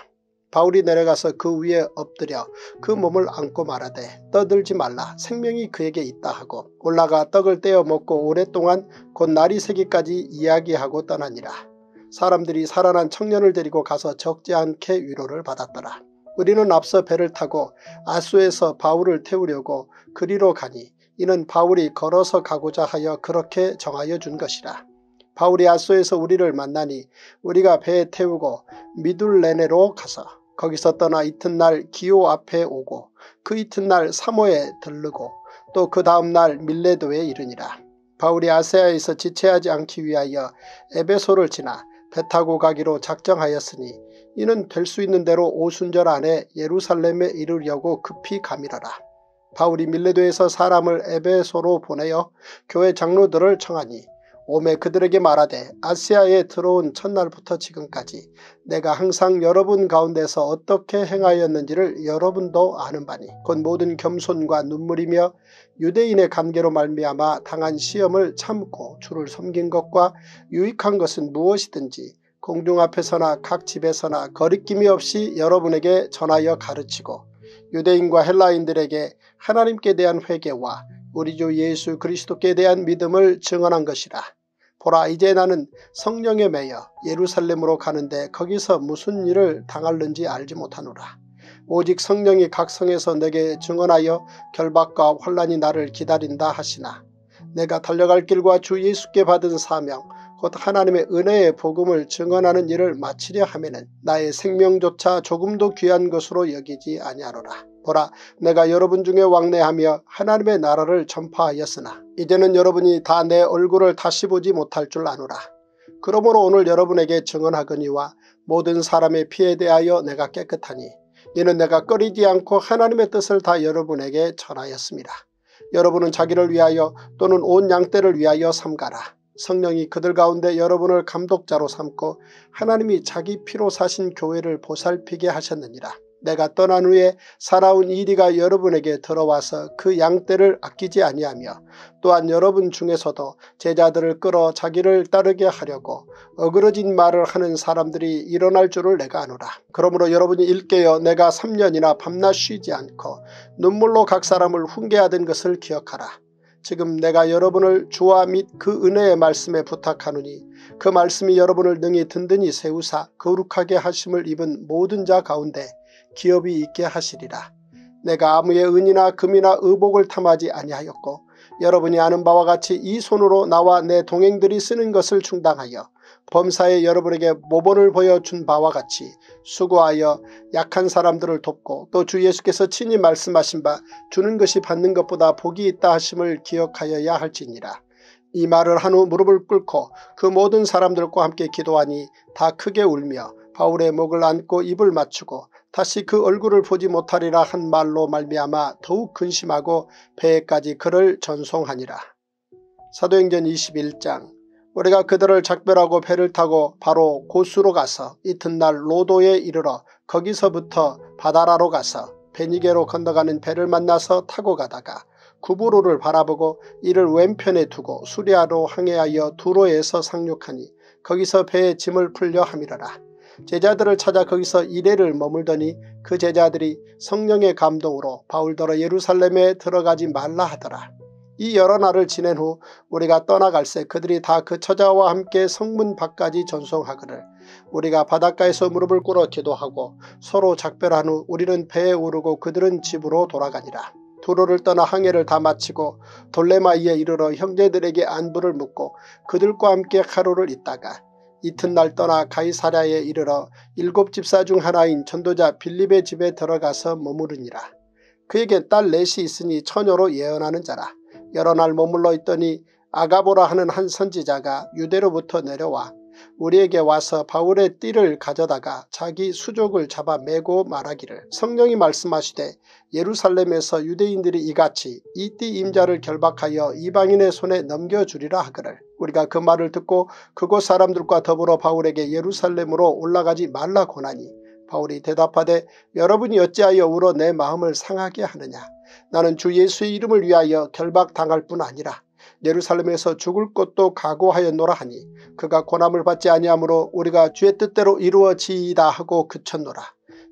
바울이 내려가서 그 위에 엎드려 그 몸을 안고 말하되 떠들지 말라 생명이 그에게 있다 하고 올라가 떡을 떼어 먹고 오랫동안 곧 날이 새기까지 이야기하고 떠나니라. 사람들이 살아난 청년을 데리고 가서 적지 않게 위로를 받았더라. 우리는 앞서 배를 타고 아수에서 바울을 태우려고 그리로 가니 이는 바울이 걸어서 가고자 하여 그렇게 정하여 준 것이라. 바울이 아수에서 우리를 만나니 우리가 배에 태우고 미둘레네로 가서 거기서 떠나 이튿날 기오 앞에 오고 그 이튿날 사모에 들르고 또 그 다음날 밀레도에 이르니라. 바울이 아세아에서 지체하지 않기 위하여 에베소를 지나 배 타고 가기로 작정하였으니 이는 될 수 있는 대로 오순절 안에 예루살렘에 이르려고 급히 감이러라. 바울이 밀레도에서 사람을 에베소로 보내어 교회 장로들을 청하니 오매 그들에게 말하되 아시아에 들어온 첫날부터 지금까지 내가 항상 여러분 가운데서 어떻게 행하였는지를 여러분도 아는 바니 곧 모든 겸손과 눈물이며 유대인의 관계로 말미암아 당한 시험을 참고 주를 섬긴 것과 유익한 것은 무엇이든지 공중 앞에서나 각 집에서나 거리낌이 없이 여러분에게 전하여 가르치고 유대인과 헬라인들에게 하나님께 대한 회개와 우리 주 예수 그리스도께 대한 믿음을 증언한 것이라. 보라, 이제 나는 성령에 매여 예루살렘으로 가는데 거기서 무슨 일을 당할는지 알지 못하노라. 오직 성령이 각 성에서 내게 증언하여 결박과 환란이 나를 기다린다 하시나 내가 달려갈 길과 주 예수께 받은 사명 곧 하나님의 은혜의 복음을 증언하는 일을 마치려 하면은 나의 생명조차 조금도 귀한 것으로 여기지 아니하노라. 보라, 내가 여러분 중에 왕래하며 하나님의 나라를 전파하였으나 이제는 여러분이 다 내 얼굴을 다시 보지 못할 줄 아노라. 그러므로 오늘 여러분에게 증언하거니와 모든 사람의 피에 대하여 내가 깨끗하니 이는 내가 꺼리지 않고 하나님의 뜻을 다 여러분에게 전하였습니다. 여러분은 자기를 위하여 또는 온 양떼를 위하여 삼가라. 성령이 그들 가운데 여러분을 감독자로 삼고 하나님이 자기 피로 사신 교회를 보살피게 하셨느니라. 내가 떠난 후에 살아온 이리가 여러분에게 들어와서 그 양떼를 아끼지 아니하며 또한 여러분 중에서도 제자들을 끌어 자기를 따르게 하려고 어그러진 말을 하는 사람들이 일어날 줄을 내가 아노라. 그러므로 여러분이 일깨어 내가 삼 년이나 밤낮 쉬지 않고 눈물로 각 사람을 훈계하던 것을 기억하라. 지금 내가 여러분을 주와 및 그 은혜의 말씀에 부탁하노니 그 말씀이 여러분을 능히 든든히 세우사 거룩하게 하심을 입은 모든 자 가운데 기업이 있게 하시리라. 내가 아무의 은이나 금이나 의복을 탐하지 아니하였고 여러분이 아는 바와 같이 이 손으로 나와 내 동행들이 쓰는 것을 충당하여 범사에 여러분에게 모범을 보여준 바와 같이 수고하여 약한 사람들을 돕고 또 주 예수께서 친히 말씀하신 바 주는 것이 받는 것보다 복이 있다 하심을 기억하여야 할지니라. 이 말을 한 후 무릎을 꿇고 그 모든 사람들과 함께 기도하니 다 크게 울며 바울의 목을 안고 입을 맞추고 다시 그 얼굴을 보지 못하리라 한 말로 말미암아 더욱 근심하고 배에까지 그를 전송하니라. 사도행전 이십일 장. 우리가 그들을 작별하고 배를 타고 바로 고수로 가서 이튿날 로도에 이르러 거기서부터 바다라로 가서 베니게로 건너가는 배를 만나서 타고 가다가 구부로를 바라보고 이를 왼편에 두고 수리아로 항해하여 두로에서 상륙하니 거기서 배에 짐을 풀려 함이러라. 제자들을 찾아 거기서 이레를 머물더니 그 제자들이 성령의 감동으로 바울더러 예루살렘에 들어가지 말라 하더라. 이 여러 날을 지낸 후 우리가 떠나갈새 그들이 다 그 처자와 함께 성문 밖까지 전송하거늘 우리가 바닷가에서 무릎을 꿇어 기도하고 서로 작별한 후 우리는 배에 오르고 그들은 집으로 돌아가니라. 두로를 떠나 항해를 다 마치고 돌레마이에 이르러 형제들에게 안부를 묻고 그들과 함께 하루를 있다가 이튿날 떠나 가이사랴에 이르러 일곱 집사 중 하나인 전도자 빌립의 집에 들어가서 머무르니라. 그에게 딸 넷이 있으니 처녀로 예언하는 자라. 여러 날 머물러 있더니 아가보라 하는 한 선지자가 유대로부터 내려와 우리에게 와서 바울의 띠를 가져다가 자기 수족을 잡아 매고 말하기를 성령이 말씀하시되 예루살렘에서 유대인들이 이같이 이 띠 임자를 결박하여 이방인의 손에 넘겨주리라 하거늘 우리가 그 말을 듣고 그곳 사람들과 더불어 바울에게 예루살렘으로 올라가지 말라 고하니 바울이 대답하되 여러분이 어찌하여 울어 내 마음을 상하게 하느냐. 나는 주 예수의 이름을 위하여 결박당할 뿐 아니라 예루살렘에서 죽을 것도 각오하였노라 하니 그가 고난을 받지 아니하므로 우리가 주의 뜻대로 이루어지이다 하고 그쳤노라.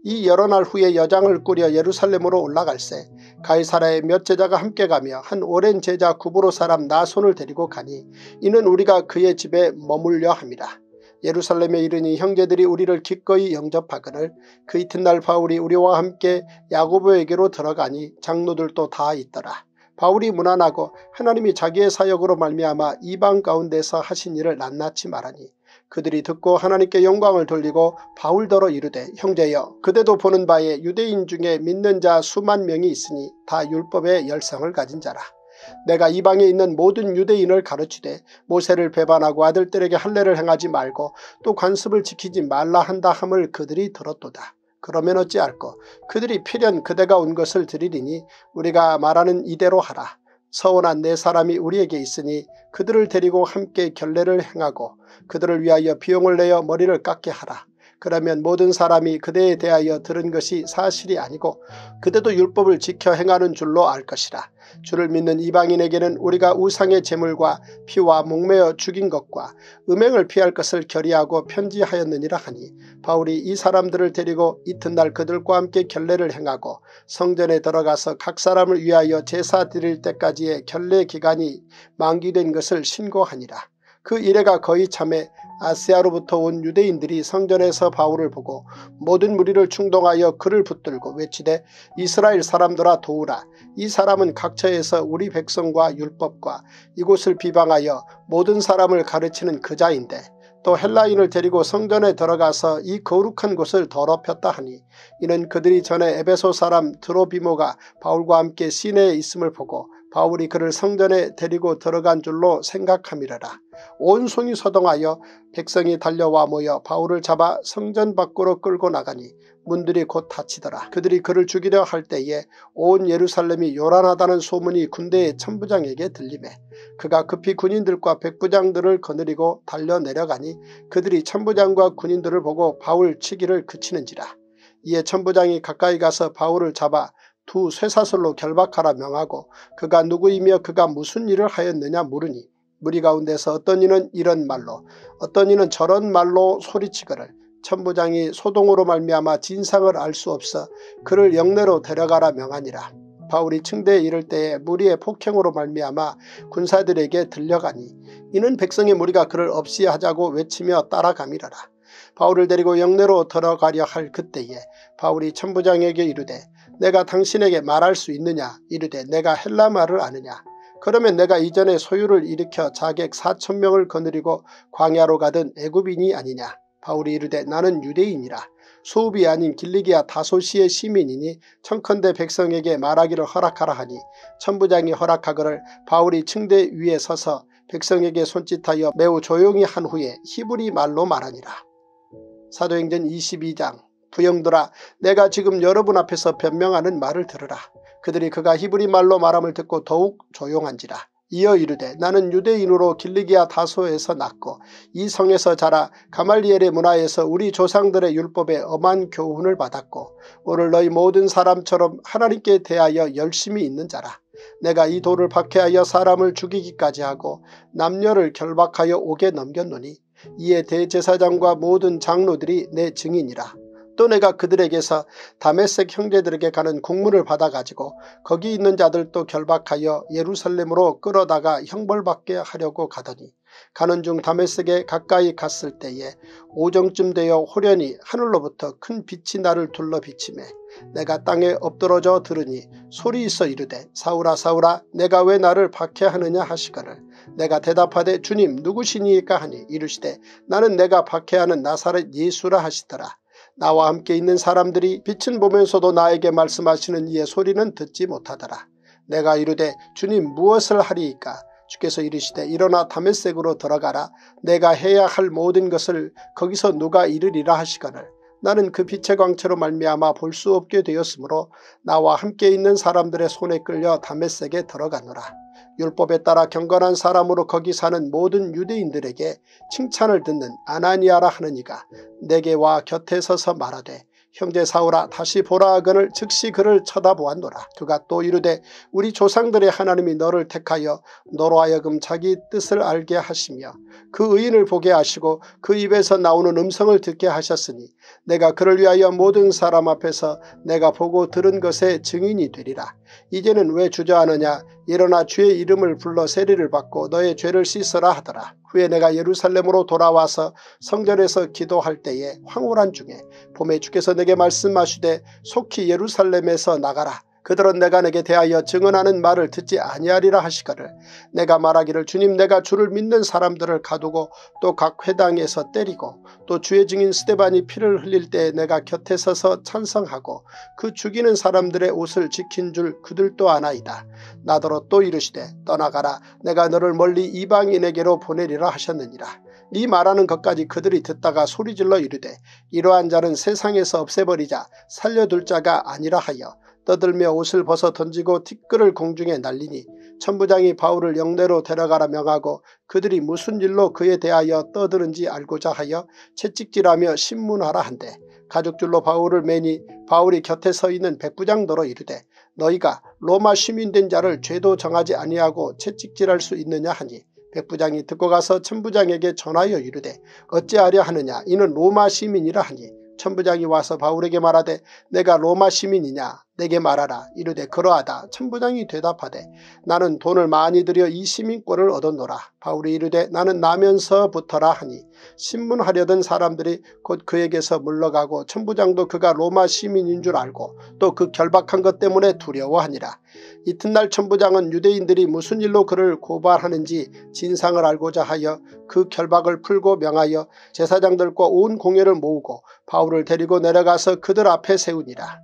이 여러 날 후에 여장을 꾸려 예루살렘으로 올라갈새 가이사랴의 몇 제자가 함께 가며 한 오랜 제자 구브로 사람 나손을 데리고 가니 이는 우리가 그의 집에 머물려 함이라. 예루살렘에 이르니 형제들이 우리를 기꺼이 영접하거늘 그 이튿날 바울이 우리와 함께 야고보에게로 들어가니 장로들도 다 있더라. 바울이 무난하고 하나님이 자기의 사역으로 말미암아 이방 가운데서 하신 일을 낱낱이 말하니 그들이 듣고 하나님께 영광을 돌리고 바울더러 이르되 형제여 그대도 보는 바에 유대인 중에 믿는 자 수만 명이 있으니 다 율법의 열성을 가진 자라. 내가 이방에 있는 모든 유대인을 가르치되 모세를 배반하고 아들들에게 할례를 행하지 말고 또 관습을 지키지 말라 한다 함을 그들이 들었도다. 그러면 어찌할꼬 그들이 필연 그대가 온 것을 드리리니 우리가 말하는 이대로 하라. 서원한 네 사람이 우리에게 있으니 그들을 데리고 함께 결례를 행하고 그들을 위하여 비용을 내어 머리를 깎게 하라. 그러면 모든 사람이 그대에 대하여 들은 것이 사실이 아니고 그대도 율법을 지켜 행하는 줄로 알 것이라. 주를 믿는 이방인에게는 우리가 우상의 제물과 피와 목매어 죽인 것과 음행을 피할 것을 결의하고 편지하였느니라 하니 바울이 이 사람들을 데리고 이튿날 그들과 함께 결례를 행하고 성전에 들어가서 각 사람을 위하여 제사 드릴 때까지의 결례 기간이 만기된 것을 신고하니라. 그 이래가 거의 참에 아시아로부터 온 유대인들이 성전에서 바울을 보고 모든 무리를 충동하여 그를 붙들고 외치되 이스라엘 사람들아 도우라. 이 사람은 각처에서 우리 백성과 율법과 이곳을 비방하여 모든 사람을 가르치는 그자인데 또 헬라인을 데리고 성전에 들어가서 이 거룩한 곳을 더럽혔다 하니 이는 그들이 전에 에베소 사람 드로비모가 바울과 함께 시내에 있음을 보고 바울이 그를 성전에 데리고 들어간 줄로 생각함이라라. 온손이 서동하여 백성이 달려와 모여 바울을 잡아 성전 밖으로 끌고 나가니 문들이 곧 닫히더라. 그들이 그를 죽이려 할 때에 온 예루살렘이 요란하다는 소문이 군대의 천부장에게 들리매 그가 급히 군인들과 백부장들을 거느리고 달려 내려가니 그들이 천부장과 군인들을 보고 바울 치기를 그치는지라. 이에 천부장이 가까이 가서 바울을 잡아 두 쇠사슬로 결박하라 명하고 그가 누구이며 그가 무슨 일을 하였느냐 물으니 무리 가운데서 어떤 이는 이런 말로 어떤 이는 저런 말로 소리치거늘 천부장이 소동으로 말미암아 진상을 알 수 없어 그를 영내로 데려가라 명하니라. 바울이 층대에 이를 때에 무리의 폭행으로 말미암아 군사들에게 들려가니 이는 백성의 무리가 그를 없이 하자고 외치며 따라감이라라. 바울을 데리고 영내로 들어가려 할 그때에 바울이 천부장에게 이르되 내가 당신에게 말할 수 있느냐 이르되 내가 헬라말을 아느냐. 그러면 내가 이전에 소유를 일으켜 자객 사천 명을 거느리고 광야로 가던 애굽인이 아니냐. 바울이 이르되 나는 유대인이라. 수읍이 아닌 길리기아 다소시의 시민이니 청컨대 백성에게 말하기를 허락하라 하니 천부장이 허락하거를 바울이 층대 위에 서서 백성에게 손짓하여 매우 조용히 한 후에 히브리 말로 말하니라. 사도행전 이십이 장. 부형들아 내가 지금 여러분 앞에서 변명하는 말을 들으라. 그들이 그가 히브리 말로 말함을 듣고 더욱 조용한지라. 이어 이르되 나는 유대인으로 길리기아 다소에서 낳고 이 성에서 자라 가말리엘의 문화에서 우리 조상들의 율법에 엄한 교훈을 받았고 오늘 너희 모든 사람처럼 하나님께 대하여 열심히 있는 자라. 내가 이 돌을 박해하여 사람을 죽이기까지 하고 남녀를 결박하여 옥에 넘겼노니 이에 대제사장과 모든 장로들이 내 증인이라. 또 내가 그들에게서 다메섹 형제들에게 가는 국문을 받아가지고 거기 있는 자들도 결박하여 예루살렘으로 끌어다가 형벌받게 하려고 가더니 가는 중 다메섹에 가까이 갔을 때에 오정쯤 되어 호련히 하늘로부터 큰 빛이 나를 둘러 비치매 내가 땅에 엎드러져 들으니 소리 있어 이르되 사울아 사울아 내가 왜 나를 박해하느냐 하시거늘 내가 대답하되 주님 누구시니까 하니 이르시되 나는 내가 박해하는 나사렛 예수라 하시더라. 나와 함께 있는 사람들이 빛은 보면서도 나에게 말씀하시는 이의 소리는 듣지 못하더라. 내가 이르되 주님 무엇을 하리이까? 주께서 이르시되 일어나 다메섹으로 들어가라. 내가 해야 할 모든 것을 거기서 누가 이르리라 하시거늘 나는 그 빛의 광채로 말미암아 볼 수 없게 되었으므로 나와 함께 있는 사람들의 손에 끌려 다메섹에 들어가노라. 율법에 따라 경건한 사람으로 거기 사는 모든 유대인들에게 칭찬을 듣는 아나니아라 하는 이가 내게 와 곁에 서서 말하되 형제 사울아 다시 보라 하거늘 즉시 그를 쳐다보았노라. 그가 또 이르되 우리 조상들의 하나님이 너를 택하여 너로 하여금 자기 뜻을 알게 하시며 그 의인을 보게 하시고 그 입에서 나오는 음성을 듣게 하셨으니 내가 그를 위하여 모든 사람 앞에서 내가 보고 들은 것의 증인이 되리라. 이제는 왜 주저하느냐. 일어나 주의 이름을 불러 세리를 받고 너의 죄를 씻으라 하더라. 후에 내가 예루살렘으로 돌아와서 성전에서 기도할 때에 황홀한 중에 봄에 주께서 내게 말씀하시되 속히 예루살렘에서 나가라. 그들은 내가 내게 대하여 증언하는 말을 듣지 아니하리라 하시거늘 내가 말하기를 주님 내가 주를 믿는 사람들을 가두고 또 각 회당에서 때리고 또 주의 증인 스데반이 피를 흘릴 때에 내가 곁에 서서 찬성하고 그 죽이는 사람들의 옷을 지킨 줄 그들도 아나이다. 나더러 또 이르시되 떠나가라. 내가 너를 멀리 이방인에게로 보내리라 하셨느니라. 이 말하는 것까지 그들이 듣다가 소리질러 이르되 이러한 자는 세상에서 없애버리자 살려둘 자가 아니라 하여 떠들며 옷을 벗어 던지고 티끌을 공중에 날리니 천부장이 바울을 영내로 데려가라 명하고 그들이 무슨 일로 그에 대하여 떠드는지 알고자 하여 채찍질하며 신문하라 한대 가죽줄로 바울을 매니 바울이 곁에 서 있는 백부장더러 이르되 너희가 로마 시민된 자를 죄도 정하지 아니하고 채찍질할 수 있느냐 하니 백부장이 듣고 가서 천부장에게 전하여 이르되 어찌하려 하느냐 이는 로마 시민이라 하니 천부장이 와서 바울에게 말하되 내가 로마 시민이냐 내게 말하라. 이르되 그러하다. 천부장이 대답하되 나는 돈을 많이 들여 이 시민권을 얻었노라. 바울이 이르되 나는 나면서부터라 하니 신문하려던 사람들이 곧 그에게서 물러가고 천부장도 그가 로마 시민인 줄 알고 또 그 결박한 것 때문에 두려워하니라. 이튿날 천부장은 유대인들이 무슨 일로 그를 고발하는지 진상을 알고자 하여 그 결박을 풀고 명하여 제사장들과 온 공회를 모으고 바울을 데리고 내려가서 그들 앞에 세우니라.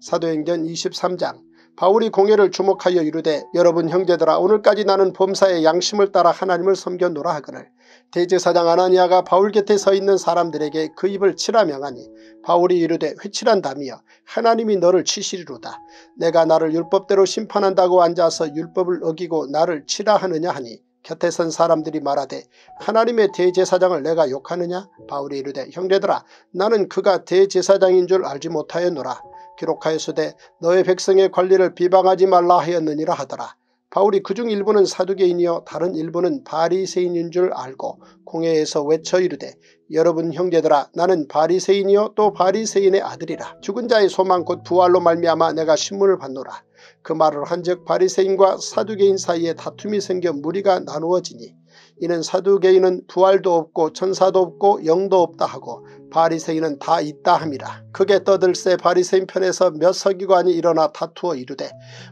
사도행전 이십삼 장. 바울이 공회를 주목하여 이르되 여러분 형제들아 오늘까지 나는 범사의 양심을 따라 하나님을 섬겨노라 하거늘 대제사장 아나니아가 바울 곁에 서 있는 사람들에게 그 입을 치라 명하니 바울이 이르되 회칠한다며 하나님이 너를 치시리로다. 내가 나를 율법대로 심판한다고 앉아서 율법을 어기고 나를 치라 하느냐 하니 곁에 선 사람들이 말하되 하나님의 대제사장을 내가 욕하느냐. 바울이 이르되 형제들아 나는 그가 대제사장인 줄 알지 못하였노라. 기록하였으되 너의 백성의 권리를 비방하지 말라 하였느니라 하더라. 바울이 그중 일부는 사두개인이요 다른 일부는 바리새인인 줄 알고 공회에서 외쳐 이르되 여러분 형제들아 나는 바리새인이요 또 바리새인의 아들이라. 죽은 자의 소망 곧 부활로 말미암아 내가 신문을 받노라. 그 말을 한즉 바리새인과 사두개인 사이에 다툼이 생겨 무리가 나누어지니 이는 사두개인은 부활도 없고 천사도 없고 영도 없다 하고 바리새인은 다 있다 함이라. 크게 떠들새 바리새인 편에서 몇 서기관이 일어나 다투어 이르되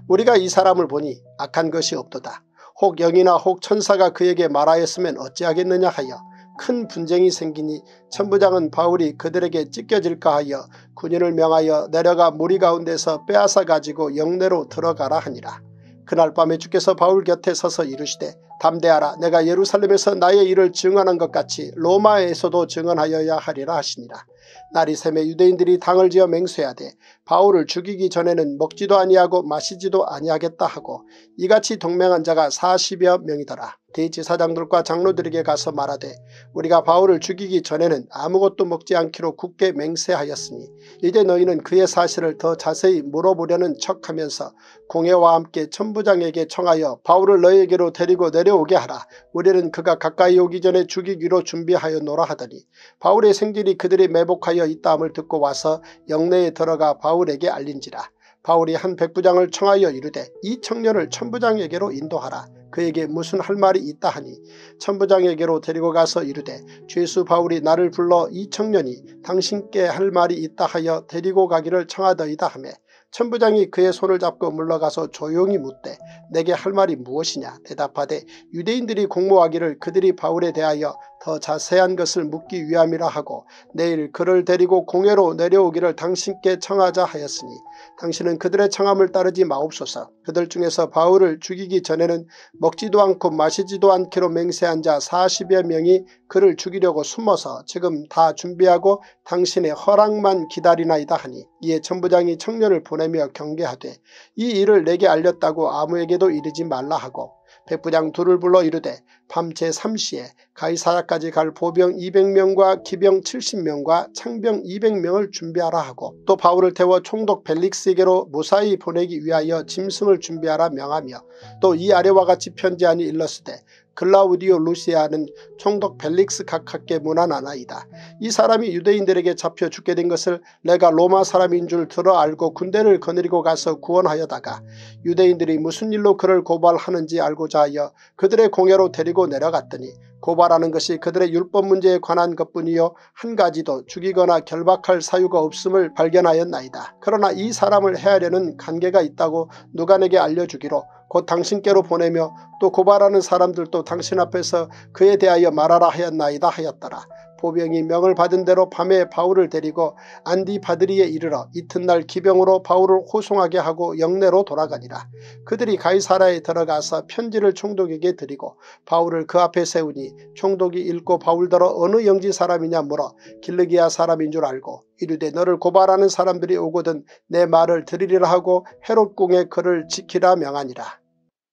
우리가 이 사람을 보니 악한 것이 없도다. 혹 영이나 혹 천사가 그에게 말하였으면 어찌하겠느냐 하여 큰 분쟁이 생기니 천부장은 바울이 그들에게 찢겨질까 하여 군인을 명하여 내려가 무리 가운데서 빼앗아 가지고 영내로 들어가라 하니라. 그날 밤에 주께서 바울 곁에 서서 이르시되 담대하라. 내가 예루살렘에서 나의 일을 증언한 것 같이 로마에서도 증언하여야 하리라 하시니라. 날이 새매 유대인들이 당을 지어 맹세하되 바울을 죽이기 전에는 먹지도 아니하고 마시지도 아니하겠다 하고 이같이 동맹한 자가 사십여 명이더라. 대제사장들과 장로들에게 가서 말하되 우리가 바울을 죽이기 전에는 아무것도 먹지 않기로 굳게 맹세하였으니 이제 너희는 그의 사실을 더 자세히 물어보려는 척하면서 공회와 함께 천부장에게 청하여 바울을 너희에게로 데리고 내려오게 하라. 우리는 그가 가까이 오기 전에 죽이기로 준비하였노라 하더니 바울의 생질이 그들이 매복하여 있다함을 듣고 와서 영내에 들어가 바울에게 알린지라. 바울이 한 백부장을 청하여 이르되 이 청년을 천부장에게로 인도하라. 그에게 무슨 할 말이 있다 하니 천부장에게로 데리고 가서 이르되 죄수 바울이 나를 불러 이 청년이 당신께 할 말이 있다 하여 데리고 가기를 청하더이다 하매 천부장이 그의 손을 잡고 물러가서 조용히 묻되 내게 할 말이 무엇이냐. 대답하되 유대인들이 공모하기를 그들이 바울에 대하여 더 자세한 것을 묻기 위함이라 하고 내일 그를 데리고 공회로 내려오기를 당신께 청하자 하였으니 당신은 그들의 청함을 따르지 마옵소서. 그들 중에서 바울을 죽이기 전에는 먹지도 않고 마시지도 않기로 맹세한 자 사십여 명이 그를 죽이려고 숨어서 지금 다 준비하고 당신의 허락만 기다리나이다 하니 이에 천부장이 청년을 보내며 경계하되 이 일을 내게 알렸다고 아무에게도 이르지 말라 하고 백부장 둘을 불러 이르되 밤제 세 시에 가이사랴까지 갈 보병 이백 명과 기병 칠십 명과 창병 이백 명을 준비하라 하고 또 바울을 태워 총독 벨릭스에게로 무사히 보내기 위하여 짐승을 준비하라 명하며 또 이 아래와 같이 편지하니 일렀으되 글라우디오 루시아는 총독 벨릭스 각하께 문안하나이다. 이 사람이 유대인들에게 잡혀 죽게 된 것을 내가 로마 사람인 줄 들어 알고 군대를 거느리고 가서 구원하여다가 유대인들이 무슨 일로 그를 고발하는지 알고자 하여 그들의 공회로 데리고 내려갔더니 고발하는 것이 그들의 율법 문제에 관한 것뿐이요 한 가지도 죽이거나 결박할 사유가 없음을 발견하였나이다. 그러나 이 사람을 해하려는 관계가 있다고 누가 내게 알려주기로 곧 당신께로 보내며 또 고발하는 사람들도 당신 앞에서 그에 대하여 말하라 하였나이다 하였더라. 보병이 명을 받은 대로 밤에 바울을 데리고 안디바드리에 이르러 이튿날 기병으로 바울을 호송하게 하고 영내로 돌아가니라. 그들이 가이사랴에 들어가서 편지를 총독에게 드리고 바울을 그 앞에 세우니 총독이 읽고 바울더러 어느 영지 사람이냐 물어 길르기아 사람인 줄 알고 이르되 너를 고발하는 사람들이 오거든 내 말을 들으리라 하고 헤롯궁에 그를 지키라 명하니라.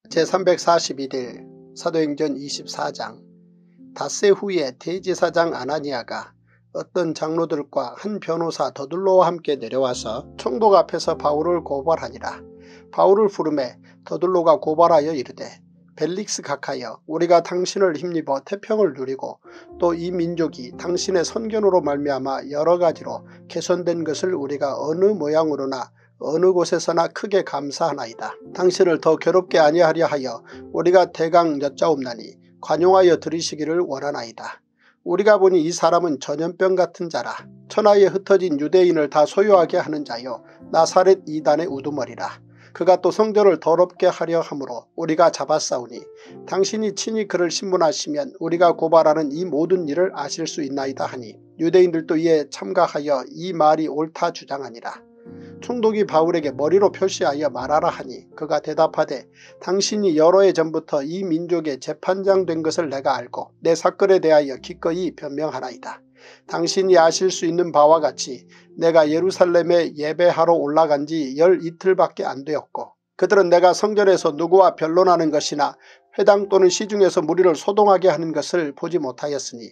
제삼백사십일 일 사도행전 이십사 장. 닷새 후에 대제사장 아나니아가 어떤 장로들과 한 변호사 더둘로와 함께 내려와서 총독 앞에서 바울을 고발하니라. 바울을 부르매 더둘로가 고발하여 이르되 벨릭스 각하여 우리가 당신을 힘입어 태평을 누리고 또 이 민족이 당신의 선견으로 말미암아 여러 가지로 개선된 것을 우리가 어느 모양으로나 어느 곳에서나 크게 감사하나이다. 당신을 더 괴롭게 아니하려 하여 우리가 대강 여짜옵나니 관용하여 들으시기를 원하나이다. 우리가 보니 이 사람은 전염병 같은 자라. 천하에 흩어진 유대인을 다 소유하게 하는 자요 나사렛 이단의 우두머리라. 그가 또 성전을 더럽게 하려 함으로 우리가 잡았사오니 당신이 친히 그를 신문하시면 우리가 고발하는 이 모든 일을 아실 수 있나이다 하니 유대인들도 이에 참가하여 이 말이 옳다 주장하니라. 총독이 바울에게 머리로 표시하여 말하라 하니 그가 대답하되 당신이 여러 해 전부터 이 민족의 재판장 된 것을 내가 알고 내 사건에 대하여 기꺼이 변명하나이다. 당신이 아실 수 있는 바와 같이 내가 예루살렘에 예배하러 올라간 지 열 이틀밖에 안 되었고 그들은 내가 성전에서 누구와 변론하는 것이나 회당 또는 시중에서 무리를 소동하게 하는 것을 보지 못하였으니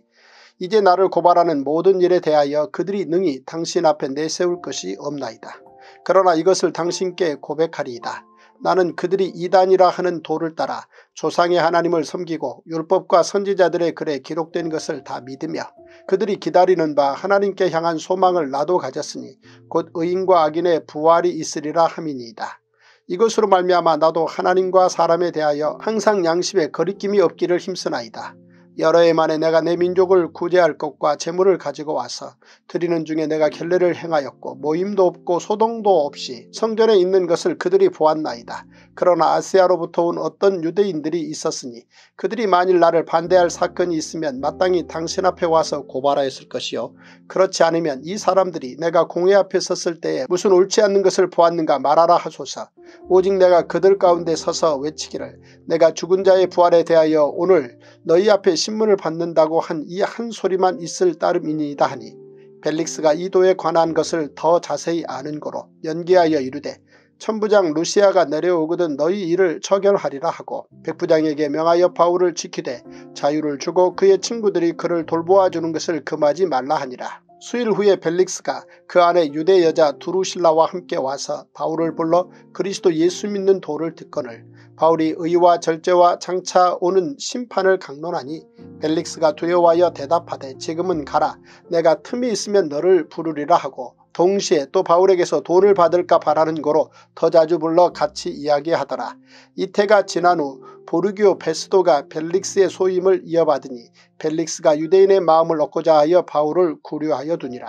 이제 나를 고발하는 모든 일에 대하여 그들이 능히 당신 앞에 내세울 것이 없나이다. 그러나 이것을 당신께 고백하리이다. 나는 그들이 이단이라 하는 도를 따라 조상의 하나님을 섬기고 율법과 선지자들의 글에 기록된 것을 다 믿으며 그들이 기다리는 바 하나님께 향한 소망을 나도 가졌으니 곧 의인과 악인의 부활이 있으리라 함이니이다. 이것으로 말미암아 나도 하나님과 사람에 대하여 항상 양심에 거리낌이 없기를 힘쓰나이다. 여러 해 만에 내가 내 민족을 구제할 것과 재물을 가지고 와서 드리는 중에 내가 결례를 행하였고 모임도 없고 소동도 없이 성전에 있는 것을 그들이 보았나이다. 그러나 아시아로부터 온 어떤 유대인들이 있었으니 그들이 만일 나를 반대할 사건이 있으면 마땅히 당신 앞에 와서 고발하였을 것이요. 그렇지 않으면 이 사람들이 내가 공회 앞에 섰을 때에 무슨 옳지 않는 것을 보았는가 말하라 하소서. 오직 내가 그들 가운데 서서 외치기를 내가 죽은 자의 부활에 대하여 오늘 너희 앞에 신문을 받는다고 한 이 한 소리만 있을 따름이니이다 하니 벨릭스가 이 도에 관한 것을 더 자세히 아는 거로 연기하여 이르되 천부장 루시아가 내려오거든 너희 일을 처결하리라 하고 백부장에게 명하여 바울을 지키되 자유를 주고 그의 친구들이 그를 돌보아주는 것을 금하지 말라 하니라. 수일 후에 벨릭스가 그 안에 유대 여자 두루실라와 함께 와서 바울을 불러 그리스도 예수 믿는 도를 듣거늘 바울이 의와 절제와 장차 오는 심판을 강론하니 벨릭스가 두려워하여 대답하되 지금은 가라. 내가 틈이 있으면 너를 부르리라 하고 동시에 또 바울에게서 돈을 받을까 바라는 거로 더 자주 불러 같이 이야기하더라. 이태가 지난 후 보르기오 베스도가 벨릭스의 소임을 이어받으니 벨릭스가 유대인의 마음을 얻고자 하여 바울을 구류하여 두니라.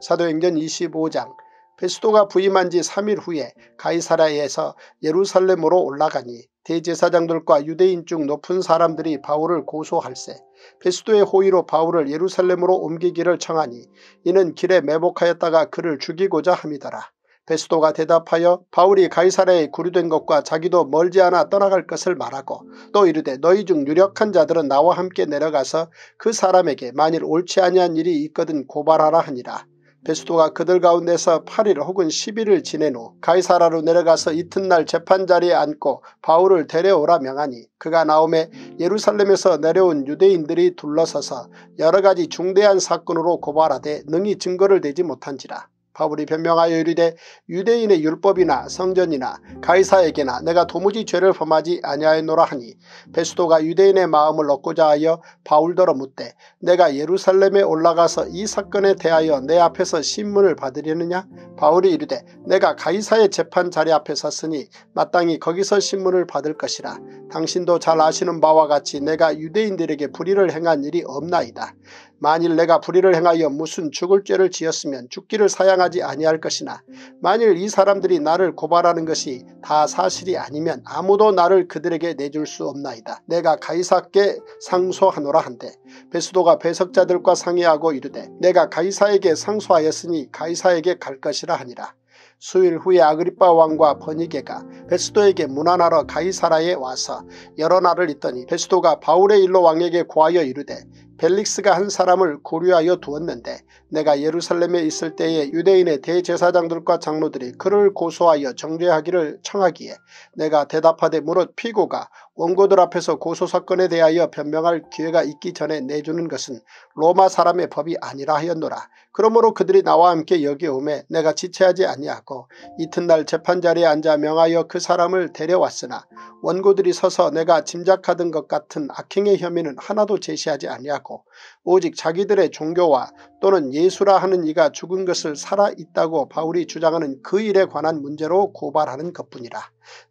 사도행전 이십오 장. 베스도가 부임한 지 삼 일 후에 가이사랴에서 예루살렘으로 올라가니 대제사장들과 유대인 중 높은 사람들이 바울을 고소할세 베스도의 호의로 바울을 예루살렘으로 옮기기를 청하니 이는 길에 매복하였다가 그를 죽이고자 함이더라. 베스도가 대답하여 바울이 가이사랴에 구류된 것과 자기도 멀지 않아 떠나갈 것을 말하고 또 이르되 너희 중 유력한 자들은 나와 함께 내려가서 그 사람에게 만일 옳지 아니한 일이 있거든 고발하라 하니라. 베스도가 그들 가운데서 팔 일 혹은 십 일을 지낸 후 가이사라로 내려가서 이튿날 재판자리에 앉고 바울을 데려오라 명하니 그가 나오매 예루살렘에서 내려온 유대인들이 둘러서서 여러가지 중대한 사건으로 고발하되 능히 증거를 내지 못한지라. 바울이 변명하여 이르되 유대인의 율법이나 성전이나 가이사에게나 내가 도무지 죄를 범하지 아니하였노라 하니 베스도가 유대인의 마음을 얻고자 하여 바울더러 묻되 내가 예루살렘에 올라가서 이 사건에 대하여 내 앞에서 신문을 받으려느냐. 바울이 이르되 내가 가이사의 재판 자리 앞에 섰으니 마땅히 거기서 신문을 받을 것이라. 당신도 잘 아시는 바와 같이 내가 유대인들에게 불의를 행한 일이 없나이다. 만일 내가 불의를 행하여 무슨 죽을 죄를 지었으면 죽기를 사양하지 아니할 것이나 만일 이 사람들이 나를 고발하는 것이 다 사실이 아니면 아무도 나를 그들에게 내줄 수 없나이다. 내가 가이사께 상소하노라 한데 베스도가 배석자들과 상의하고 이르되 내가 가이사에게 상소하였으니 가이사에게 갈 것이라 하니라. 수일 후에 아그리빠 왕과 버니게가 베스도에게 문안하러 가이사라에 와서 여러 날을 있더니 베스도가 바울의 일로 왕에게 고하여 이르되 벨릭스가 한 사람을 고려하여 두었는데 내가 예루살렘에 있을 때에 유대인의 대제사장들과 장로들이 그를 고소하여 정죄하기를 청하기에 내가 대답하되 무릇 피고가 원고들 앞에서 고소사건에 대하여 변명할 기회가 있기 전에 내주는 것은 로마 사람의 법이 아니라 하였노라. 그러므로 그들이 나와 함께 여기 오매 내가 지체하지 아니하고 이튿날 재판자리에 앉아 명하여 그 사람을 데려왔으나 원고들이 서서 내가 짐작하던 것 같은 악행의 혐의는 하나도 제시하지 아니하고 않고 오직 자기들의 종교와 또는 예수라 하는 이가 죽은 것을 살아 있다고 바울이 주장하는 그 일에 관한 문제로 고발하는 것뿐이라.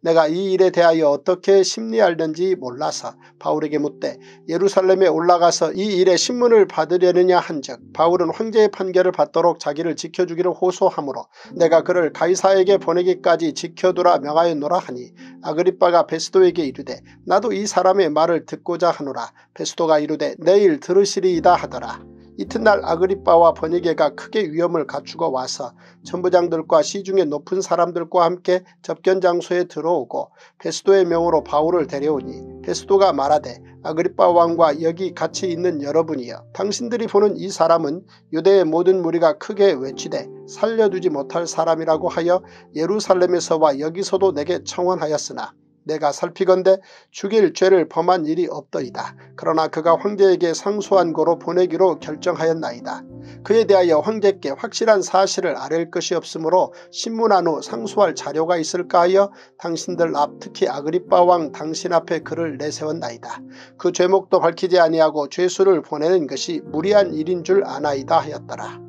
내가 이 일에 대하여 어떻게 심리할는지 몰라서 바울에게 묻되 예루살렘에 올라가서 이 일의 신문을 받으려느냐 한즉 바울은 황제의 판결을 받도록 자기를 지켜주기를 호소하므로 내가 그를 가이사에게 보내기까지 지켜두라 명하였노라 하니 아그리빠가 베스도에게 이르되 나도 이 사람의 말을 듣고자 하노라. 베스도가 이르되 내일 들으시리이다 하더라. 이튿날 아그리빠와 버니게가 크게 위험을 갖추고 와서 천부장들과 시중의 높은 사람들과 함께 접견 장소에 들어오고 베스도의 명으로 바울을 데려오니 베스도가 말하되 아그리빠 왕과 여기 같이 있는 여러분이여 당신들이 보는 이 사람은 유대의 모든 무리가 크게 외치되 살려두지 못할 사람이라고 하여 예루살렘에서와 여기서도 내게 청원하였으나 내가 살피건대 죽일 죄를 범한 일이 없더이다. 그러나 그가 황제에게 상소한 고로 보내기로 결정하였나이다. 그에 대하여 황제께 확실한 사실을 아랠 것이 없으므로 신문한 후 상소할 자료가 있을까 하여 당신들 앞 특히 아그리빠 왕 당신 앞에 그를 내세웠나이다. 그 죄목도 밝히지 아니하고 죄수를 보내는 것이 무리한 일인 줄 아나이다 하였더라.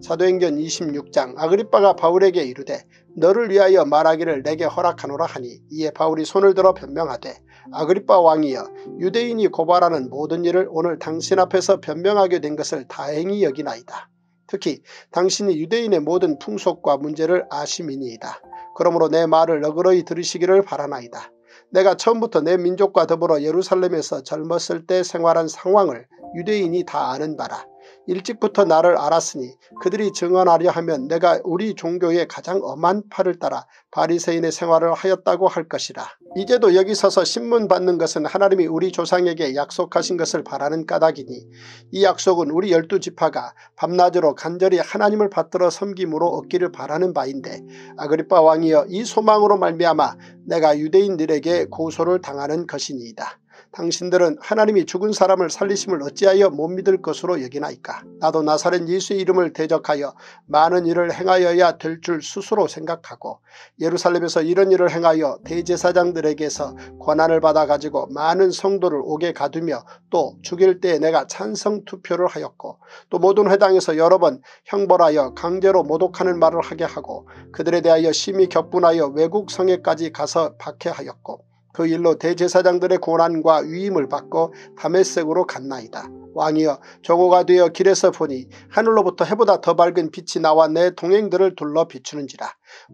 사도행전 이십육 장 아그리빠가 바울에게 이르되 너를 위하여 말하기를 내게 허락하노라 하니 이에 바울이 손을 들어 변명하되 아그리빠 왕이여 유대인이 고발하는 모든 일을 오늘 당신 앞에서 변명하게 된 것을 다행히 여기나이다. 특히 당신이 유대인의 모든 풍속과 문제를 아심이니이다. 그러므로 내 말을 너그러이 들으시기를 바라나이다. 내가 처음부터 내 민족과 더불어 예루살렘에서 젊었을 때 생활한 상황을 유대인이 다 아는 바라. 일찍부터 나를 알았으니 그들이 증언하려 하면 내가 우리 종교의 가장 엄한 팔을 따라 바리새인의 생활을 하였다고 할 것이라. 이제도 여기 서서 신문 받는 것은 하나님이 우리 조상에게 약속하신 것을 바라는 까닭이니 이 약속은 우리 열두 지파가 밤낮으로 간절히 하나님을 받들어 섬김으로 얻기를 바라는 바인데 아그리빠 왕이여 이 소망으로 말미암아 내가 유대인들에게 고소를 당하는 것이니이다. 당신들은 하나님이 죽은 사람을 살리심을 어찌하여 못 믿을 것으로 여기나이까. 나도 나사렛 예수의 이름을 대적하여 많은 일을 행하여야 될 줄 스스로 생각하고 예루살렘에서 이런 일을 행하여 대제사장들에게서 권한을 받아가지고 많은 성도를 옥에 가두며 또 죽일 때에 내가 찬성 투표를 하였고 또 모든 회당에서 여러 번 형벌하여 강제로 모독하는 말을 하게 하고 그들에 대하여 심히 격분하여 외국 성에까지 가서 박해하였고 그 일로 대제사장들의 고난과 위임을 받고 다메섹으로 갔나이다. 왕이여 정오가 되어 길에서 보니 하늘로부터 해보다 더 밝은 빛이 나와 내 동행들을 둘러 비추는지라.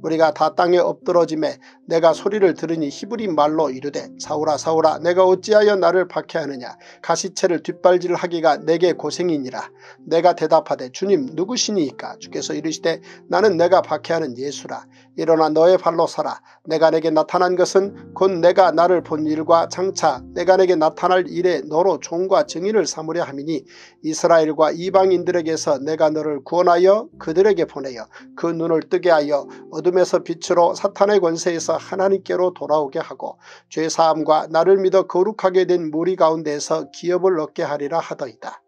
우리가 다 땅에 엎드러짐에 내가 소리를 들으니 히브리 말로 이르되 사울아 사울아 내가 어찌하여 나를 박해하느냐. 가시체를 뒷발질하기가 내게 고생이니라. 내가 대답하되 주님 누구시니이까. 주께서 이르시되 나는 내가 박해하는 예수라. 일어나 너의 발로 서라. 내가 내게 나타난 것은 곧 내가 나를 본 일과 장차 내가 내게 나타날 일에 너로 종과 증인을 삼으려 하미니 이스라엘과 이방인들에게서 내가 너를 구원하여 그들에게 보내어 그 눈을 뜨게 하여 어둠에서 빛으로 사탄의 권세에서 하나님께로 돌아오게 하고 죄사함과 나를 믿어 거룩하게 된 무리 가운데에서 기업을 얻게 하리라 하더이다.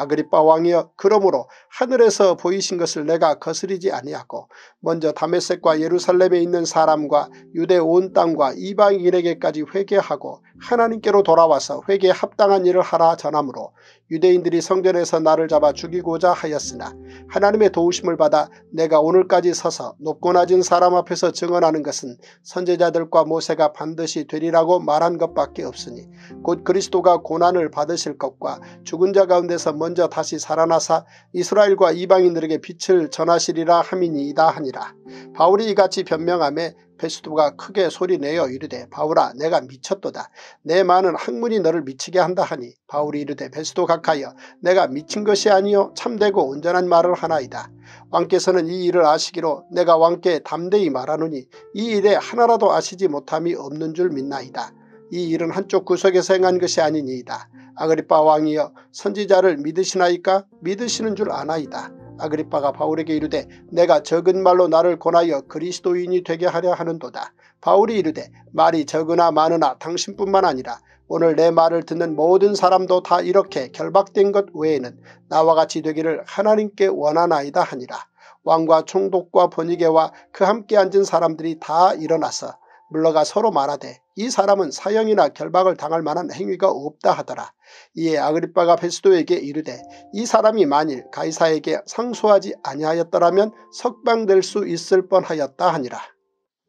아그리빠 왕이여 그러므로 하늘에서 보이신 것을 내가 거스리지 아니하고 먼저 다메섹과 예루살렘에 있는 사람과 유대 온 땅과 이방인에게까지 회개하고 하나님께로 돌아와서 회개에 합당한 일을 하라 전하므로 유대인들이 성전에서 나를 잡아 죽이고자 하였으나 하나님의 도우심을 받아 내가 오늘까지 서서 높고 낮은 사람 앞에서 증언하는 것은 선지자들과 모세가 반드시 되리라고 말한 것밖에 없으니 곧 그리스도가 고난을 받으실 것과 죽은 자 가운데서 먼저 다시 살아나사 이스라엘과 이방인들에게 빛을 전하시리라 함이니이다 하니라. 바울이 이같이 변명하며 베스도가 크게 소리내어 이르되 바울아 내가 미쳤도다. 내 많은 학문이 너를 미치게 한다 하니 바울이 이르되 베스도 각하여 내가 미친 것이 아니요 참되고 온전한 말을 하나이다. 왕께서는 이 일을 아시기로 내가 왕께 담대히 말하노니 이 일에 하나라도 아시지 못함이 없는 줄 믿나이다. 이 일은 한쪽 구석에서 행한 것이 아니니이다. 아그리빠 왕이여 선지자를 믿으시나이까. 믿으시는 줄 아나이다. 아그리빠가 바울에게 이르되 내가 적은 말로 나를 권하여 그리스도인이 되게 하려 하는도다. 바울이 이르되 말이 적으나 많으나 당신뿐만 아니라 오늘 내 말을 듣는 모든 사람도 다 이렇게 결박된 것 외에는 나와 같이 되기를 하나님께 원하나이다 하니라. 왕과 총독과 버니게와 그 함께 앉은 사람들이 다 일어나서 물러가 서로 말하되 이 사람은 사형이나 결박을 당할 만한 행위가 없다 하더라. 이에 아그리빠가 베스도에게 이르되 이 사람이 만일 가이사에게 상소하지 아니하였더라면 석방될 수 있을 뻔하였다 하니라.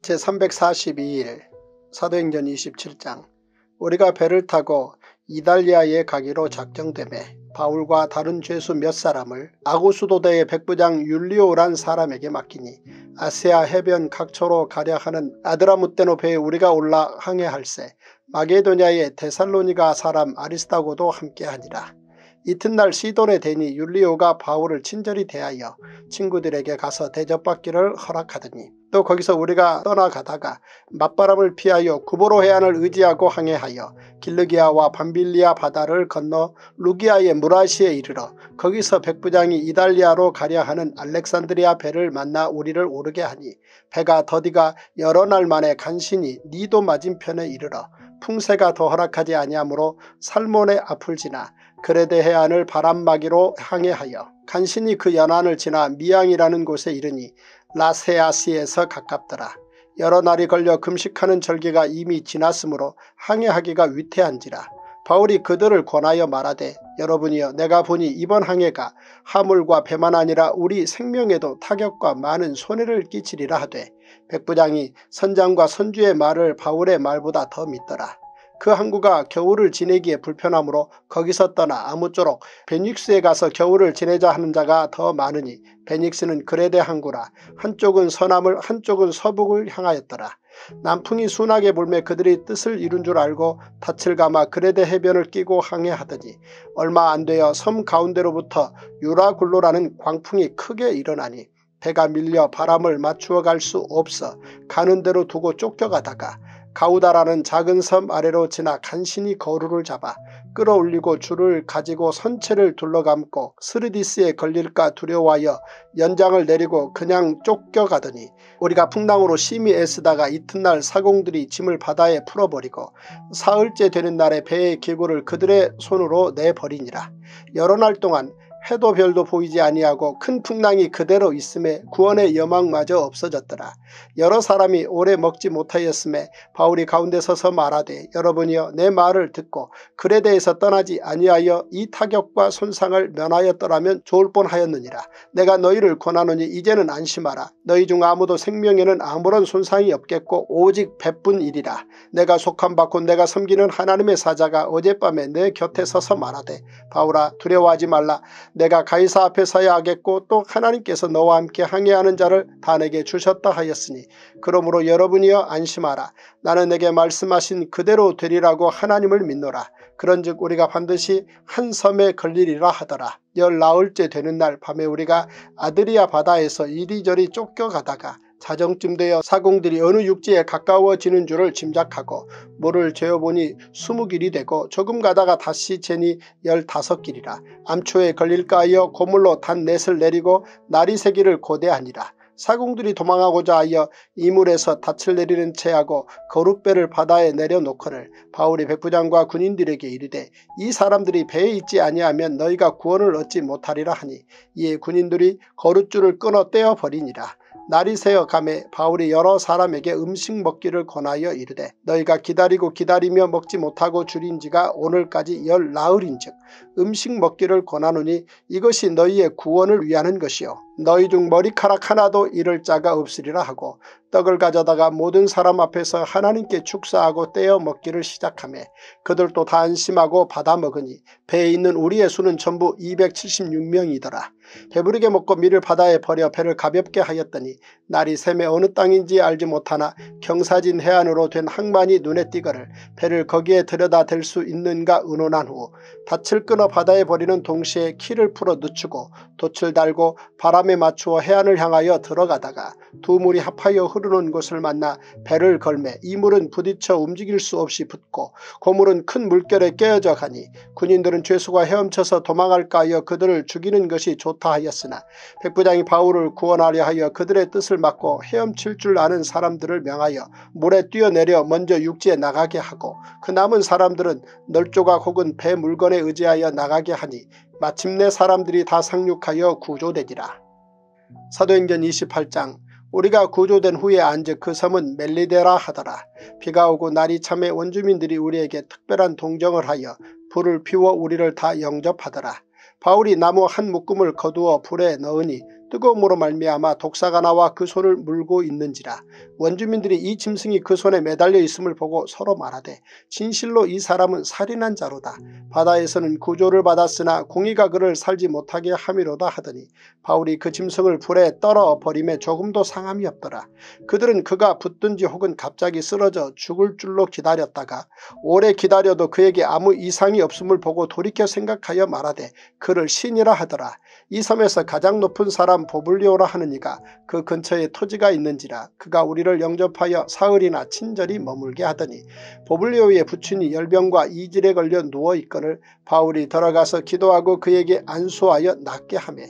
제삼백사십이일 사도행전 이십칠장 우리가 배를 타고 이달리아에 가기로 작정되매 바울과 다른 죄수 몇 사람을 아구수도대의 백부장 율리오란 사람에게 맡기니 아세아 해변 각처로 가려 하는 아드라무떼노 배에 우리가 올라 항해할세 마게도냐의 데살로니가 사람 아리스타고도 함께하니라. 이튿날 시돈에 대니 율리오가 바울을 친절히 대하여 친구들에게 가서 대접받기를 허락하더니 또 거기서 우리가 떠나가다가 맞바람을 피하여 구보로 해안을 의지하고 항해하여 길르기아와 밤빌리아 바다를 건너 루기아의 무라시에 이르러 거기서 백부장이 이달리아로 가려 하는 알렉산드리아 배를 만나 우리를 오르게 하니 배가 더디가 여러 날 만에 간신히 니도 맞은편에 이르러 풍세가 더 허락하지 아니하므로 살몬의 앞을 지나 그레데 해안을 바람막이로 항해하여 간신히 그 연안을 지나 미양이라는 곳에 이르니 라세아시에서 가깝더라. 여러 날이 걸려 금식하는 절기가 이미 지났으므로 항해하기가 위태한지라. 바울이 그들을 권하여 말하되 여러분이여 내가 보니 이번 항해가 화물과 배만 아니라 우리 생명에도 타격과 많은 손해를 끼치리라 하되 백부장이 선장과 선주의 말을 바울의 말보다 더 믿더라. 그 항구가 겨울을 지내기에 불편하므로 거기서 떠나 아무쪼록 베닉스에 가서 겨울을 지내자 하는 자가 더 많으니 베닉스는 그레데 항구라 한쪽은 서남을 한쪽은 서북을 향하였더라. 남풍이 순하게 불매 그들이 뜻을 이룬 줄 알고 닻을 감아 그레데 해변을 끼고 항해하더니 얼마 안 되어 섬 가운데로부터 유라굴로라는 광풍이 크게 일어나니 배가 밀려 바람을 맞추어 갈 수 없어 가는 대로 두고 쫓겨가다가 가우다라는 작은 섬 아래로 지나 간신히 거루를 잡아 끌어올리고 줄을 가지고 선체를 둘러감고 스르디스에 걸릴까 두려워하여 연장을 내리고 그냥 쫓겨가더니 우리가 풍랑으로 심히 애쓰다가 이튿날 사공들이 짐을 바다에 풀어버리고 사흘째 되는 날에 배의 기구를 그들의 손으로 내버리니라. 여러 날 동안 해도 별도 보이지 아니하고 큰 풍랑이 그대로 있음에 구원의 여망마저 없어졌더라. 여러 사람이 오래 먹지 못하였음에 바울이 가운데 서서 말하되 여러분이여 내 말을 듣고 그레데에서 떠나지 아니하여 이 타격과 손상을 면하였더라면 좋을 뻔하였느니라. 내가 너희를 권하노니 이제는 안심하라. 너희 중 아무도 생명에는 아무런 손상이 없겠고 오직 배뿐이리라. 내가 속한 바 곧 내가 섬기는 하나님의 사자가 어젯밤에 내 곁에 서서 말하되 바울아 두려워하지 말라. 내가 가이사 앞에 서야 하겠고 또 하나님께서 너와 함께 항해하는 자를 다 내게 주셨다 하였으니 그러므로 여러분이여 안심하라. 나는 내게 말씀하신 그대로 되리라고 하나님을 믿노라. 그런즉 우리가 반드시 한 섬에 걸리리라 하더라. 열나흘째 되는 날 밤에 우리가 아드리아 바다에서 이리저리 쫓겨가다가 자정쯤 되어 사공들이 어느 육지에 가까워지는 줄을 짐작하고 물을 재어보니 스무 길이 되고 조금 가다가 다시 재니 열다섯 길이라. 암초에 걸릴까 하여 고물로 단 넷을 내리고 날이 새기를 고대하니라. 사공들이 도망하고자 하여 이물에서 닻을 내리는 채하고 거룻배를 바다에 내려놓거늘 바울이 백부장과 군인들에게 이르되 이 사람들이 배에 있지 아니하면 너희가 구원을 얻지 못하리라 하니 이에 군인들이 거룻줄을 끊어 떼어버리니라. 날이 새어 가매 바울이 여러 사람에게 음식 먹기를 권하여 이르되 너희가 기다리고 기다리며 먹지 못하고 줄인 지가 오늘까지 열 나흘인즉 음식 먹기를 권하노니 이것이 너희의 구원을 위하는 것이요 너희 중 머리카락 하나도 잃을 자가 없으리라 하고 떡을 가져다가 모든 사람 앞에서 하나님께 축사하고 떼어 먹기를 시작하며 그들도 다 안심하고 받아 먹으니 배에 있는 우리의 수는 전부 이백칠십육명이더라. 배부르게 먹고 밀을 바다에 버려 배를 가볍게 하였더니 날이 새매 어느 땅인지 알지 못하나 경사진 해안으로 된 항만이 눈에 띄거늘 배를 거기에 들여다 댈 수 있는가 의논한 후 닻을 끊어 바다에 버리는 동시에 키를 풀어 늦추고 돛을 달고 바람에 맞추어 해안을 향하여 들어가다가 두 물이 합하여 흐르는 곳을 만나 배를 걸매 이 물은 부딪혀 움직일 수 없이 붙고 고물은 큰 물결에 깨어져 가니 군인들은 죄수가 헤엄쳐서 도망할까 하여 그들을 죽이는 것이 좋다 하였으나 백부장이 바울을 구원하려 하여 그들의 뜻을 막고 헤엄칠 줄 아는 사람들을 명하여 물에 뛰어내려 먼저 육지에 나가게 하고 그 남은 사람들은 널조각 혹은 배 물건에 의지하여 나가게 하니 마침내 사람들이 다 상륙하여 구조되니라. 사도행전 이십팔장 우리가 구조된 후에 안즉 그 섬은 멜리데라 하더라. 비가 오고 날이 참에 원주민들이 우리에게 특별한 동정을 하여 불을 피워 우리를 다 영접하더라. 바울이 나무 한 묶음을 거두어 불에 넣으니 뜨거움으로 말미암아 독사가 나와 그 손을 물고 있는지라. 원주민들이 이 짐승이 그 손에 매달려 있음을 보고 서로 말하되 진실로 이 사람은 살인한 자로다. 바다에서는 구조를 받았으나 공의가 그를 살지 못하게 함이로다 하더니 바울이 그 짐승을 불에 떨어 버림에 조금도 상함이 없더라. 그들은 그가 붙든지 혹은 갑자기 쓰러져 죽을 줄로 기다렸다가 오래 기다려도 그에게 아무 이상이 없음을 보고 돌이켜 생각하여 말하되 그를 신이라 하더라. 이 섬에서 가장 높은 사람 보블리오라 하는 이가 그 근처에 토지가 있는지라. 그가 우리를 영접하여 사흘이나 친절히 머물게 하더니 보블리오의 부친이 열병과 이질에 걸려 누워있거늘 바울이 들어가서 기도하고 그에게 안수하여 낫게 하며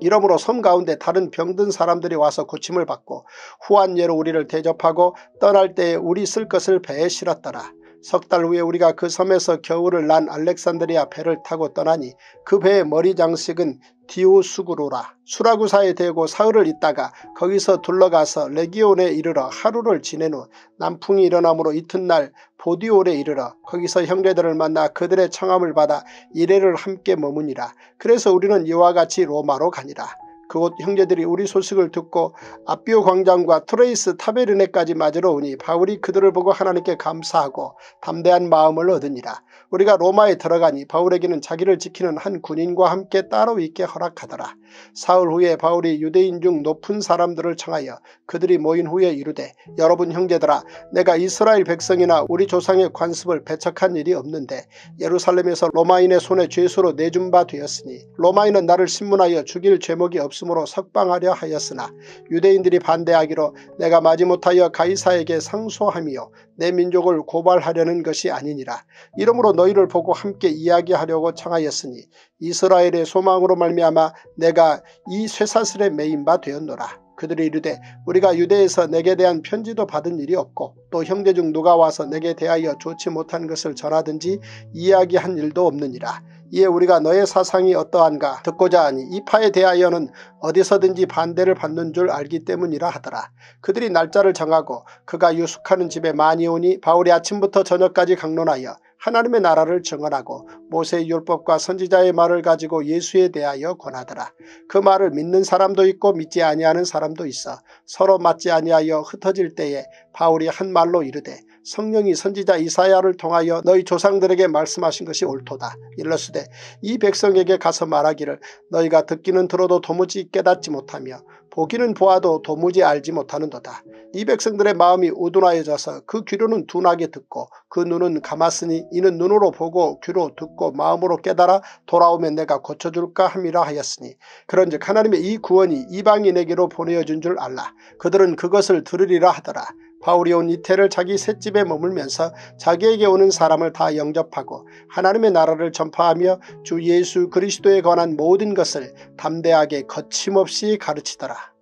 이러므로 섬 가운데 다른 병든 사람들이 와서 고침을 받고 후한예로 우리를 대접하고 떠날 때에 우리 쓸 것을 배에 실었더라. 석 달 후에 우리가 그 섬에서 겨울을 난 알렉산드리아 배를 타고 떠나니 그 배의 머리 장식은 디오수구로라. 수라구사에 대고 사흘을 있다가 거기서 둘러가서 레기온에 이르러 하루를 지낸 후 남풍이 일어나므로 이튿날 보디올에 이르러 거기서 형제들을 만나 그들의 청함을 받아 이레를 함께 머무니라. 그래서 우리는 이와 같이 로마로 가니라. 그곳 형제들이 우리 소식을 듣고 아비오 광장과 트레이스 타베르네까지 맞으러 오니 바울이 그들을 보고 하나님께 감사하고 담대한 마음을 얻으니라. 우리가 로마에 들어가니 바울에게는 자기를 지키는 한 군인과 함께 따로 있게 허락하더라. 사흘 후에 바울이 유대인 중 높은 사람들을 청하여 그들이 모인 후에 이르되 여러분 형제들아, 내가 이스라엘 백성이나 우리 조상의 관습을 배척한 일이 없는데 예루살렘에서 로마인의 손에 죄수로 내준 바 되었으니 로마인은 나를 신문하여 죽일 죄목이 없 으로 석방하려 하였으나 유대인들이 반대하기로 내가 마지못하여 가이사에게 상소하며 내 민족을 고발하려는 것이 아니니라. 이러므로 너희를 보고 함께 이야기하려고 청하였으니 이스라엘의 소망으로 말미암아 내가 이 쇠사슬에 매인 바 되었노라. 그들이 이르되 우리가 유대에서 내게 대한 편지도 받은 일이 없고 또 형제 중 누가 와서 내게 대하여 좋지 못한 것을 전하든지 이야기한 일도 없느니라. 이에 우리가 너의 사상이 어떠한가 듣고자 하니 이 파에 대하여는 어디서든지 반대를 받는 줄 알기 때문이라 하더라. 그들이 날짜를 정하고 그가 유숙하는 집에 많이 오니 바울이 아침부터 저녁까지 강론하여 하나님의 나라를 증언하고 모세의 율법과 선지자의 말을 가지고 예수에 대하여 권하더라. 그 말을 믿는 사람도 있고 믿지 아니하는 사람도 있어 서로 맞지 아니하여 흩어질 때에 바울이 한 말로 이르되 성령이 선지자 이사야를 통하여 너희 조상들에게 말씀하신 것이 옳도다. 일러스되 이 백성에게 가서 말하기를 너희가 듣기는 들어도 도무지 깨닫지 못하며 보기는 보아도 도무지 알지 못하는도다. 이 백성들의 마음이 우둔하여져서 그 귀로는 둔하게 듣고 그 눈은 감았으니 이는 눈으로 보고 귀로 듣고 마음으로 깨달아 돌아오면 내가 고쳐줄까 함이라 하였으니 그런즉 하나님의 이 구원이 이방인에게로 보내어준 줄 알라. 그들은 그것을 들으리라 하더라. 바울이 온 이태를 자기 셋집에 머물면서 자기에게 오는 사람을 다 영접하고 하나님의 나라를 전파하며 주 예수 그리스도에 관한 모든 것을 담대하게 거침없이 가르치더라.